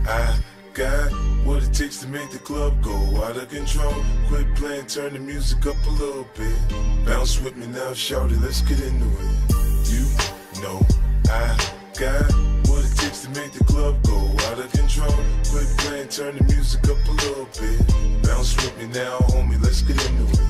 I got what it takes to make the club go out of control. Quit playing, turn the music up a little bit. Bounce with me now, shawty, let's get into it. You know I got what it takes to make the club go out of control. Quit playing, turn the music up a little bit. Bounce with me now, homie, let's get into it.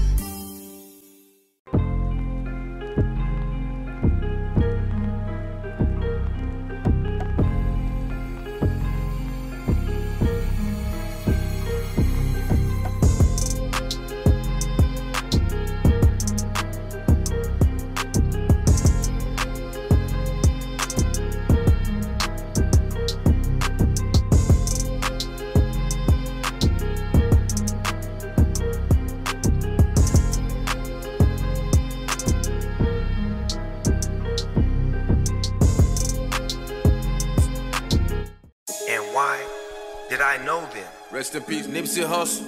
Rest in peace, Nipsey Hussle,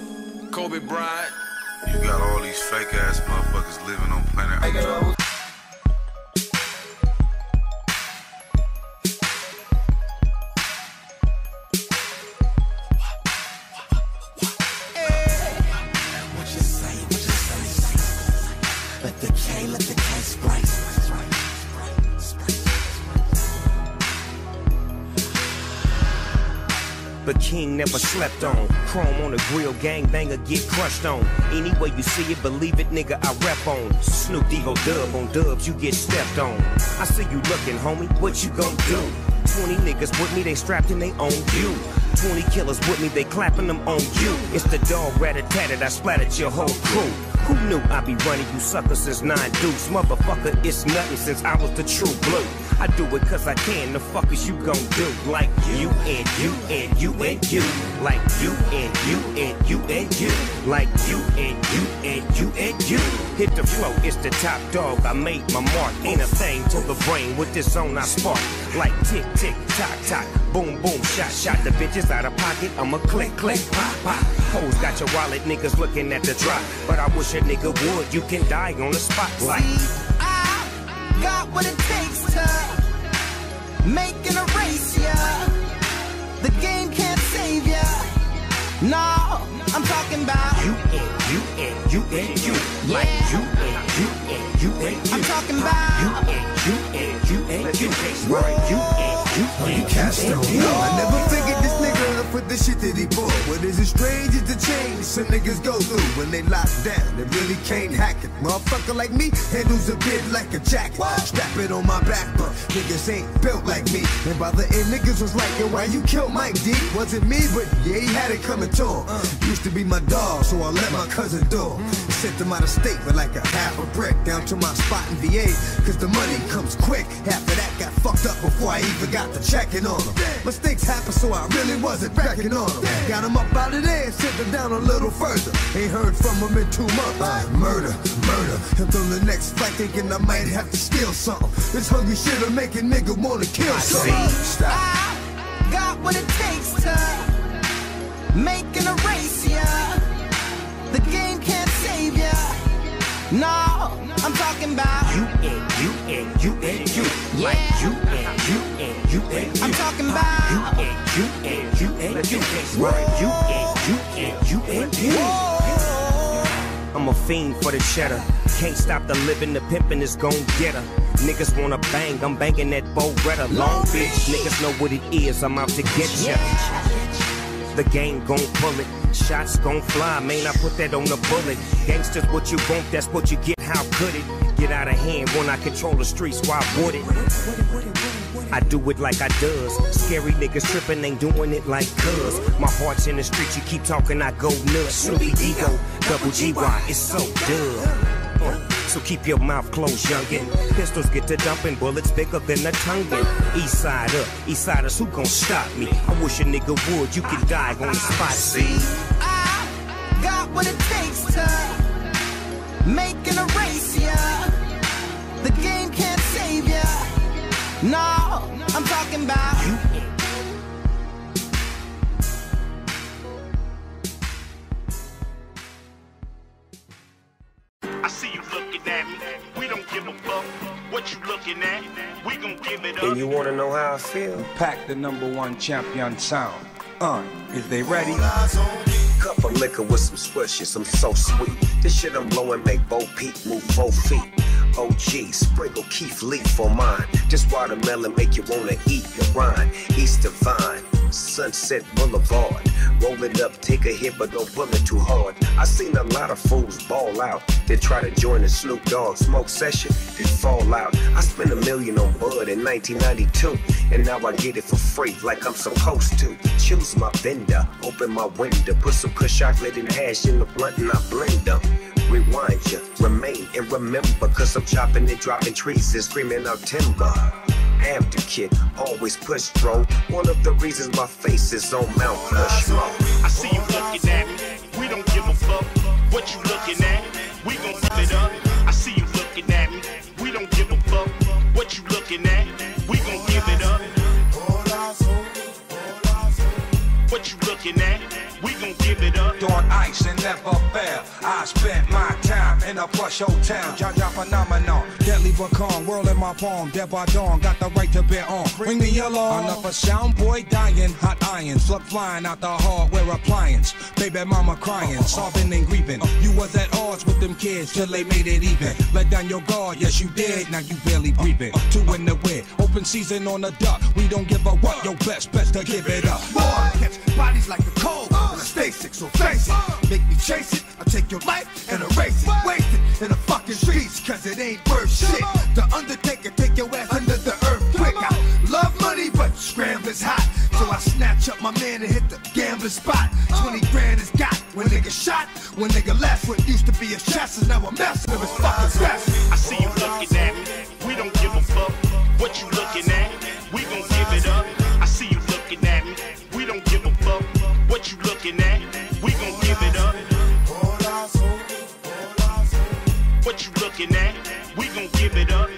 Kobe Bryant. You got all these fake ass motherfuckers living on planet Earth. King never slept on, chrome on a grill, gangbanger get crushed on. Any way you see it, believe it, nigga, I rep on. Snoop D-ho dub on dubs, you get stepped on. I see you looking, homie, what you gon' do? 20 niggas with me, they strapped in they own you. 20 killers with me, they clapping them on you. It's the dog rat-a-tat-it, I splattered your whole crew. Who knew I be running you suckers since 9 deuce? Motherfucker, it's nothing since I was the true blue. I do it cause I can, the fuck is you gon' do? Like you and you and you and you. Like you and you and you and you. Like you and you and you and you. Hit the flow, it's the top dog, I made my mark. Ain't a thing to the brain, with this on I spark. Like tick, tick, tock, tock, boom, boom, shot, shot. The bitches out of pocket, I'ma click, click, pop, pop. Hoes got your wallet, niggas looking at the drop. But I wish a nigga would, you can die on the spotlight. See, I got what it takes to make an erase ya. The game can't save ya. No, I'm talking about you and you and you and you. Like you and you and you and you. I'm talking about you and you and you and you. Right, you and you and you and you. I never figured this nigga up with the shit that he bought. What is as strange as the change some niggas go through when they lock down. They really can't hack it. Motherfucker like me handles a bit like a jacket. Strap it on my back, but niggas ain't built like me. And by the end, niggas was like, yo, why you killed Mike D? Wasn't me, but yeah, he had it coming to him. Used to be my dog, so I let my cousin do him. Sent him out of state with like a half a brick down to my spot in VA, cause the money comes quick. Half of that got fucked up before I even got to checking on him. Mistakes happen, so I really wasn't reckoning on him. Got him up out of there and sent him down a little further. Ain't heard from him in 2 months. Murder, murder. And on the next flight thinking I might have to steal something. This hungry shit'll make a nigga wanna kill something. I got what it takes to make an erase ya. The game can't save ya. No, I'm talking about you and you and you and you. Like you and you and you and you. I'm talking about you and you and you and you. Right, you and you and you and you. I'm a fiend for the cheddar. Can't stop the living, the pimpin' is gon' get her. Niggas wanna bang, I'm banging that Beretta. Long bitch, niggas know what it is, I'm out to get ya. The game gon' pull it, shots gon' fly, man, I put that on the bullet. Gangsters, what you want, that's what you get, how could it? Get out of hand, when I control the streets, why would it? I do it like I does, scary niggas trippin', ain't doing it like cuz. My heart's in the street, you keep talking, I go nuts. Snoopy D-O, double G-Y, it's so dumb. So keep your mouth closed, youngin'. Pistols get to dumping, bullets bigger than a tonguin'. East side up, east siders, who gon' stop me? I wish a nigga would, you can die on the spot. See, I got what it takes to make an erase ya. The game can't save ya. No, I'm talking about you. What you looking at? We gon' give it up. And you wanna know how I feel? Pack the #1 champion sound. Is they ready? Cup of liquor with some swishes, I'm so sweet. This shit I'm blowing make Bo Peep move 4 feet. OG, sprinkle Keith Leaf on mine. This watermelon make you wanna eat your rind. East Divine, Sunset Boulevard. Roll it up, take a hit, but don't bullet too hard. I seen a lot of fools ball out. They try to join the Snoop Dogg smoke session, they fall out. I spent $1 million on Bud in 1992, and now I get it for free like I'm supposed to. Choose my vendor, open my window, put some kush chocolate and ash in the blunt and I blend them. Rewind ya, remain and remember, cause I'm chopping and dropping trees and screaming out timber. Am the kid, always push bro. One of the reasons my face is on Mount Rushmore. I see you looking at me, we don't give a fuck. What you looking at? We gon' give it up. I see you looking at me, we don't give a fuck. What you looking at? We gon' give it up. What you looking at? We gon' give it up. Dark ice and never fail. I spent my time in a plush hotel. Jaja phenomenon, deadly but calm. Whirl in my palm, dead by dawn. Got the right to bear on. Bring me along. Another sound boy dying, hot iron. Slip flying out the hardware appliance. Baby mama crying, sobbing and grieving. You was at odds with them kids till they made it even. Let down your guard, yes you did. Now you barely breathing. Two in the wind, open season on the duck. We don't give a what. Your best to give it up. Catch bodies like the cold. Stay sick, so face it. Make me chase it. I take your life and erase it. Waste it in the fucking streets, cause it ain't worth shit. The Undertaker take your ass under the earth quick. I love money, but scrambling's hot. So I snatch up my man and hit the gambling spot. 20 grand is got. When nigga shot, when nigga left. What used to be a chest is now a mess. It was fucking best. I see you looking at me. We don't give a fuck. What you looking at? We gon' give it up. I see you looking at me. We don't give a fuck. What you looking at? We gon' give it up. What you looking at? We gon' give it up.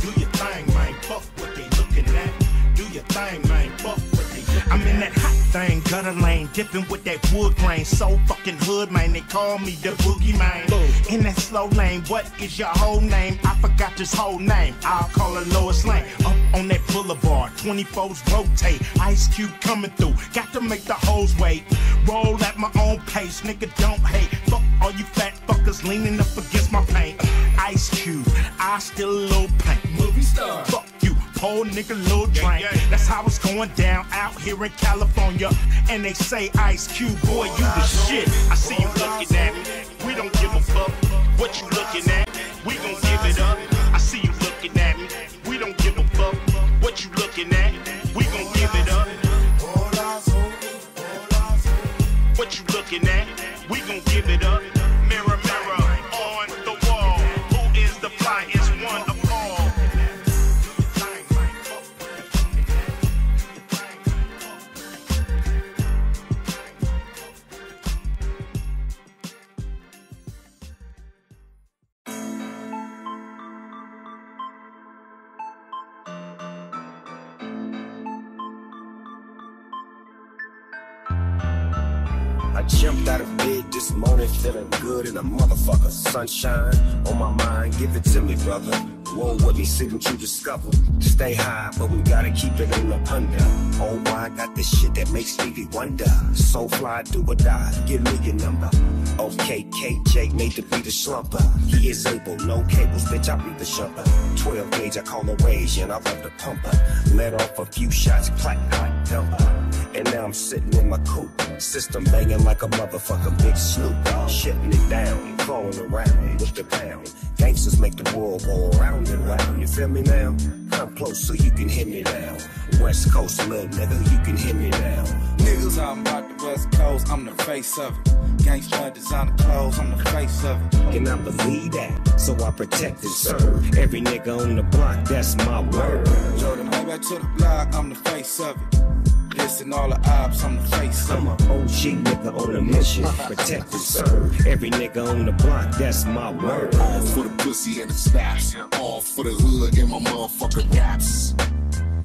Do your thing, man. Fuck what they looking at. Do your thing, man. Fuck what they looking at. I'm in that hot thing, gutter lane, dipping with that wood grain. So fucking hood, man. They call me the boogie man. In that slow lane, what is your whole name? I forgot this whole name. I'll call her Lois Lane. Up on that boulevard, 24s rotate. Ice Cube coming through, got to make the hoes wait. Roll at my own pace, nigga don't hate. Fuck all you fat fuckers leaning up against my paint. Ice Cube, I still a little paint. Movie star. Fuck you, poor nigga, little drink. That's how it's going down out here in California. And they say Ice Cube, boy you the shit. I see you looking at me, we don't give a fuck. What you looking at? We gon' give it up. I see you looking at me, we don't give a fuck. What you looking at? We gon' give it up. What you looking at? We gon' give it up. Mirror, mirror on the wall, who is the flyest one of all? I jumped out of bed this morning feeling good and a motherfucker. Sunshine on my mind, give it to me, brother. Roll with me, see what you discover. Stay high, but we gotta keep it on the under. Oh, I got this shit that makes Stevie wonder. So fly, do or die, give me your number. Okay, KJ made to be the slumper. He is able, no cables, bitch, I be the shumper. 12 gauge, I call the rage, and I love the pumper. Let off a few shots, clack, clack, dumper. And now I'm sitting in my coupe, system banging like a motherfucker, big Snoop Dogg. Shitting it down, crawling around with the pound. Gangsters make the world go around and round. You feel me now? Come close so you can hear me now. West Coast, little nigga, you can hear me now. Niggas talking about the West Coast, I'm the face of it. Gangsta designer clothes, I'm the face of it. And I believe that, so I protect and serve. Every nigga on the block, that's my word. Jordan, way back to the block, I'm the face of it. Listen, all the ops on the face. I'm an OG nigga on a mission. Protect and serve. Every nigga on the block, that's my word. All for the pussy and the snaps. All for the hood and my motherfucking raps.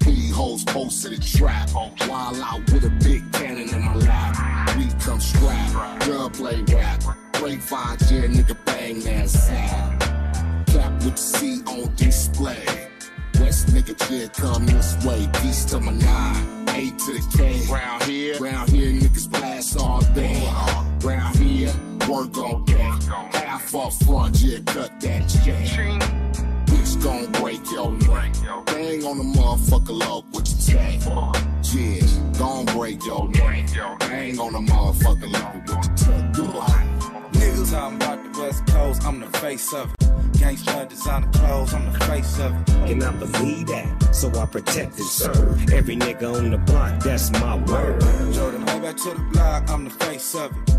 P-holes post to the trap. Wild out with a big cannon in my lap. We come strapped. Girl play rap. Break 5G, nigga bang that sap. Cap what you see on display. West nigga kid come this way, peace to my nine, A to the K. Round here niggas blast all day. Round here, work on that. Half up front, yeah, cut that shit. Bitch gon' break your neck. Bang on the motherfucker, look what you take. Yeah, gon' break your neck. Bang on the motherfucker, look what you take. Niggas talking about the West Coast, I'm the face of it. Gangsta designer clothes, I'm the face of it. And I believe that, so I protect and serve. Every nigga on the block, that's my word. Jordan, way back to the block, I'm the face of it.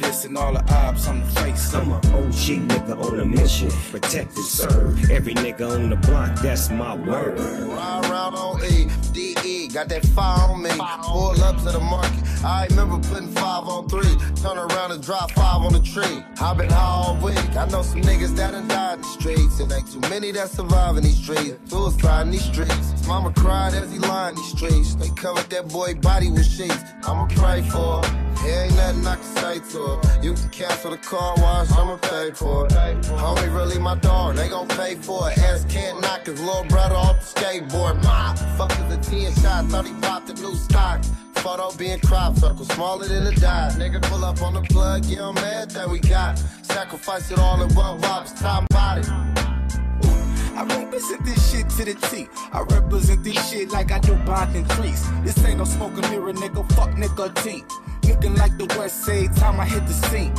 Listen, all the ops, I'm the face of it. I'm an OG nigga on a mission, protect and serve. Every nigga on the block, that's my word. Ride around on E-D-E, got that fire on me. Pull up to the market. I remember putting 5 on 3, turn around and drop 5 on the tree. I've been high all week. I know some niggas that done died in the streets. It ain't too many that survive in these streets. Suicide in these streets. His mama cried as he lined these streets. They covered that boy body with sheets. I'ma pray for him. There ain't nothing I can say to her. You can cancel the car wash, I'ma pay for it. Homie really my dog, they gon' pay for it. Ass can't knock his little brother off the skateboard. My fuckers a 10 shot, thought he popped the new stock. Photo being crop circle, smaller than a dime. Nigga pull up on the plug, get him mad that we got. Sacrifice it all in one rob's top body. I represent this shit to the T. I represent this shit like I do bonding trees. This ain't no smoking mirror, nigga, fuck nigga T. Looking like the West Side time I hit the scene.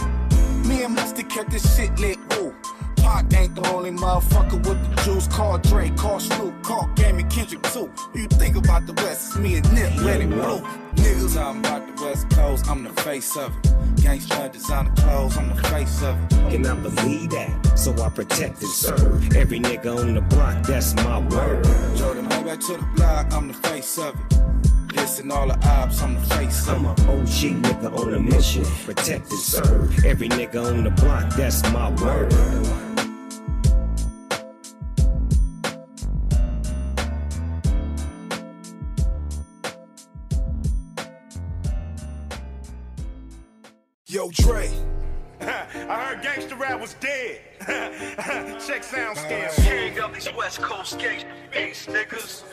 Me and Mustard kept this shit lit, ooh. Pac ain't the only motherfucker with the juice. Call Dre, call Snoop, call Game and Kendrick too. When you think about the West, it's me and Nip, let it blow. Niggas talking about the West Coast, I'm the face of it. Gangsta designer clothes, I'm the face of it. And I believe that, so I protect and serve. Every nigga on the block, that's my word. Jordan, way back to the block, I'm the face of it. Listen, all the ops, I'm the face. I'm an OG nigga on a mission, protect and serve. Every nigga on the block, that's my word. Yo, Dre. I heard gangster rap was dead. Check sound scale. King up these West Coast gangster beats, niggas.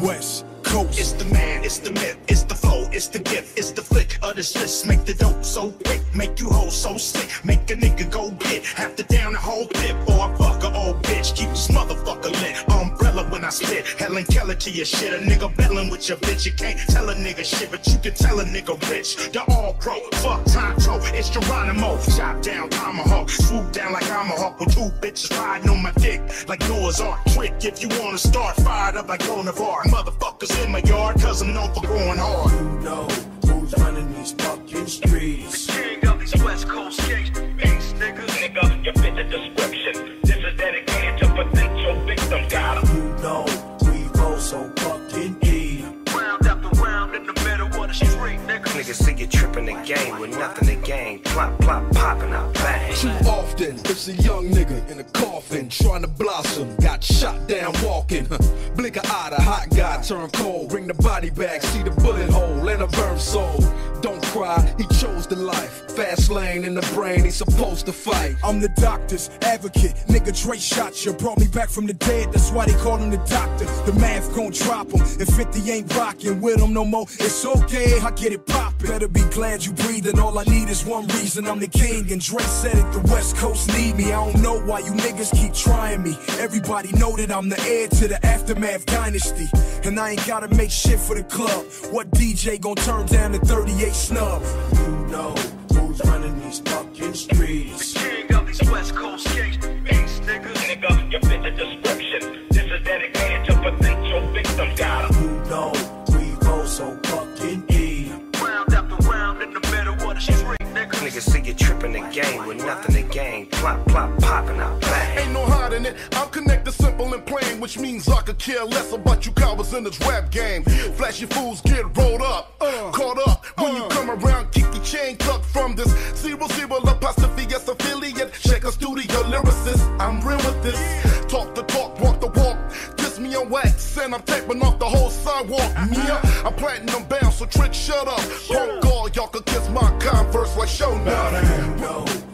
West. It's the man, it's the myth, it's the foe, it's the gift, it's the flick of the switch. Make the dope so quick, make you hoe so slick, make a nigga go get half the down the whole pit, or I fuck a old bitch, keep this motherfucker lit. Umbrella when I spit, Helen Keller to your shit, a nigga bellin' with your bitch. You can't tell a nigga shit, but you can tell a nigga rich. The all pro, fuck Tonto, it's Geronimo. Chop down tomahawk, swoop down like I'm a hawk with 2 bitches riding on my dick like doors are quick. If you wanna start, fired up like Bonavar, motherfuckers in my yard, cause I'm known for going hard. You know who's running these fucking streets. The king of these West Coast gangster beats, niggas. Nigga, you fit the description. This is dedicated to potential victims, got 'em. You know we roll so fucking deep. Round after round in the middle of the street, nigga. Niggas see you tripping the game with nothing to gain. Plop, plop, popping out, bang. Too often, it's a young nigga in a coffin trying to blossom. Got shot down walking. Blink an eye, the hot guy turn cold. Bring the body back, see the bullet hole and a burnt soul. Don't cry, he chose the life. Fast lane in the brain, he's supposed to fight. I'm the doctor's advocate. Nigga Dre shot you, brought me back from the dead. That's why they call him the doctor. The math gon' drop him. If 50 ain't rockin' with him no more, it's okay, I get it poppin'. Better be glad you breathin'. All I need is one reason, I'm the king. And Dre said it, the West Coast need me. I don't know why you niggas keep trying me. Everybody know that I'm the heir to the aftermath dynasty. And I ain't gotta make shit for the club. What DJ gon' turn down the 38 snub? You know who's running these fucking streets. The king of these West Coast gangster beats, niggas. Nigga, you fit the description. This is dedicated to potential victims, got 'em. You know we roll so fucking deep. Round after round in the middle of the street, nigga. Niggas see you tripping the game with nothing to gain. Plop, plop, popping out, bang. Ain't no hiding it. I'm connected, simple and plain, which means I could care less about you cowards in this rap game. Flashy fools get rolled up, caught up. When you come around, keep the chain cut from this 00 apostrophe S affiliate. Check a studio lyricist. I'm real with this. Talk the talk, walk the walk. Kiss me on wax, and I'm taping off the whole sidewalk. I'm platinum bound, so trick, shut up. Punk all y'all could kiss my Converse like show now.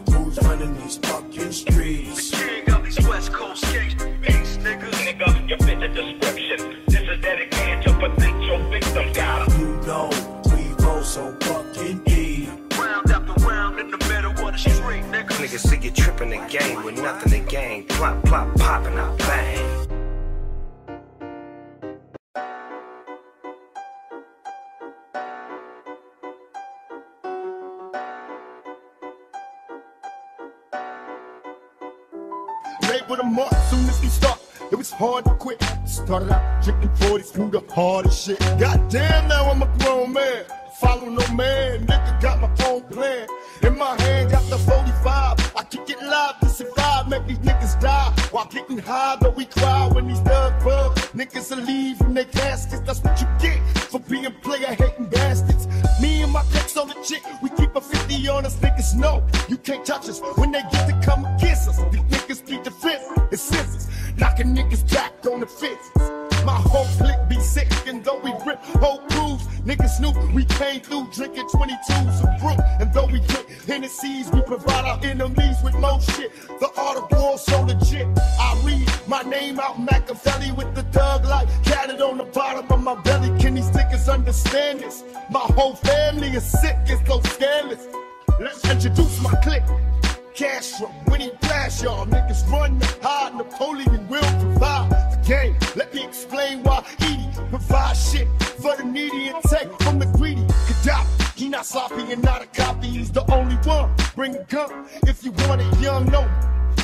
Who's running these fucking streets? The king of these West West Coast kings, East niggas. Nigga, you fit the description. This is dedicated to potential victims. Gotta, you know, we both so fucking deep. Round after round in the middle of the street, niggas. Niggas see you tripping the game with nothing to gain. Plop, plop, pop, and I bang. With a mark, soon as we start, it was hard to quit. Started out drinking 40s through the hardest shit. Goddamn, now I'm a grown man. Follow no man, nigga got my phone plan. In my hand, got the 45. I kick it live to survive, make these niggas die. While getting high, though we cry when these thugs bug. Niggas are leaving their caskets, that's what you get for being player-hating bastards. Me and my clicks on the chick, we keep a 50 on us, niggas know. You can't touch us when they get to come and kiss us. These niggas keep the fence, it's scissors, knocking niggas back on the fence. My whole clique be sick, and though we rip whole crews, niggas Snoop, we came through drinking 22s of brew. And though we drink Hennessy's, we provide our enemies with more shit. The art of war so legit. I read my name out Machiavelli with the thug life tatted on the bottom of my belly. Can these niggas understand this? My whole family is sick, it's so scandalous. Let's introduce my clique. Castro, when he flash y'all, niggas run to hide. Napoleon will provide the game. Let me explain why Edie provide shit for the needy and take from the greedy. Gaddafi, he not sloppy and not a copy. He's the only one. Bring a gun if you want it, young, no.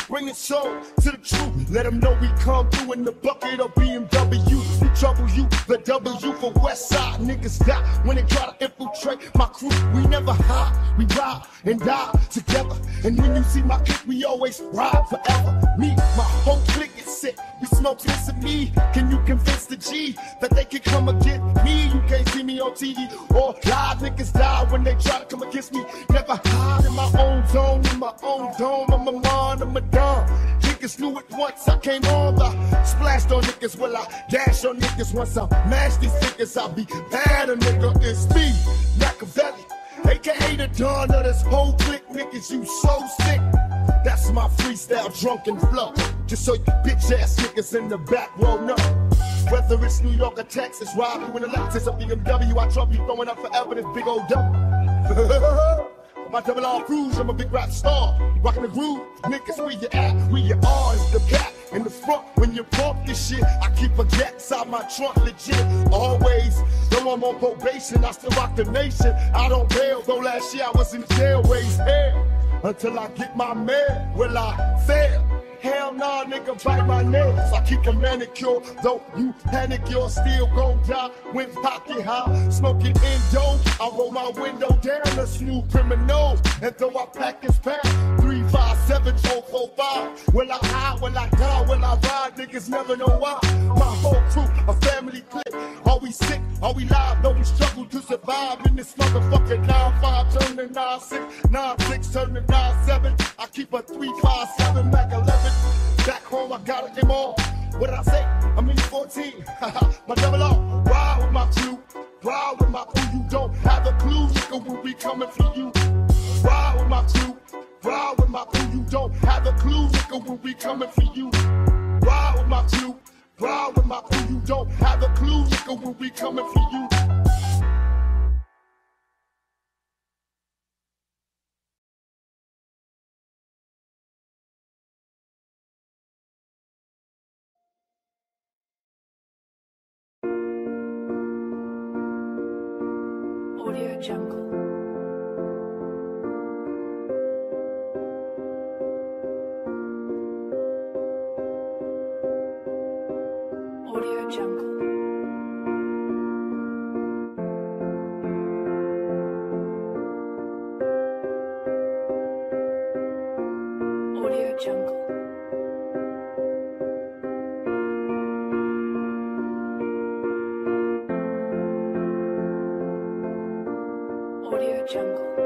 Bring it soul to the truth. Let them know we come through in the bucket of BMW. We trouble you, the W for West Side. Niggas die when they try to infiltrate my crew. We never hide, we ride and die together. And when you see my clique, we always ride forever. Me, my whole clique is sick. We smoke this and me. Can you convince the G that they can come against me? You can't see me on TV or live. Niggas die when they try to come against me. Never hide in my own zone, in my own dome. I'm a mind, I'm a dumb. Niggas knew it once I came on. I splashed on niggas, well I dash on niggas. Once I mash these niggas, I'll be bad. A nigga, it's me, Machiavelli, aka the Don of this whole clique. Niggas, you so sick. That's my freestyle drunken flow. Just so you bitch ass niggas in the back won't know. Whether it's New York or Texas, rob you in the Lexus of BMW. I trouble you throwing up forever this big old double. My double R cruise, I'm a big rap star. Rockin' the groove, niggas, where you at? Where you are is the back. In the front, when you pump this shit, I keep a gap inside my trunk, legit. Always, though I'm on probation, I still rock the nation. I don't bail, though last year I was in jail, raised hell. Until I get my mail, will I fail? Hell nah, nigga, bite my nails. I keep a manicure, though you panic, you're still gon' die. When pocket high, smoking indo, I roll my window down, a Snoop criminal. And though I pack this pack, 3, 5, 7, 4, 5. Will I hide, will I die, will I ride? Niggas never know why. My whole crew, a family clique. Are we sick, are we live? Though we struggle to survive in this motherfucking 9-5 turn to 9-6, 9-6 turn to 9-7. I keep a 3, 5, 7 back 11. Back home, I got it, them all. What did I say? I'm in 14. My double R. Ride with my crew. Ride with my crew. You don't have a clue, nigga, we'll be coming for you. Ride with my crew. Ride with my crew. You don't have a clue, nigga, we'll be coming for you. Ride with my crew. Ride with my crew. You don't have a clue, nigga, we'll be coming for you. Audio Jungle. Audio Jungle. Audio Jungle. Audio Jungle. Audio Jungle. Audio Jungle.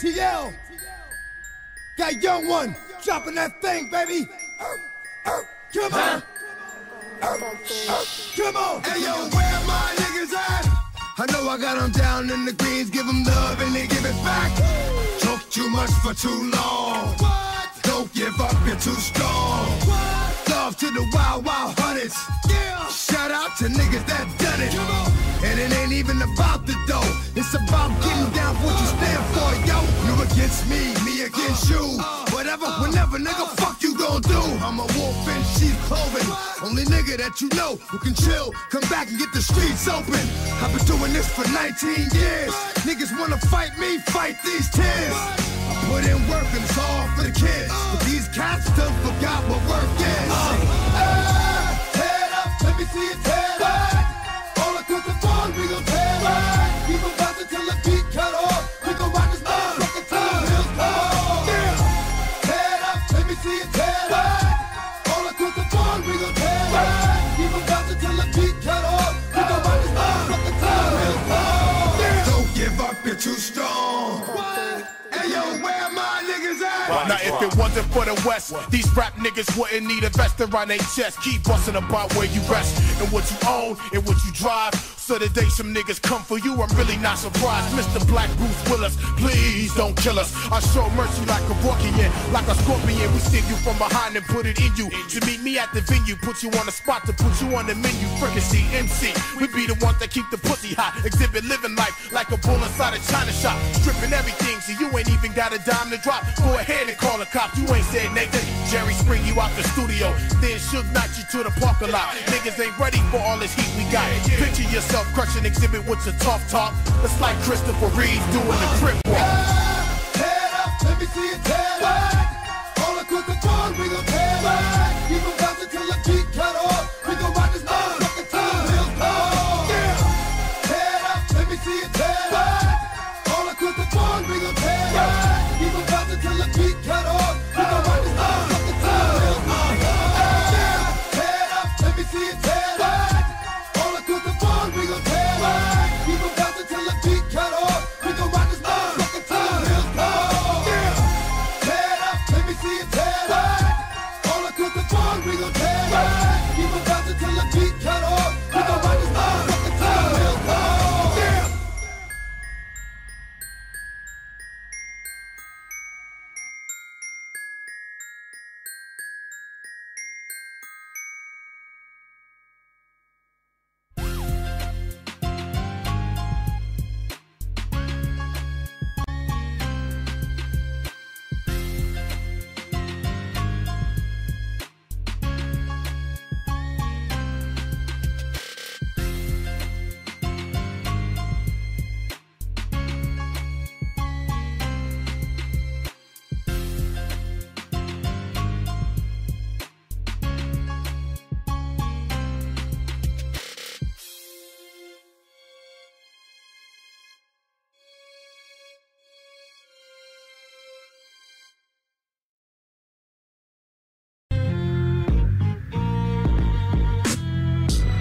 ATL. Got young one dropping that thing, baby. Come on. Come on. Hey, yo, where my niggas at? I know I got them down in the greens. Give them love and they give it back. Talk too much for too long. Don't give up, you're too strong. Love to the wild, wild hunters. Shout out to niggas that done it. And it ain't even about the dough. It's about getting down for what you stand for, yo. You against me, me against you. Whatever, whenever, nigga, fuck you gon' do. I'm a wolf in sheep clothing. Only nigga that you know who can chill, come back and get the streets open. I've been doing this for 19 years. Niggas wanna fight me, fight these tears. I put in work and it's all for the kids. But these cats still forgot what work is. Head up, let me see it head up. Cause the phone, we gon' tear right. We gon' bounce until the beat cut off. We gon' rock this motherfucker till the hills come. Yeah. Head up, let me see it tear right. All across the phone, we gon' tear right. We gon' bounce until the beat cut off. We gon' rock this motherfucker till the hills come. Don't give up, you're too strong. What? Hey yo, where my niggas at? Now if it wasn't for the West, these rap niggas wouldn't need a vest around their chest. Keep bustin' about where you rest and what you own and what you drive. So the day some niggas come for you, I'm really not surprised. Mr. Black Bruce Willis, please don't kill us. I show mercy like a rookie, like a scorpion. We sting you from behind and put it in you. To meet me at the venue, put you on the spot to put you on the menu. Fricassee MC, we be the ones that keep the pussy hot. Exhibit living life like a bull inside a china shop. Stripping everything so you ain't even got a dime to drop. Go ahead and call a cop, you ain't said nothing. Jerry spring you out the studio, then Suge knock you to the parking lot. Niggas ain't ready for all this heat we got. Picture yourself crushing exhibit with your tough talk. It's like Christopher Reeve doing the Crip walk. Head up, let me see it head up. All across the board, we gon' head up. Keep them bouncing till the beat cut off. We gon' rock this motherfucker till the hills come. Yeah. Head up, let me see it head up. All across the board, we gon' head up. Keep them bouncing till the beat cut off. We gon' rock this motherfucker till the hills come. Yeah. Head up, let me see it head up. We gon' tear right. We gon' bounce until the beat cut off. We gon' rock this motherfucker till the hills come. Yeah. Tear it up, let me see it tear right. All across the board, we gon' tear right. We gon' bounce until the beat cut off. We gon' rock this motherfucker till the hills come. Yeah.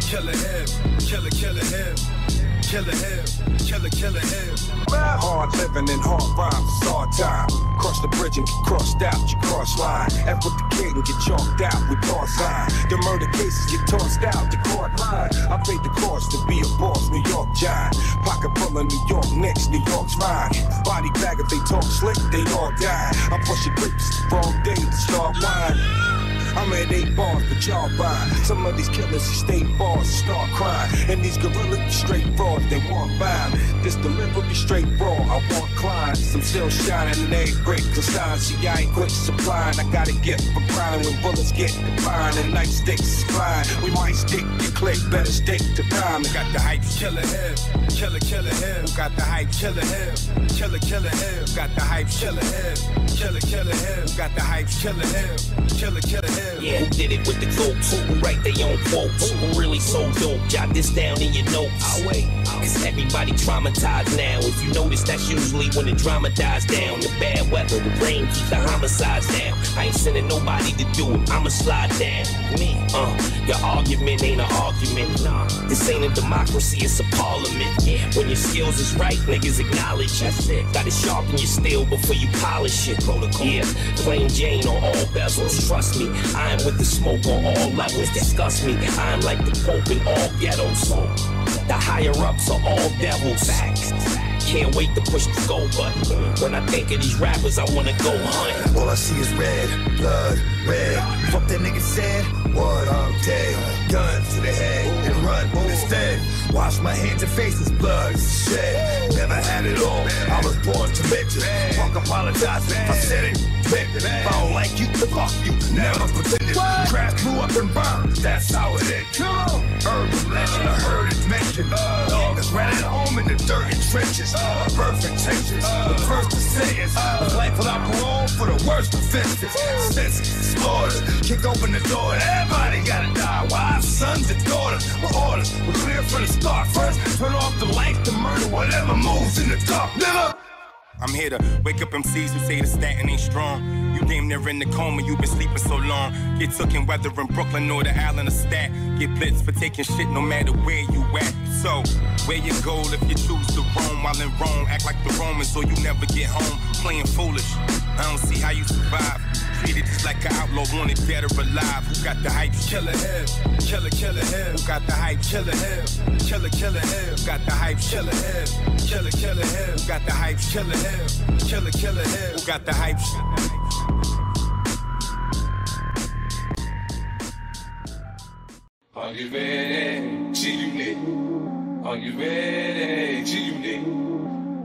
Killer him. Hard living and hard rhymes, it's hard time. Cross the bridge and get crossed out, you cross line. F with the kid and get chalked out, we toss line. The murder cases get tossed out, the court line. I paid the cost to be a boss, New York giant. Pocket full of New York Knicks, New York's fine. Body bag, if they talk slick, they all die. I push the grapes, wrong day to start wine. I'm at 8 bars, but y'all buy. Some of these killers who stay bars and start crying. And these gorillas, straight frauds, they walk by. This delivery straight raw, I want clients. I'm still shining and they break consigns. See, I ain't quick supplying. I gotta get for grinding when bullets get defined. And knife sticks is flying. We might stick to click, better stick to time. Got the hype, killer him. Killer him. Got the hype, killer him. Killer him. Got the hype, killer him. Killer him. Got the hype, killer him. Killer him. Yeah, who did it with the goats? Who write their own quotes? Who really so dope? Jot this down in your notes. Cause everybody traumatized now. If you notice, that's usually when the drama dies down. The bad weather, the rain keeps the homicides down. I ain't sending nobody to do it. I'ma slide down. Me, your argument ain't an argument. Nah, this ain't a democracy, it's a parliament. Yeah. When your skills is right, niggas acknowledge that's it. Gotta sharpen your steel before you polish it. Protocol. Yeah, plain Jane on all bezels. Trust me, I am with the smoke on all levels. Disgust me, I am like the Pope in all ghettos. The higher ups are all devils. Facts. Can't wait to push the go button. When I think of these rappers, I wanna go hunt. All I see is red, blood, red. Fuck that nigga said, what? I'm dead. Gun to the head and run instead. Wash my hands and faces, blood, shed. Never had it all. I was born to bitches. Fuck apologizing. I said it, bitch. If I don't like you, fuck you. Never pretended. Crash blew up and burned. That's how it is. Urban legend, I heard it mentioned. Dogs ran at home in the dirty trenches. Perfect changes, the first to say is life without parole for the worst offenses. Senses, slaughters, kick open the door. Everybody gotta die. Wives, sons, and daughters. We're orders, we're clear from the start. First, turn off the lights to murder whatever moves in the dark. Never. I'm here to wake up MCs who say the statin ain't strong. You damn near in the coma, you been sleeping so long. Get took in weather in Brooklyn or the island of Stat. Get blitzed for taking shit no matter where you at. So, wear your gold if you choose to roam. While in Rome, act like the Romans or you never get home. Playing foolish, I don't see how you survive. Treated just like an outlaw, wanted dead or alive. Who got the hype? Killer Hill, killer, killer Hill. Who got the hype? Killer Hill, killer, killer Hill. Got the hype? Killer Hill, killer, killer Hill. Got the hype? Killer Hill, killer, killer Hill. Who got the hype? Are you ready? G-Unit. Are you ready? G-Unit.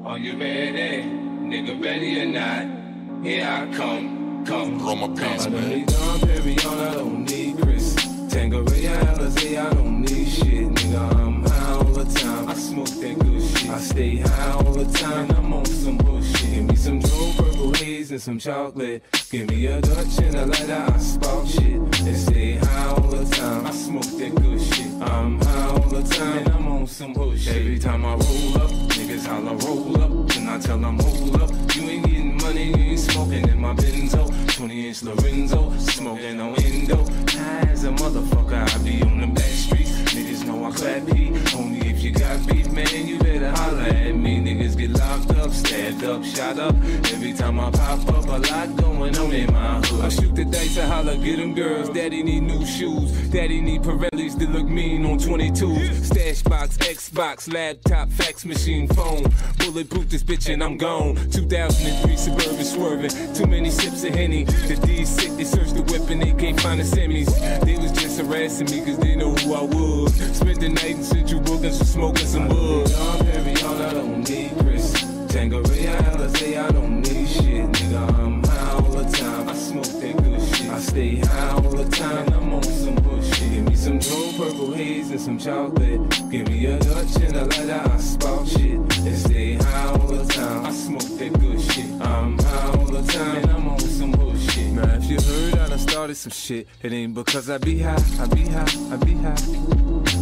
Are you ready? Nigga, ready or not? Here I come. Come, blow my pants, man. I don't need Don Perignon, I don't need Chris. Tangeray, I don't need shit. Nigga, I'm high all the time. I smoke that good shit. I stay high all the time. I'm on some bullshit. Give me some Joe Purple Haze and some chocolate. Give me a Dutch and a lighter. I spout shit. And stay high all the time. I smoke that good shit. I'm high all the time. And I'm on some bullshit. Every time I roll up, niggas holler, roll up. And I tell them, hold up. You ain't getting money, you ain't smoking in my Benzo. 20-inch Lorenzo, smoking on Indo. High as a motherfucker, I be on the back streets. Niggas know I clap heat. Only if you got beef, man, you better holler at me. Niggas get locked up, stabbed up, shot up. Every time I pop up, a lot going on in my hood. I shoot the dice, I holler, get them girls. Daddy need new shoes. Daddy need Pirellis that look mean on 22s. Stash box, Xbox, laptop, fax machine, phone. Bulletproof this bitch and I'm gone. 2003 Suburban swerving. Too many sips of Henny. The D's sick, they search the whip and they can't find the semis. They was just harassing me cause they know who I was. Spent the night in Central Brooklyn, so smoking some wood. Don Perignon, I don't need Chris. Tangeray, I don't need shit. Nigga, I'm high all the time. I smoke that good shit. I stay high all the time. And I'm on some bullshit. Give me some Joe Purple Haze and some chocolate. Give me a Dutch and a lighter. I spout shit. And stay high all the time. I smoke that good shit. I'm high all the time. And I'm on some bullshit. Now, if you heard I done started some shit, it ain't because I be high. I be high. I be high.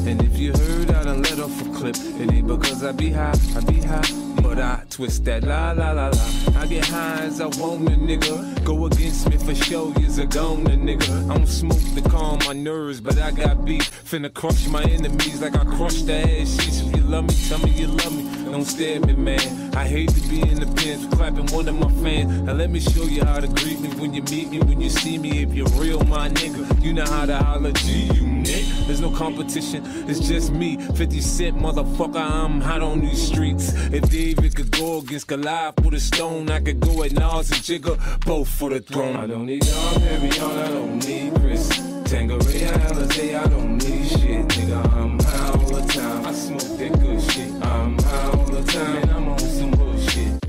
And if you heard I done let off a clip, it ain't because I be high. I be high. But I twist that la la la la. I get high as I want a nigga. Go against me for show, years ago, the nigga. I don't smoke to calm my nerves, but I got beef. Finna crush my enemies like I crushed the ass sheets. If you love me, tell me you love me. Don't stare at me, man. I hate to be in the pins, clapping one of my fans. Now let me show you how to greet me when you meet me, when you see me. If you're real, my nigga, you know how to holler G, you nigga. There's no competition, it's just me. 50 Cent, motherfucker, I'm hot on these streets. If David could go against Goliath with a stone, I could go at Nas and Jigga, both for the throne. I don't need Don Perignon, I don't need Chris. Tangeray, I don't need shit, nigga. I'm high all the time. I smoke that good shit. I'm high all the time, and I'm on some bullshit.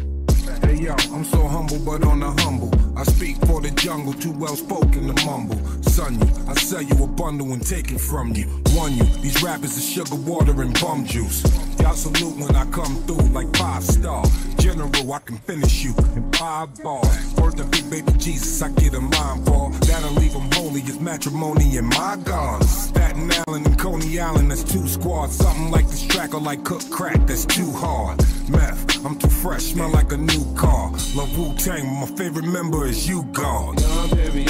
Hey yo, I'm so humble, but on the humble. I speak for the jungle, too well spoken to mumble. Son you, I sell you a bundle and take it from you. Won you, these rappers are sugar water and bum juice. Y'all salute when I come through like 5-star. General, I can finish you in 5 bars. Worth a big baby Jesus, I get a mind ball. That'll leave them holy as matrimony and my gods. Staten Island and Coney Island, that's 2 squads. Something like this track or like cook crack, that's too hard. Meth, I'm too fresh, smell like a new car. Love Wu-Tang, my favorite member is you, God. Don Perignon,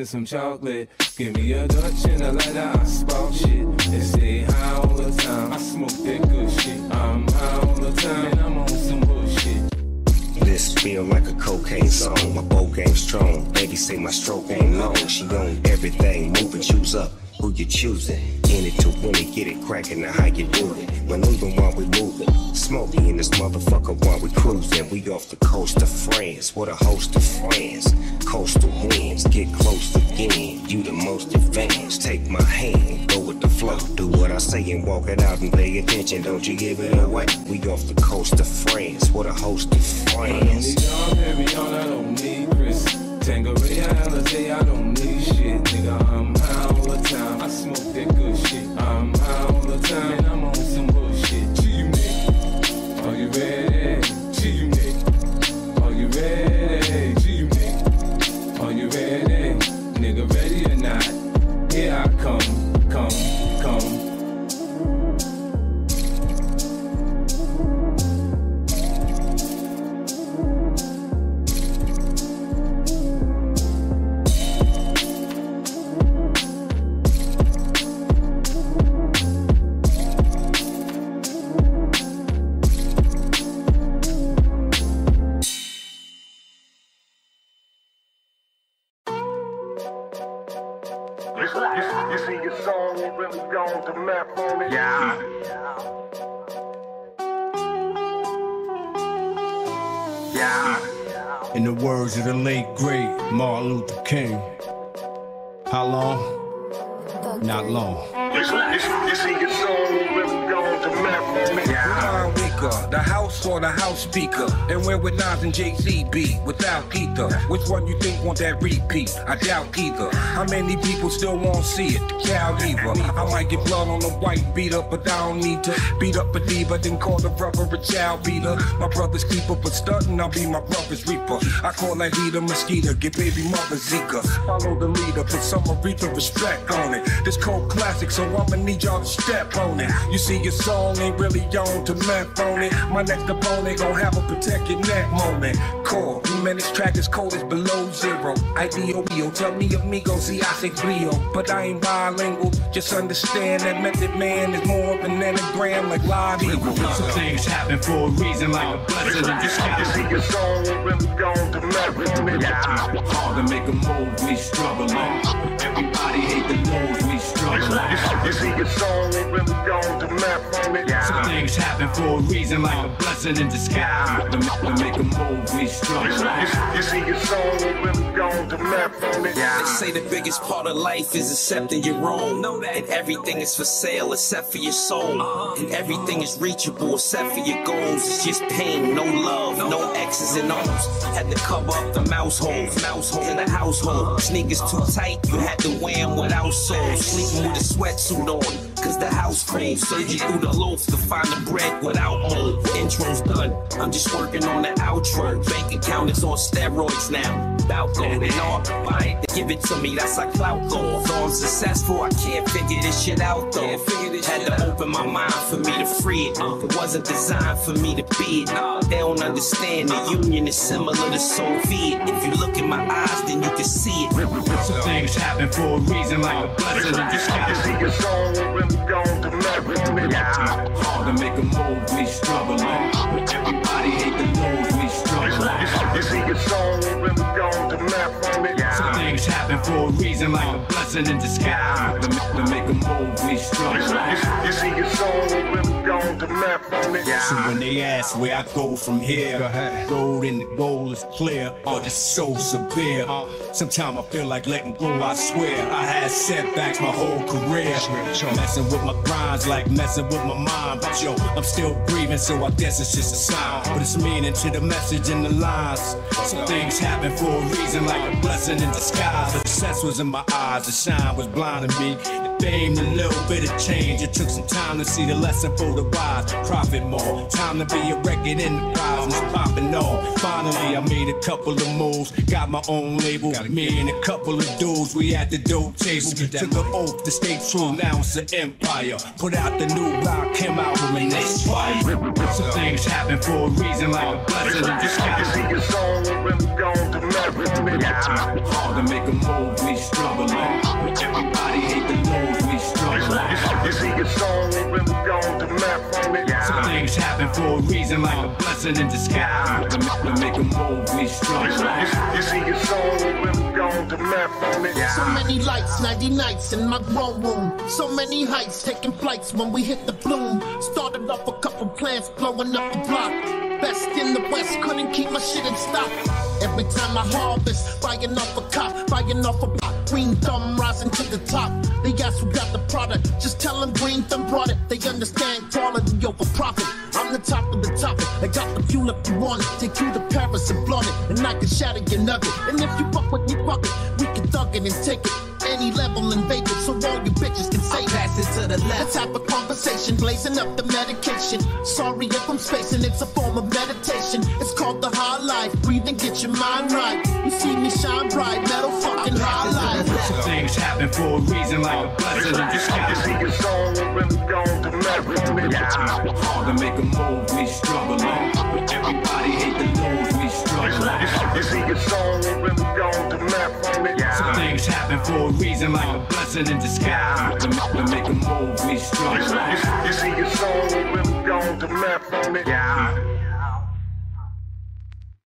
and some chocolate. Give me a Dutch and a letter, I spout shit and stay high all the time. I smoke that good shit. I'm high all the time and I'm on some bullshit. This feel like a cocaine song. My bow game strong. Baby say my stroke ain't long. She own everything. Move and choose up. Who you choosing? In it to win it, get it crackin', now how you do it? We're moving while we moving, smoking in this motherfucker while we cruising. We off the coast of France, what a host of friends. Coastal winds, get close again. You the most advanced, take my hand, go with the flow. Do what I say and walk it out and pay attention. Don't you give it away. We off the coast of France, what a host of friends. I don't need Chris. Tangeray, Alizé, I don't need shit, nigga. I'm high all the time. I smoke that good shit. I'm high all the time, and I'm on some bullshit. G you nigga, are you ready? G you nigga, are you ready? G you nigga, are you ready? Nigga ready or not? Here I come, come. In the words of the late great Martin Luther King, how long? Not long. The house or the house speaker, and we're with Nas and Jay-Z be without either. Which one you think want that repeat? I doubt either. How many people still won't see it? The cow either. I might get blood on the white beater, but I don't need to beat up a diva, then call the brother a child beater. My brother's keeper, but stuntin', I'll be my brother's reaper. I call that heater mosquito, get baby mother Zika. Follow the leader, put some Aretha respect on it. This cold classic, so I'ma need y'all to step on it. You see, your song ain't really on to map on. My next opponent gon' have a protect your neck moment. Cool, man, this track is cold, it's below zero. IDO, tell me amigo, see I say Rio. But I ain't bilingual, just understand that Method Man is more of an anagram like live evil. Some things happen for a reason, like a blessing in disguise. You see your song really gone to Method. It's hard to make a move, we struggle on. Everybody hate the lows, we struggle on. You see your song really gone to Method. Some things happen for a reason. Like a blessing in disguise. To make a move, we struggle. You see your soul really gone to map on it. They say the biggest part of life is accepting your own. Know that. And everything is for sale except for your soul. And everything is reachable except for your goals. It's just pain, no love, no X's and O's. Had to cover up the mouse holes, in the household. Sneakers too tight, you had to wear them without soles. Sleeping with a sweatsuit on, cause the house cold. Surging through the loaf to find the bread without. Intro's done, I'm just working on the outro. Bank account is on steroids now. About going off, buy it, give it to me, that's like clout goal. Though I'm successful, I can't figure this shit out though. Had to open my mind for me to free it. It wasn't designed for me to be it. They don't understand the union is similar to Soviet. If you look in my eyes, then you can see it. Some things happen for a reason, like a blessing in disguise. You see your soul really gone to Method. Hard to make a move, we struggle on. Everybody hate the lows, we struggle on. You see your soul really gone to Method. Some things happen for a reason, like a blessing in disguise. To make a move, we struggle on. You see your soul really gone to Method. So when they ask where I go from here, road in the goal is clear. Oh, this is so severe. Sometimes I feel like letting go, I swear. I had setbacks my whole career. Messing with my grinds like messing with my mind. But yo, I'm still breathing, so I guess it's just a sign. But it's meaning to the message in the lines. Some things happen for a reason, like a blessing in disguise. The success was in my eyes, the shine was blinding me. The fame, a little bit of change. It took some time to see the lesson for the wise. Profit more, time to be a record enterprise. Was popping off. Finally, I made a couple of moves. Got my own label. Me and a couple of dudes, we at the dope table. Took an oath to stay true. Now it's an empire. Put out the new block, came out with an inspired. Some things happen for a reason, like a blessing in disguise. You see your soul really gone to Method. Hard to make a move, we struggling. Everybody hate the news, we struggling. You see your song when we go on the map on it. Some things happen for a reason, like a blessing in disguise. Hard to make a move, we struggling. You see your song when we go on the map on it. So many lights, 90 nights in my grown room. So many heights, taking flights when we hit the bloom. Started off a couple plants, blowing up the block. Best in the West, couldn't keep my shit in stock. Every time I harvest, buying off a cop, buying off a block. Green Thumb rising to the top. They ask who got the product, just tell them Green Thumb brought it. They understand quality over profit. I'm the top of the topic. I got the fuel if you want it. Take you to Paris and blunt it, and I can shatter your nugget. And if you buck with your bucket, we can thug it and take it. Any level in Vegas, so all you bitches can say pass it to the left. The type of conversation, blazing up the medication. Sorry if I'm spacing, it's a form of meditation. It's called the high life, breathe and get your mind right. You see me shine bright, metal fucking high life. Some things happen for a reason, like a blessing in disguise. You see your song when we go to metal. Hard to make a move, we struggling. Everybody hate the news, we struggling. You see your song when we go to metal. Some things happen for a reason, like a blessing in disguise. To make a move, we struggle. You see your soul when we go on the map on it. Yeah.